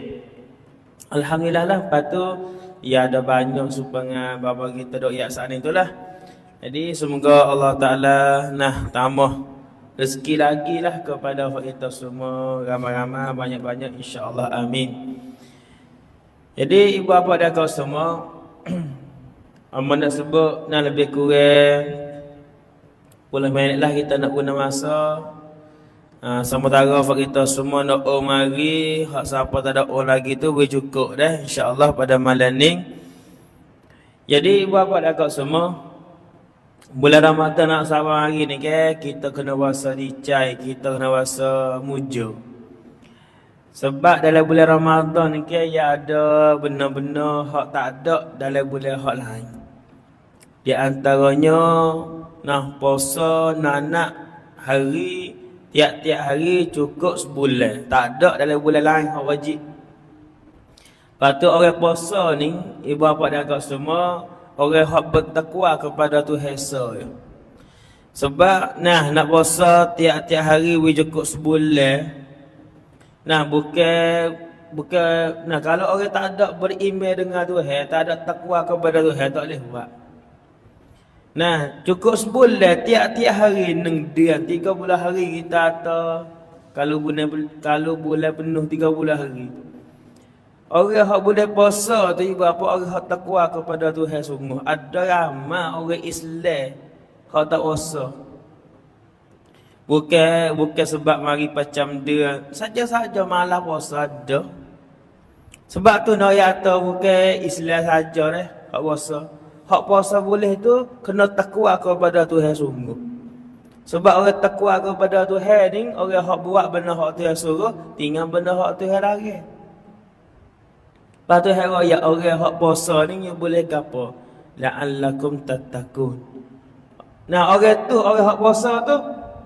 Alhamdulillah lah. Patut ya ada banyak supaya bapa kita dok yak saat ni itulah. Jadi semoga Allah Taala tambah rezeki lagi lah kepada kita semua ramai-ramai banyak-banyak insya-Allah amin. Jadi ibu bapa dan kau semua amanah sebut lebih kurang puluh minit lah kita nak guna masa. Sama taraf kita semua nak mari hak siapa tak ada lagi tu boleh cukup dah insya-Allah pada malam ni. Jadi ibu bapa dan akak semua bulan Ramadan nak sabar hari ni ke kita kena puasa dicai, kita kena puasa mujur. Sebab dalam bulan Ramadan ni ke ya ada benda-benda hak tak ada dalam bulan hak lain. Di antaranya nak puasa nak hari tiap-tiap hari cukup sebulan. Tak ada dalam bulan lain hak wajib. Patut orang puasa ni, ibu bapa dan akak semua orang hak bertakwa kepada Tuhan saya. Sebab nak puasa tiap-tiap hari we cukup sebulan. Bukan kalau orang tak ada beriman dengan Tuhan, tak ada takwa kepada Tuhan tak boleh buat. Cukup sebulan tiap-tiap hari neng dia 30 hari kita atau kalau bulan penuh 30 hari. Orang yang boleh puasa tu ibu apa orang yang takwa kepada Tuhan sungguh. Ada ramai orang Islam yang tak puasa. Bukan sebab mari pacam dia. Saja-saja malah puasa ada. Sebab tu nak yata bukan Islam saja ni. Hak puasa. Hak puasa boleh tu kena takwa kepada Tuhan sungguh. Sebab orang takwa kepada Tuhan ni orang yang buat benda hak Tuhan suruh, tinggal benda hak Tuhan larang. Lepas tu ya orang hak puasa ni yang boleh gapo? La'allakum tattaqun. Nah orang tu orang hak puasa tu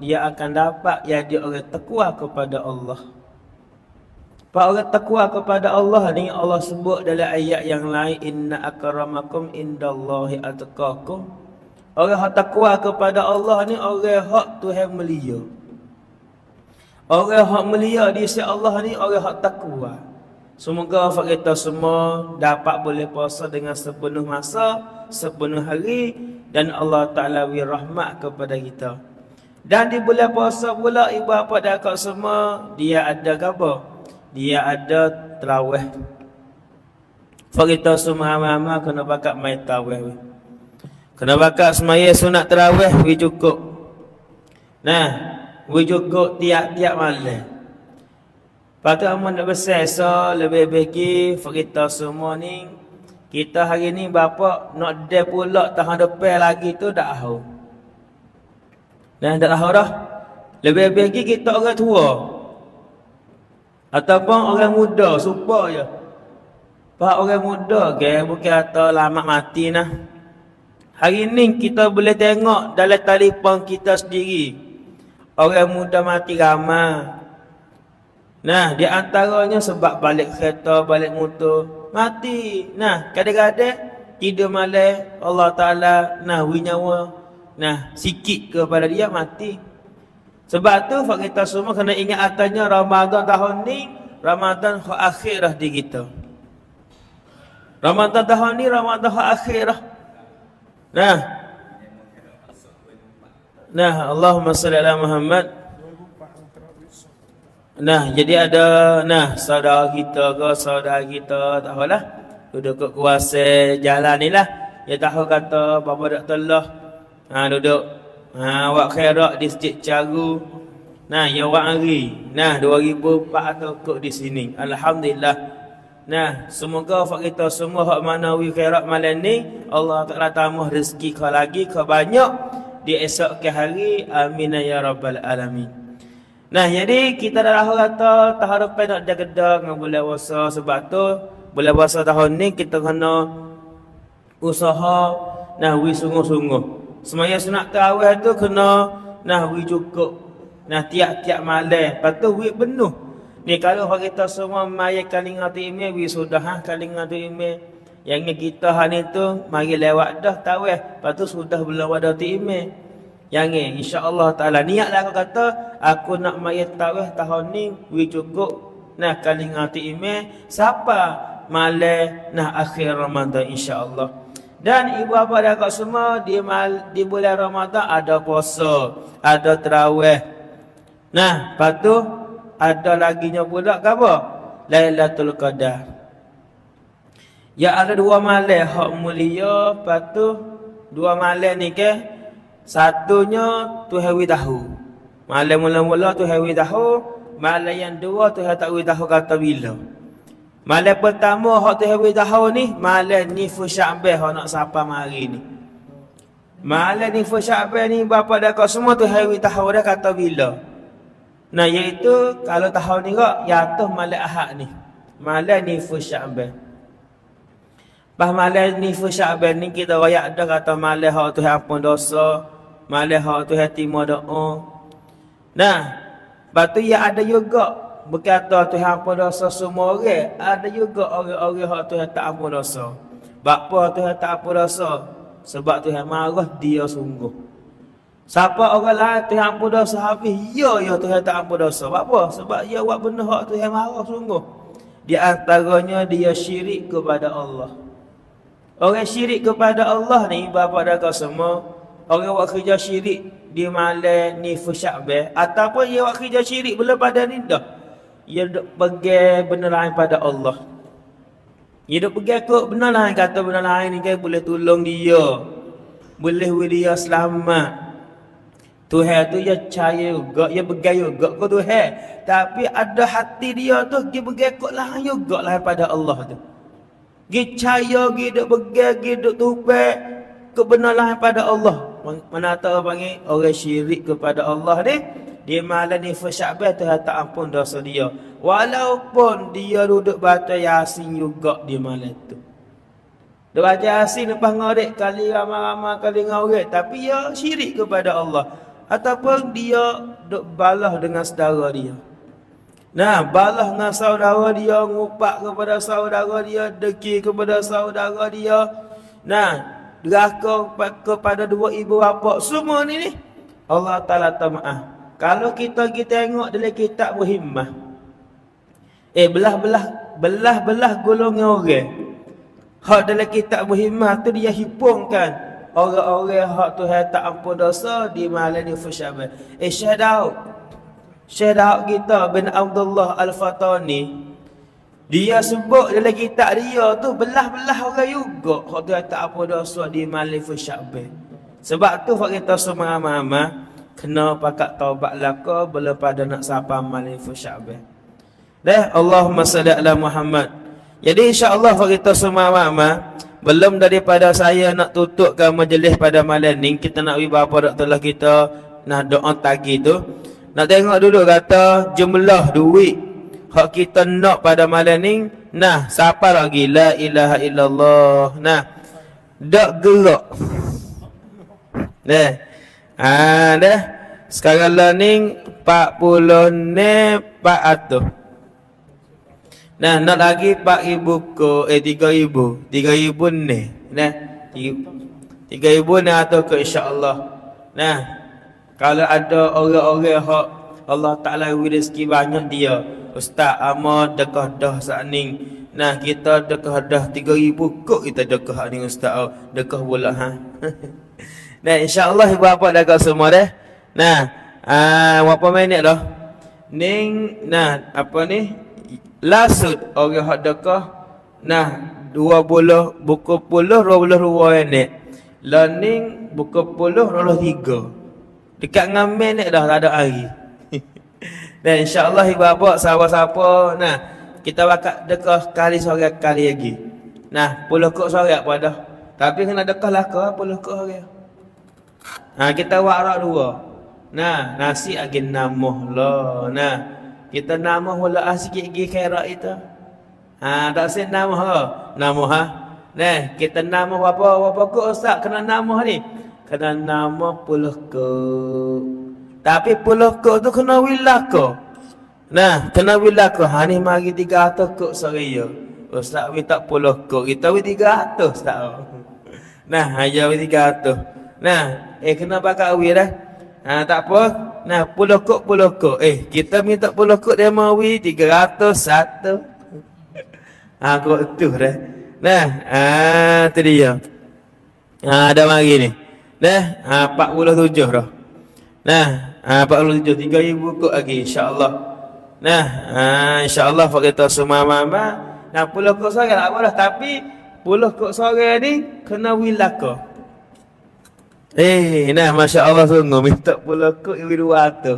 dia akan dapat yang dia orang takwa kepada Allah. Pak orang takwa kepada Allah ni Allah sebut dalam ayat yang lain inna akramakum indallahi atqakum. Orang hak takwa kepada Allah ni orang hak Tuhan mulia. Orang hak mulia di sisi Allah ni orang hak takwa. Semoga kita semua dapat boleh puasa dengan sepenuh masa, sepenuh hari dan Allah Ta'ala wirahmat kepada kita. Dan di bulan puasa pula ibu bapa dan akak semua dia ada apa? Dia ada tarawih. Kita semua mama kena bakat mai tarawih. Kena bakat semaya sunat tarawih we cukup. Nah, we cukup tiap-tiap malam. Patut amun nak bersesa lebih baik kita semua ni kita hari ni bapak nak deh pula tahun depan lagi tu dah tahu. Dah dah tahu dah. Lebih baik kita orang tua ataupun orang muda supaya pak orang muda ke bukan atau lama mati nah. Hari ni kita boleh tengok dalam telefon kita sendiri. Orang muda mati ramai. Nah, di antaranya sebab balik kereta, balik motor, mati. Nah, kadang-kadang tidur malam Allah Ta'ala nah nyawa, nah sikit kepada dia mati. Sebab tu kita semua kena ingat atasnya Ramadan tahun ni, Ramadan hak akhirah di kita. Ramadan tahun ni Ramadan hak akhirah. Nah, Allahumma salli ala Muhammad. Nah, jadi ada nah saudara kita ke saudara kita tak apalah duduk kat kuasa jalan ni lah. Dia tahu kata bapa Dr. Lah duduk awak khairat di Masjid Caru. Nah, ya awak hari. Nah, 2400 kok di sini. Alhamdulillah. Nah, semoga kita semua hak mana we khairat malam ni Allah Taala tambah rezeki kau lagi kau banyak di esok ke hari. Amin ya rabbal alamin. Nah, jadi kita dah tahu kata tahun depan nak jaga dah dengan bulan puasa. Sebab tu bulan puasa tahun ni kita kena usaha nah we sungguh-sungguh. Semaya sunat tarawih tu kena nah we cukup. Nah tiap-tiap malam. Lepas tu we penuh. Ni kalau kita semua mai kalingan T.I.M.A. we sudah kalingan T.I.M.A. yang kita hari tu mari lewat dah tarawih. Lepas tu sudah belum ada T.I.M.A. Yang ni insya-Allah Taala niatlah aku kata aku nak mai tarawih tahun ni we cukup nah kalingan T.I.M.A. siapa malam nah akhir Ramadan insya-Allah. Dan ibu bapa dan akak semua di bulan Ramadan ada puasa, ada tarawih. Nah, patu ada laginya pula ke apa? Lailatul Qadar. Ya ada dua malam hak mulia, patu dua malam ni ke satunya Tuhan we tahu. Malam mula-mula Tuhan we tahu, malam yang dua Tuhan tak we tahu kata bila. Malam pertama hak Tuhan we tahu ni, malam ni Nisfu Sya'ban hak nak sapa mari ni. Malam Nisfu Sya'ban ni bapa dak kau semua Tuhan we tahu dah kata bila. Nah iaitu kalau tahun ni kok jatuh malam Ahad ni. Malam Nisfu Sya'ban. Pas malam Nisfu Sya'ban ni kita royak dah kata malam hak Tuhan ampun dosa. Malah hak Tuhan terima doa. Nah, batu yang ada juga berkata Tuhan ampun dosa semua orang. Ada juga orang-orang hak Tuhan tak ampun dosa. Bapa Tuhan tak ampun dosa sebab Tuhan marah dia sungguh. Siapa orang lain Tuhan ampun dosa habis, ya Tuhan tak ampun dosa. Bapa sebab dia buat benda hak Tuhan marah sungguh. Di antaranya dia syirik kepada Allah. Orang syirik kepada Allah ni bapa dan kau semua orang buat kerja syirik di malam Nisfu Sya'ban ataupun dia buat kerja syirik belum pada ni dah. Dia duk pegang benda lain pada Allah. Dia duk pergi aku benar lah kata benar lah ni kan boleh tolong dia. Boleh dia selamat. Tuhan tu dia percaya juga, dia bergaya juga ke Tuhan. Tapi ada hati dia tu dia bergekok lah juga lah pada Allah tu. Dia percaya dia duk bergaya, dia duk tupai kebenaran pada Allah. Mana tahu panggil orang syirik kepada Allah ni, dia malah ni fasyabat Tuhan tak ampun dosa dia. Walaupun dia duduk baca Yasin juga dia malah tu. Dia baca Yasin lepas ngorek kali ramai-ramai kali ngorek tapi dia syirik kepada Allah. Ataupun dia duduk balah dengan saudara dia. Nah, balah dengan saudara dia, ngupak kepada saudara dia, deki kepada saudara dia. Nah, deraka kepada dua ibu bapa semua ni Allah Taala ta'ah. Kalau kita tengok dalam kitab Muhimmah, belah-belah golongan orang. Hak dalam kitab Muhimmah tu dia hipungkan orang-orang hak Tuhan tak ampun dosa di malah ni fusyabah. Syekh Daud kita bin Abdullah Al-Fathani, dia sebut dalam kitab dia tu belah-belah orang juga hak tu tak apa dosa di Malif Syakbah. Sebab tu hak kita semua mama kena pakat taubat laka bila pada nak sapa Malif Syakbah. Dah Allahumma salli ala Muhammad. Jadi insya-Allah hak kita semua mama belum daripada saya nak tutupkan majlis pada malam ni kita nak wibawa Doktor kita nak doa tagih tu. Nak tengok dulu kata jumlah duit hak kita nak pada malam ni. Nah, siapa lagi? La ilaha illallah. Nah, dak gelak. Dah. Ah, dah. Sekarang lah ni 40,400. Nah, nak lagi 4,000 ke 3,000. 3,000 ni. Nah, 3,000 ni atau ke insya-Allah. Nah, kalau ada orang-orang hak Allah Taala beri rezeki banyak dia. Ustaz Ahmad dekah dah saat ni. Nah kita dekah dah 3,000 kok kita dekah ni Ustaz. Dekah pula ha. Nah insya-Allah ibu bapa dah semua dah. Nah, berapa minit dah? Ning nah apa ni? Lasut orang hak dekah. Nah 20 buku 10 22 minit. Learning buku 10 23. Dekat dengan minit dah tak ada hari. Dan insya-Allah ibu bapa siapa-siapa nah kita bakal dekah kali sore kali lagi. Nah, 10 kok sore apa dah. Tapi kena dekah lah ke 10 kok sore. Nah, kita buat arak dua. Nah, nasi agin namoh lah. Nah, kita namoh wala sikit gi khairat kita. Ha, tak sen namoh ha. Namoh ha. Nah, kita namoh apa-apa kok Ustaz kena namoh ni. Kena namoh 10 kok. Tapi puluh kok tu kena wilah kok. Nah, kena wilah kok. Ha ni mari 300 kok seria. Ustaz we tak puluh kok. Kita we 300 tak. Nah, hanya we 300. Nah, kena bakal we dah. Ha tak apa. Nah, puluh kok. Kita minta puluh kok dia mau we 301. Ha kok tu dah. Nah, tu dia. Ha dah mari ni. Dah, 47 dah. Nah, 47 3,000 kot lagi insya-Allah. Nah, insya-Allah kita semua mama nak 10 kot sore tak apalah tapi 10 kot sore ni kena wilaka. Nah masya-Allah sungguh minta 10 kot 200.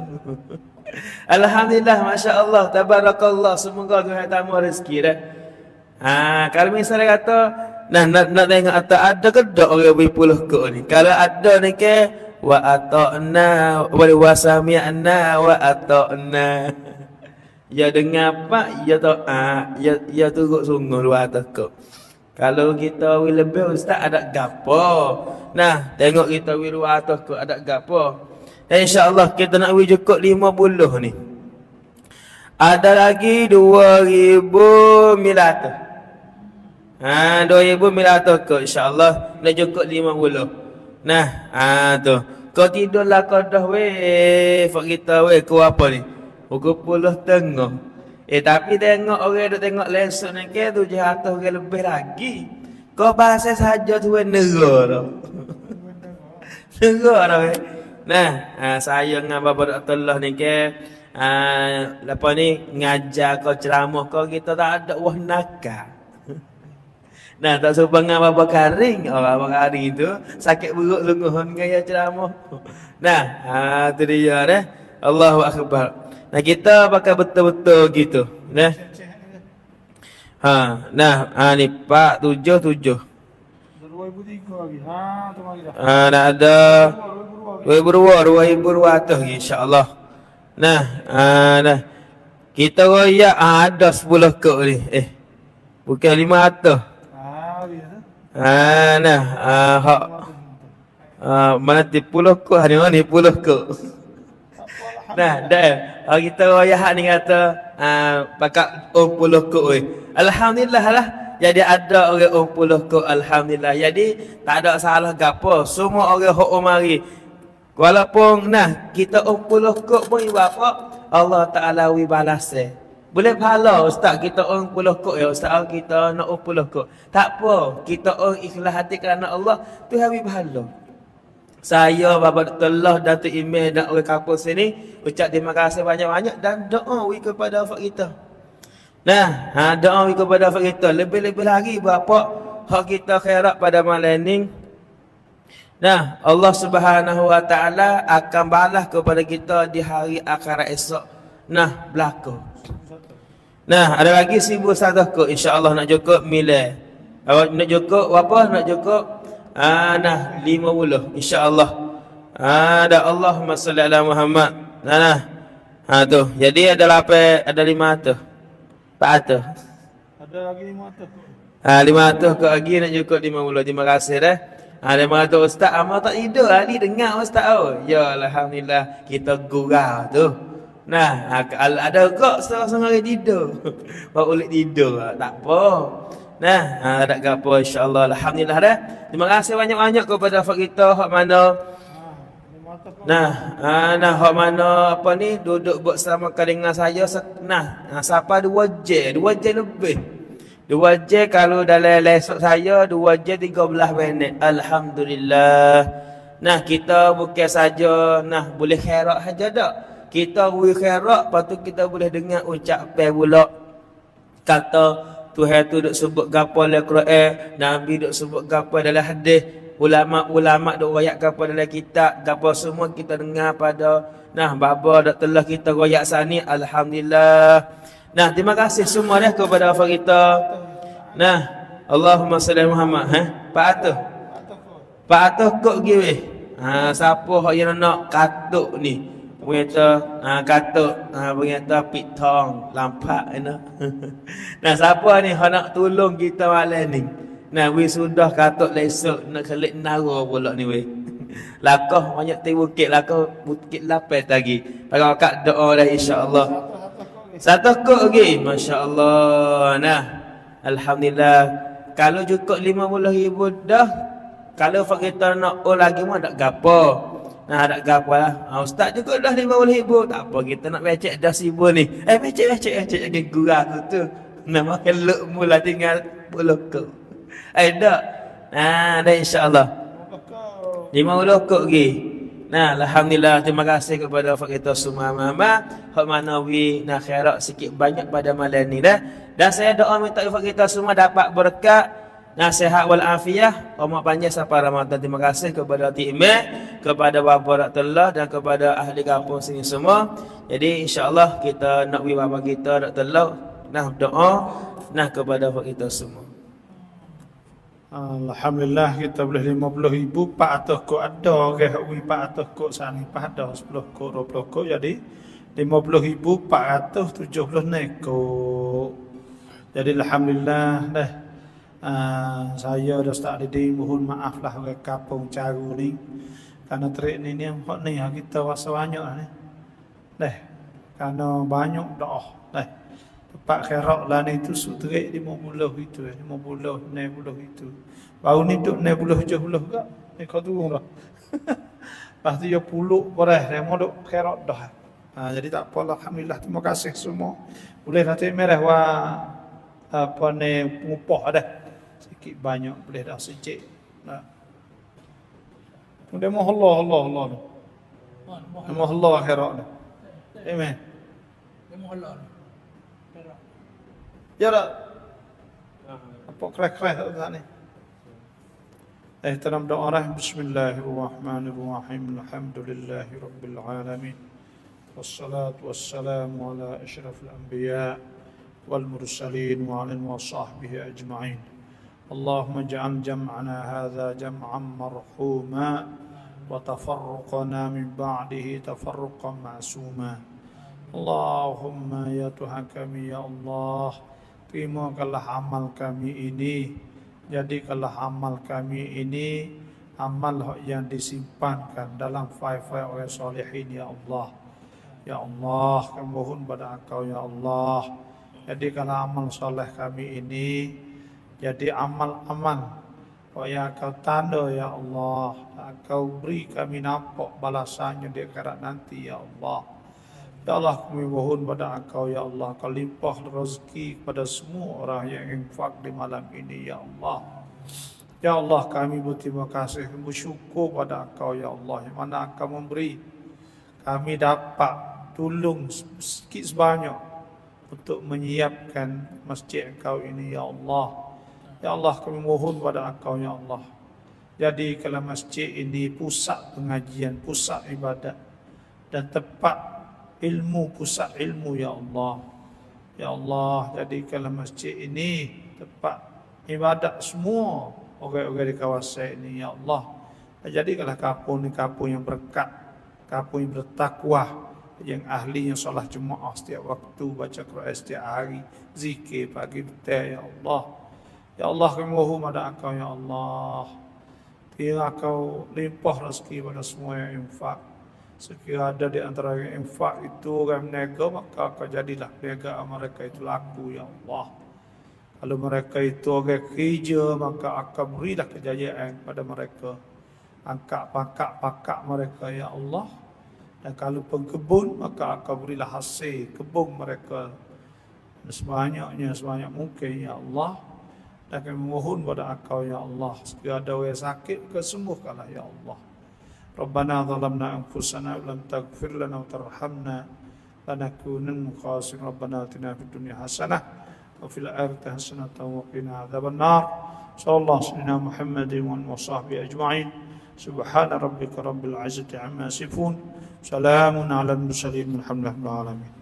Alhamdulillah masya-Allah tabarakallah semoga Tuhan tambah rezeki dah. Kalau misalnya kata nah nak tengok atau ada ke dak orang 10 kot ni. Kalau ada ni ke wa ata'na wa sami'na wa ata'na. Ya dengar pak, ya taat, ya turut sungguh luar tekuk. Kalau kita we lebih ustaz ada gapo. Nah, tengok kita we luar tekuk ada gapo. Dan insya-Allah kita nak we cukup 50 ni. Ada lagi 2,000 milat. 2,000 milat tekuk insya-Allah nak cukup 50. Nah, tu. Kau tidurlah kau dah weh. Fak kita weh kau apa ni? Pukul 10:30. Tapi tengok orang duk tengok lesson ni ke 700 orang lebih lagi. Kau bahasa saja tu weh nerah. Nerah dah weh. Nah, saya dengan Bapa Dr. Allah ni ke apa ni ngajar kau ceramah kau kita tak ada wah nakal. Nah, tak sopan dengan Bapak Karing. Orang Bapak Karing itu sakit buruk sungguh gaya ceramah. Nah, itu dia dah. Allahu akbar. Nah, kita pakai betul-betul gitu. Nah. Ni Pak 77. 2003 lagi. Tu mari dah. Dah ada 2200 insya-Allah. Nah, dah. Kita royak ada 10 kok ni. Bukan 500. Nah, hak mana 10 kok hari ni 10 kok. Nah, dah kita royak ni kata pakai 10 kok oi. Alhamdulillah lah. Jadi ada orang 10 kok alhamdulillah. Jadi tak ada salah gapo. Semua orang hok mari. Walaupun nah kita 10 kok pun apa Allah Ta'ala wi balas. Boleh pahala ustaz kita orang 10 kok ya ustaz kita nak 10 kok. Tak apa, kita orang ikhlas hati kerana Allah tu wi pahala. Saya Bapak Dr. Loh dan T.I.M.A. dan orang kampus sini ucap terima kasih banyak-banyak dan doa wi kepada hak kita. Nah, doa wi kepada hak kita lebih-lebih lagi berapa hak kita khairat pada malam ni. Nah, Allah Subhanahu Wa Ta'ala akan balas kepada kita di hari akhirat esok. Nah, berlaku. Nah, ada lagi 1001 kot insya-Allah nak cukup milai. Nak cukup apa? Nak cukup nah 50 insya-Allah. Ada Allahumma salli ala Muhammad. Nah. Tu. Jadi ada 8 ada 500. 400. Ada lagi 500. 500 kot lagi nak cukup 50. Terima kasih dah. Ada mata ustaz amal tak tidur Ali dengar ustaz oh. Ya alhamdulillah kita gurau tu. Nah, ada kok setengah-setengah tidur. Pak ulit tidur tak apa. Nah, tak gapo insya-Allah alhamdulillah dah. Terima kasih banyak-banyak kepada hak kita hak mana. Nah, hak mana apa ni duduk buat sama dengan saya. Nah, siapa 2 jam lebih. 2 jam kalau dalam lesok saya 2 jam 13 minit. Alhamdulillah. Nah kita bukan saja nah boleh khairat saja tak. Kita boleh khairat lepas tu kita boleh dengar ucapan pula. Kata Tuhan tu duk sebut gapo dalam Quran, Nabi duk sebut gapo dalam hadis, ulama-ulama duk royak gapo dalam kitab, gapo semua kita dengar pada nah baba dak telah kita royak sani. Alhamdulillah. Nah, terima kasih semua dah kepada hafal kita. Nah, Allahumma salli Muhammad. Pak Atuh. Pak Atuh kok gi weh. Siapa hok yang nak katuk ni? Pengata katuk, pengata pitong, lampak kena. Nah, siapa ni hok nak tolong kita malam ni? Nah, we sudah katuk lesok nak kelik nara pula ni weh. Lakoh banyak teh bukit, lakoh bukit lapar lagi. Kalau kak doa dah insya-Allah. 1 kok lagi. Masya Allah. Nah, alhamdulillah. Kalau cukup 50,000 dah. Kalau kita nak lagi mah tak gapo. Nah, tak gapo lah. Ustaz cukup dah 50,000. Tak apa kita nak becek dah 1,000 ni. Becek jadi gurau tu. Nah, makan luk mula tinggal 10 kok. Tak. Nah, dah insya-Allah. 50 kok lagi. Nah, alhamdulillah terima kasih kepada kita semua mama hak manawi nak khairat sikit banyak pada malam ni dah. Dan saya doa minta kita semua dapat berkat, nasihat wal afiah, umur panjang sampai Ramadan. Terima kasih kepada T.I.M.A., kepada Bapak Dr. Lah dan kepada ahli kampung sini semua. Jadi insya-Allah kita nak bagi bapa kita Dr. Lah nah doa nah kepada kita semua. Alhamdulillah kita boleh 50,000 400 kok ada ke wi 400 kok sani pada 10 kok 20 kok jadi 50,470 neko. Jadi alhamdulillah dah saya Ustaz Lide mohon maaf lah orang kampung Caru ni kerana trik ni hok ni kita rasa banyak ni. Dah kerana banyak doa dah. Pak Kherok lah ni tu sutrik 50 itu 50 itu. Baru ni duk 70 ke? Ni kau turun lah. Lepas tu dia puluk berah dia mau duk Kherok dah. Jadi tak apalah alhamdulillah terima kasih semua. Boleh hati merah wah apa ni pengupah dah. Sikit banyak boleh dah sejik. Nah. Kemudian mohon Allah. Mohon Allah Kherok dah. Amin. Mohon Allah. Ya tak? apa kreh-kreh tak ni? Ihtiram doa rah. Bismillahirrahmanirrahim. Alhamdulillahirabbil alamin. Wassalatu wassalamu ala asyrafil anbiya wal mursalin wa alihi wa sahbihi ajma'in. Allahumma ja'al jam'ana hadza jam'an marhuma wa tafarruqana min ba'dihi tafarruqan ma'suma. Allahumma ya Tuhan kami, ya Allah, terimakanlah amal kami ini, jadikanlah amal kami ini amal yang disimpankan dalam file-file oleh solehin, ya Allah. Ya Allah, kami mohon pada Engkau, ya Allah, jadikanlah amal soleh kami ini jadi amal-amal yang Engkau tanda, ya Allah. Engkau beri kami nampak balasannya di akhirat nanti, ya Allah. Ya Allah, kami mohon pada Engkau, ya Allah, Kau limpah rezeki kepada semua orang yang infak di malam ini, ya Allah. Ya Allah, kami berterima kasih, kami bersyukur pada Engkau, ya Allah, yang mana Engkau memberi kami dapat tolong sedikit sebanyak untuk menyiapkan masjid Engkau ini, ya Allah. Ya Allah, kami mohon pada Engkau, ya Allah, jadi kalau masjid ini pusat pengajian, pusat ibadat, dan tempat ilmu, pusat ilmu, ya Allah. Ya Allah, jadikanlah masjid ini tempat ibadat semua orang-orang di kawasan ini, ya Allah. Jadikanlah kampung-kampung yang berkat, kampung yang bertakwa, yang ahli, yang salat jemaah setiap waktu, baca Quran setiap hari, zikir pagi petang, ya Allah. Ya Allah, kami mohon pada Engkau, ya Allah, kiranya Kau limpah rezeki pada semua yang infak. Sekiranya ada di antara yang infak itu orang berniaga, maka Kau jadilah perniagaan mereka itu laku, ya Allah. Kalau mereka itu orang kerja, maka akan berilah kejayaan kepada mereka, angkat pakak-pakak mereka, ya Allah. Dan kalau pengkebun, maka akan berilah hasil kebun mereka sebanyak mungkin, ya Allah. Dan kami mohon pada Engkau, ya Allah, sekiranya ada orang sakit, kesembuhkanlah, ya Allah. Rabbana zalamna anfusana wa lam taghfir lana wa tarhamna lanakunanna minal khasirin. Rabbana atina fid dunya hasanah wa fil akhirati hasanah wa qina adzaban nar. Sallallahu alaihi wa sallam Muhammadin wa sahbihi ajma'in. Subhana rabbika rabbil izzati amma yasifun. Salamun alal mursalin walhamdulillahi rabbil alamin.